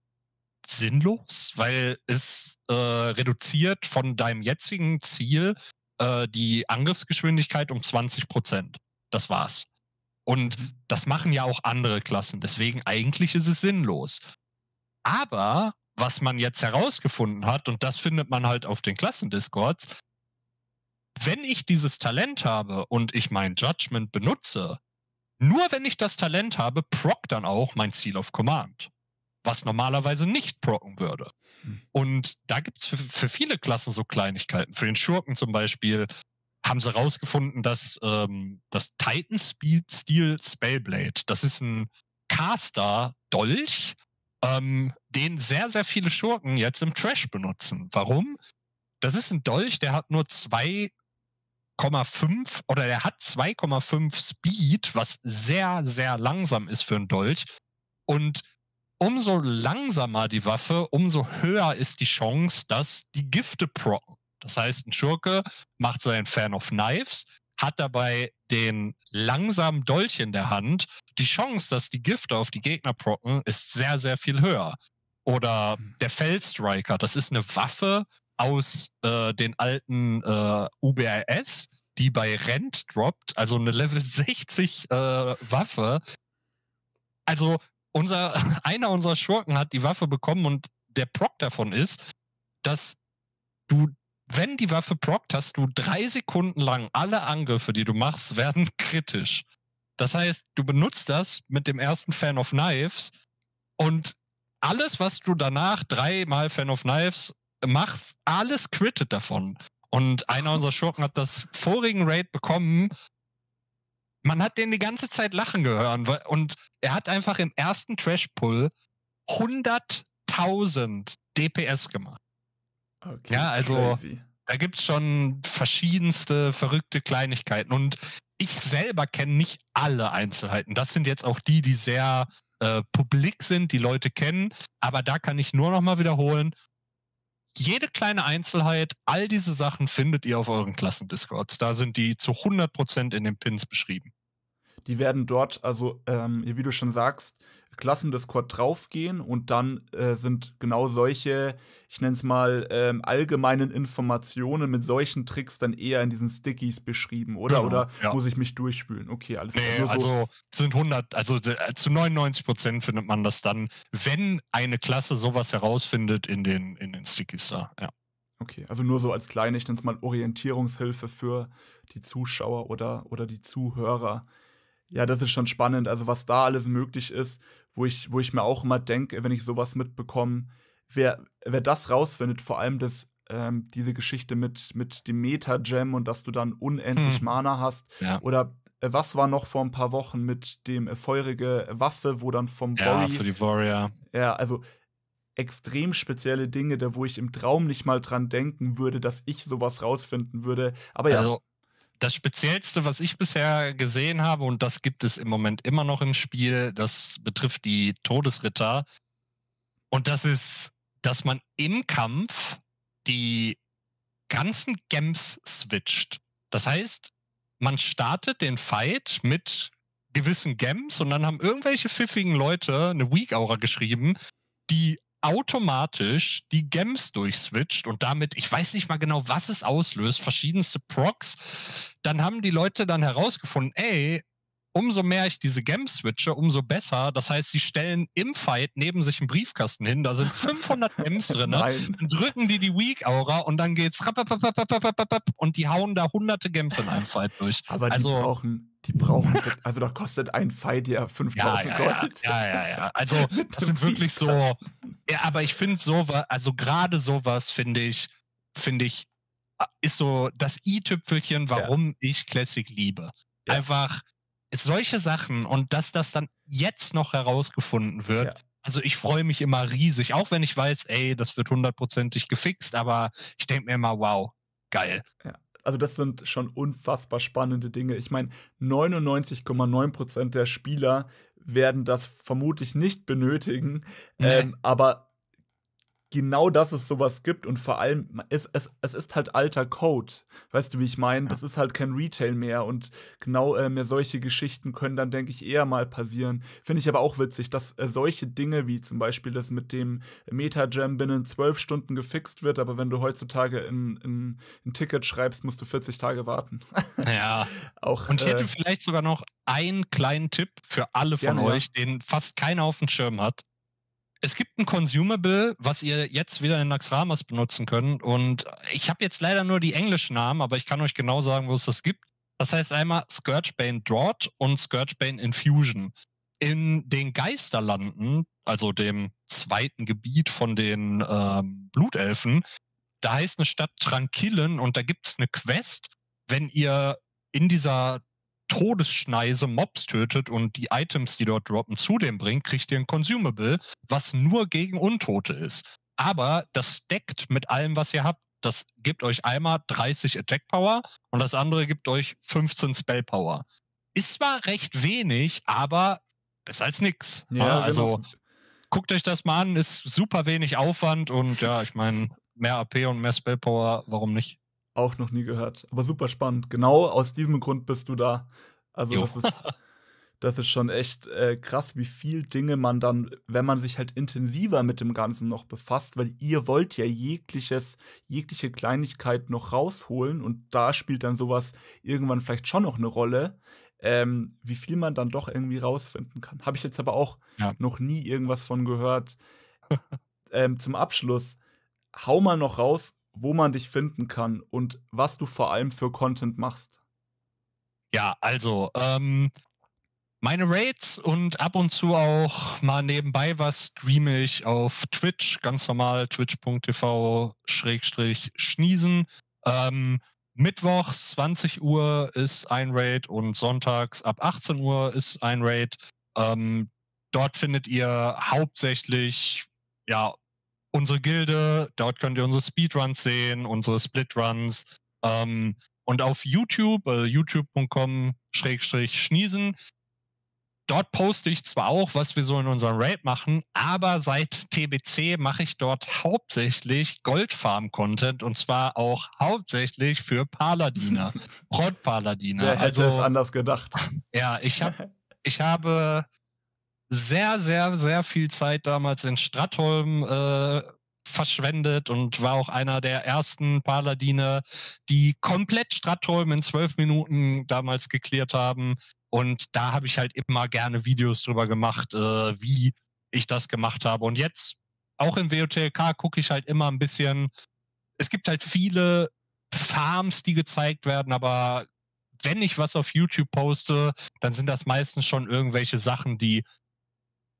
sinnlos, weil es äh, reduziert von deinem jetzigen Ziel äh, die Angriffsgeschwindigkeit um zwanzig Prozent. Das war's. Und das machen ja auch andere Klassen. Deswegen eigentlich ist es sinnlos. Aber was man jetzt herausgefunden hat, und das findet man halt auf den Klassendiscords, wenn ich dieses Talent habe und ich mein Judgment benutze, nur wenn ich das Talent habe, proc dann auch mein Seal of Command, was normalerweise nicht procken würde. Und da gibt es für, für viele Klassen so Kleinigkeiten. Für den Schurken zum Beispiel haben sie rausgefunden, dass ähm, das Titan-Steel Spellblade, das ist ein Caster-Dolch, ähm, den sehr, sehr viele Schurken jetzt im Trash benutzen. Warum? Das ist ein Dolch, der hat nur zwei Komma fünf oder der hat zwei Komma fünf Speed, was sehr, sehr langsam ist für einen Dolch. Und umso langsamer die Waffe, umso höher ist die Chance, dass die Gifte procken. Das heißt, ein Schurke macht seinen Fan of Knives, hat dabei den langsamen Dolch in der Hand. Die Chance, dass die Gifte auf die Gegner procken, ist sehr, sehr viel höher. Oder der Fellstriker, das ist eine Waffe aus äh, den alten äh, U B R S, die bei Rent droppt, also eine Level sechzig äh, Waffe. Also Unser, einer unserer Schurken hat die Waffe bekommen und der Proc davon ist, dass du, wenn die Waffe proct hast, du drei Sekunden lang alle Angriffe, die du machst, werden kritisch. Das heißt, du benutzt das mit dem ersten Fan of Knives und alles, was du danach dreimal Fan of Knives machst, alles crittet davon. Und einer unserer Schurken hat das vorigen Raid bekommen. Man hat den die ganze Zeit lachen gehört und er hat einfach im ersten Trash-Pull hunderttausend D P S gemacht. Okay, ja, also crazy. Da gibt es schon verschiedenste verrückte Kleinigkeiten und ich selber kenne nicht alle Einzelheiten. Das sind jetzt auch die, die sehr äh, publik sind, die Leute kennen. Aber da kann ich nur noch mal wiederholen, jede kleine Einzelheit, all diese Sachen findet ihr auf euren Klassendiscords. Da sind die zu hundert Prozent in den Pins beschrieben. Die werden dort, also ähm, wie du schon sagst, Klassendiscord draufgehen und dann äh, sind genau solche, ich nenne es mal, ähm, allgemeinen Informationen mit solchen Tricks dann eher in diesen Stickies beschrieben, oder? Genau, oder ja. Muss ich mich durchspülen? Okay, alles klar. Nee, nur so. Also sind hundert, also zu neunundneunzig Prozent findet man das dann, wenn eine Klasse sowas herausfindet in den, in den Stickies da, ja. Okay, also nur so als kleine, ich nenne es mal, Orientierungshilfe für die Zuschauer oder, oder die Zuhörer. Ja, das ist schon spannend, also was da alles möglich ist, wo ich, wo ich mir auch immer denke, wenn ich sowas mitbekomme, wer, wer das rausfindet, vor allem das, ähm, diese Geschichte mit, mit dem Meta-Gem und dass du dann unendlich hm. Mana hast, ja. Oder äh, was war noch vor ein paar Wochen mit dem äh, feurige Waffe, wo dann vom ja, Warrior, für die Warrior. Ja, also extrem spezielle Dinge, da wo ich im Traum nicht mal dran denken würde, dass ich sowas rausfinden würde, aber ja. Also das Speziellste, was ich bisher gesehen habe, und das gibt es im Moment immer noch im Spiel, das betrifft die Todesritter. Und das ist, dass man im Kampf die ganzen Gems switcht. Das heißt, man startet den Fight mit gewissen Gems und dann haben irgendwelche pfiffigen Leute eine Weak Aura geschrieben, die automatisch die Gems durchswitcht und damit, ich weiß nicht mal genau, was es auslöst, verschiedenste Procs, dann haben die Leute dann herausgefunden, ey, umso mehr ich diese Gems switche, umso besser. Das heißt, sie stellen im Fight neben sich einen Briefkasten hin, da sind fünfhundert Gems drin, dann drücken die die Weak Aura und dann geht's rapp, rapp, rapp, rapp, rapp, rapp, und die hauen da hunderte Gems in einem Fight durch. Aber die also, brauchen... Die brauchen, also da kostet ein Fight ja fünftausend ja, ja, Gold. Ja, ja, ja, ja. Also das sind wirklich so, ja, aber ich finde sowas, also gerade sowas finde ich, finde ich, ist so das i-Tüpfelchen, warum ja. ich Classic liebe. Ja. Einfach solche Sachen und dass das dann jetzt noch herausgefunden wird, ja. Also ich freue mich immer riesig, auch wenn ich weiß, ey, das wird hundertprozentig gefixt, aber ich denke mir immer, wow, geil. Ja. Also das sind schon unfassbar spannende Dinge. Ich meine, neunundneunzig Komma neun Prozent der Spieler werden das vermutlich nicht benötigen. Nee. Ähm, aber genau, dass es sowas gibt und vor allem, es, es, es ist halt alter Code. Weißt du, wie ich meine? Ja. Das ist halt kein Retail mehr und genau äh, mehr solche Geschichten können dann, denke ich, eher mal passieren. Finde ich aber auch witzig, dass äh, solche Dinge wie zum Beispiel das mit dem Meta-Gem binnen zwölf Stunden gefixt wird, aber wenn du heutzutage in, in, ein Ticket schreibst, musst du vierzig Tage warten. Ja. Auch, und ich hätte äh, vielleicht sogar noch einen kleinen Tipp für alle von gerne, euch, ja. den fast keiner auf dem Schirm hat. Es gibt ein Consumable, was ihr jetzt wieder in Naxxramas benutzen könnt. Und ich habe jetzt leider nur die englischen Namen, aber ich kann euch genau sagen, wo es das gibt. Das heißt einmal Scourgebane Draught und Scourgebane Infusion. In den Geisterlanden, also dem zweiten Gebiet von den ähm, Blutelfen, da heißt eine Stadt Tranquillen und da gibt es eine Quest, wenn ihr in dieser Todesschneise Mobs tötet und die Items, die dort droppen, zu dem bringt, kriegt ihr ein Consumable, was nur gegen Untote ist. Aber das stackt mit allem, was ihr habt. Das gibt euch einmal dreißig Attack Power und das andere gibt euch fünfzehn Spell Power. Ist zwar recht wenig, aber besser als nix. Ja, also genau. Guckt euch das mal an, ist super wenig Aufwand und ja, ich meine, mehr A P und mehr Spell Power, warum nicht? Auch noch nie gehört, aber super spannend. Genau aus diesem Grund bist du da. Also jo. das ist das ist schon echt äh, krass, wie viel Dinge man dann, wenn man sich halt intensiver mit dem Ganzen noch befasst, weil ihr wollt ja jegliches, jegliche Kleinigkeit noch rausholen und da spielt dann sowas irgendwann vielleicht schon noch eine Rolle, ähm, wie viel man dann doch irgendwie rausfinden kann. Habe ich jetzt aber auch ja. noch nie irgendwas von gehört. ähm, zum Abschluss, hau mal noch raus, wo man dich finden kann und was du vor allem für Content machst. Ja, also ähm, meine Raids und ab und zu auch mal nebenbei was streame ich auf Twitch, ganz normal twitch punkt t v schrägstrich schniesen. Ähm, mittwochs zwanzig Uhr ist ein Raid und sonntags ab achtzehn Uhr ist ein Raid. Ähm, dort findet ihr hauptsächlich, ja, unsere Gilde, dort könnt ihr unsere Speedruns sehen, unsere Splitruns ähm, und auf YouTube, äh, youtube punkt com schrägstrich schniesen Dort poste ich zwar auch, was wir so in unserem Raid machen, aber seit T B C mache ich dort hauptsächlich Goldfarm-Content und zwar auch hauptsächlich für Paladiner, Prod-Paladiner. Wer hätte es anders gedacht? Ja, ich habe ich habe sehr, sehr, sehr viel Zeit damals in Stratholm äh, verschwendet und war auch einer der ersten Paladiner, die komplett Stratholm in zwölf Minuten damals geklärt haben. Und da habe ich halt immer gerne Videos drüber gemacht, äh, wie ich das gemacht habe. Und jetzt, auch im W O T L K, gucke ich halt immer ein bisschen. Es gibt halt viele Farms, die gezeigt werden, aber wenn ich was auf YouTube poste, dann sind das meistens schon irgendwelche Sachen, die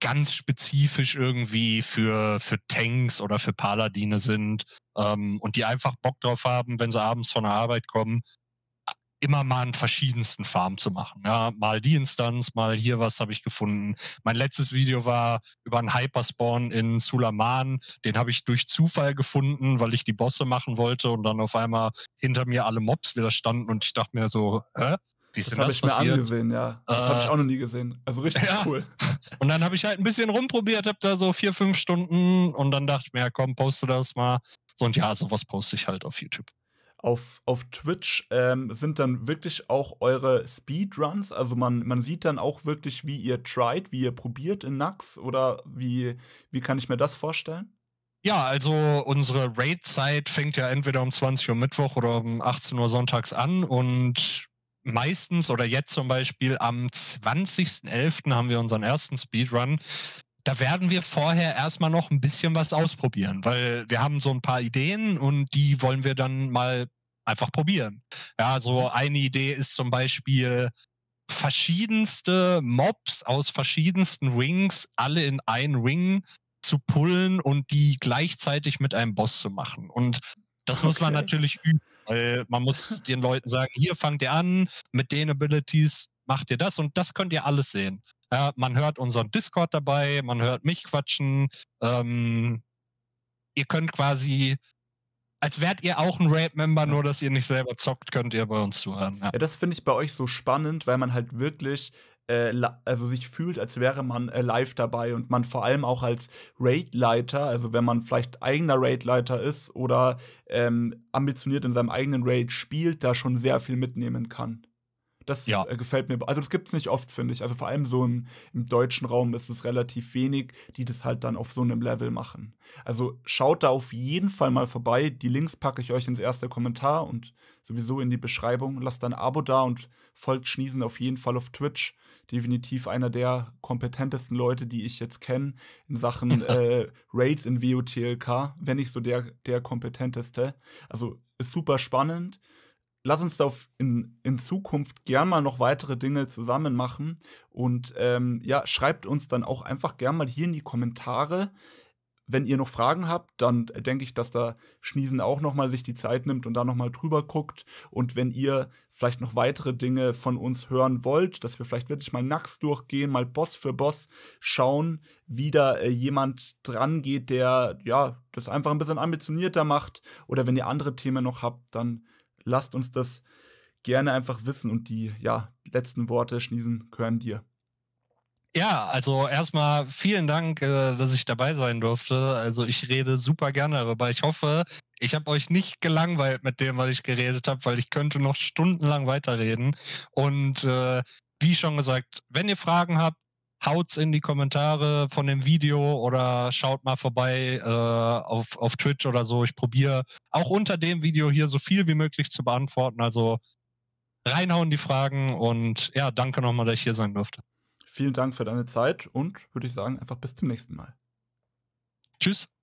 ganz spezifisch irgendwie für, für Tanks oder für Paladine sind ähm, und die einfach Bock drauf haben, wenn sie abends von der Arbeit kommen, immer mal einen verschiedensten Farm zu machen. Ja, mal die Instanz, mal hier was habe ich gefunden. Mein letztes Video war über einen Hyperspawn in Sulaman. Den habe ich durch Zufall gefunden, weil ich die Bosse machen wollte und dann auf einmal hinter mir alle Mobs wieder standen und ich dachte mir so, hä? Wie ist das denn das passiert? Das habe ich mir angesehen, ja. Das äh, habe ich auch noch nie gesehen. Also richtig ja. Cool. Und dann habe ich halt ein bisschen rumprobiert, habe da so vier, fünf Stunden und dann dachte ich mir, ja komm, poste das mal. So und ja, sowas poste ich halt auf YouTube. Auf, auf Twitch ähm, sind dann wirklich auch eure Speedruns. Also man, man sieht dann auch wirklich, wie ihr tried, wie ihr probiert in Naxx. Oder wie, wie kann ich mir das vorstellen? Ja, also unsere Raid-Zeit fängt ja entweder um zwanzig Uhr Mittwoch oder um achtzehn Uhr sonntags an. Und meistens oder jetzt zum Beispiel am zwanzigsten elften haben wir unseren ersten Speedrun. Da werden wir vorher erstmal noch ein bisschen was ausprobieren, weil wir haben so ein paar Ideen und die wollen wir dann mal einfach probieren. Ja, so eine Idee ist zum Beispiel verschiedenste Mobs aus verschiedensten Rings, alle in einen Ring zu pullen und die gleichzeitig mit einem Boss zu machen. Und das muss man natürlich üben, weil man muss den Leuten sagen, hier fangt ihr an, mit den Abilities macht ihr das und das könnt ihr alles sehen. Ja, man hört unseren Discord dabei, man hört mich quatschen. Ähm, ihr könnt quasi, als wärt ihr auch ein Raid-Member, nur dass ihr nicht selber zockt, könnt ihr bei uns zuhören. Ja, ja das finde ich bei euch so spannend, weil man halt wirklich äh, also sich fühlt, als wäre man äh, live dabei und man vor allem auch als Raid-Leiter, also wenn man vielleicht eigener Raid-Leiter ist oder ähm, ambitioniert in seinem eigenen Raid spielt, da schon sehr viel mitnehmen kann. Das ja. gefällt mir. Also das gibt es nicht oft, finde ich. Also vor allem so im, im deutschen Raum ist es relativ wenig, die das halt dann auf so einem Level machen. Also schaut da auf jeden Fall mal vorbei. Die Links packe ich euch ins erste Kommentar und sowieso in die Beschreibung. Lasst ein Abo da und folgt Schniesen auf jeden Fall auf Twitch. Definitiv einer der kompetentesten Leute, die ich jetzt kenne in Sachen äh, Raids in W O T L K. Wenn nicht so der, der kompetenteste. Also ist super spannend. Lass uns da in, in Zukunft gern mal noch weitere Dinge zusammen machen. Und ähm, ja, schreibt uns dann auch einfach gern mal hier in die Kommentare. Wenn ihr noch Fragen habt, dann denke ich, dass da Schniesn auch noch mal sich die Zeit nimmt und da noch mal drüber guckt. Und wenn ihr vielleicht noch weitere Dinge von uns hören wollt, dass wir vielleicht wirklich mal Naxx durchgehen, mal Boss für Boss schauen, wie da äh, jemand dran geht, der ja das einfach ein bisschen ambitionierter macht. Oder wenn ihr andere Themen noch habt, dann lasst uns das gerne einfach wissen und die ja, letzten Worte, Schniesn, gehören dir. Ja, also erstmal vielen Dank, dass ich dabei sein durfte. Also ich rede super gerne darüber. Ich hoffe, ich habe euch nicht gelangweilt mit dem, was ich geredet habe, weil ich könnte noch stundenlang weiterreden. Und äh, wie schon gesagt, wenn ihr Fragen habt, haut's in die Kommentare von dem Video oder schaut mal vorbei äh, auf, auf Twitch oder so. Ich probiere auch unter dem Video hier so viel wie möglich zu beantworten. Also reinhauen die Fragen und ja, danke nochmal, dass ich hier sein durfte. Vielen Dank für deine Zeit und würde ich sagen, einfach bis zum nächsten Mal. Tschüss.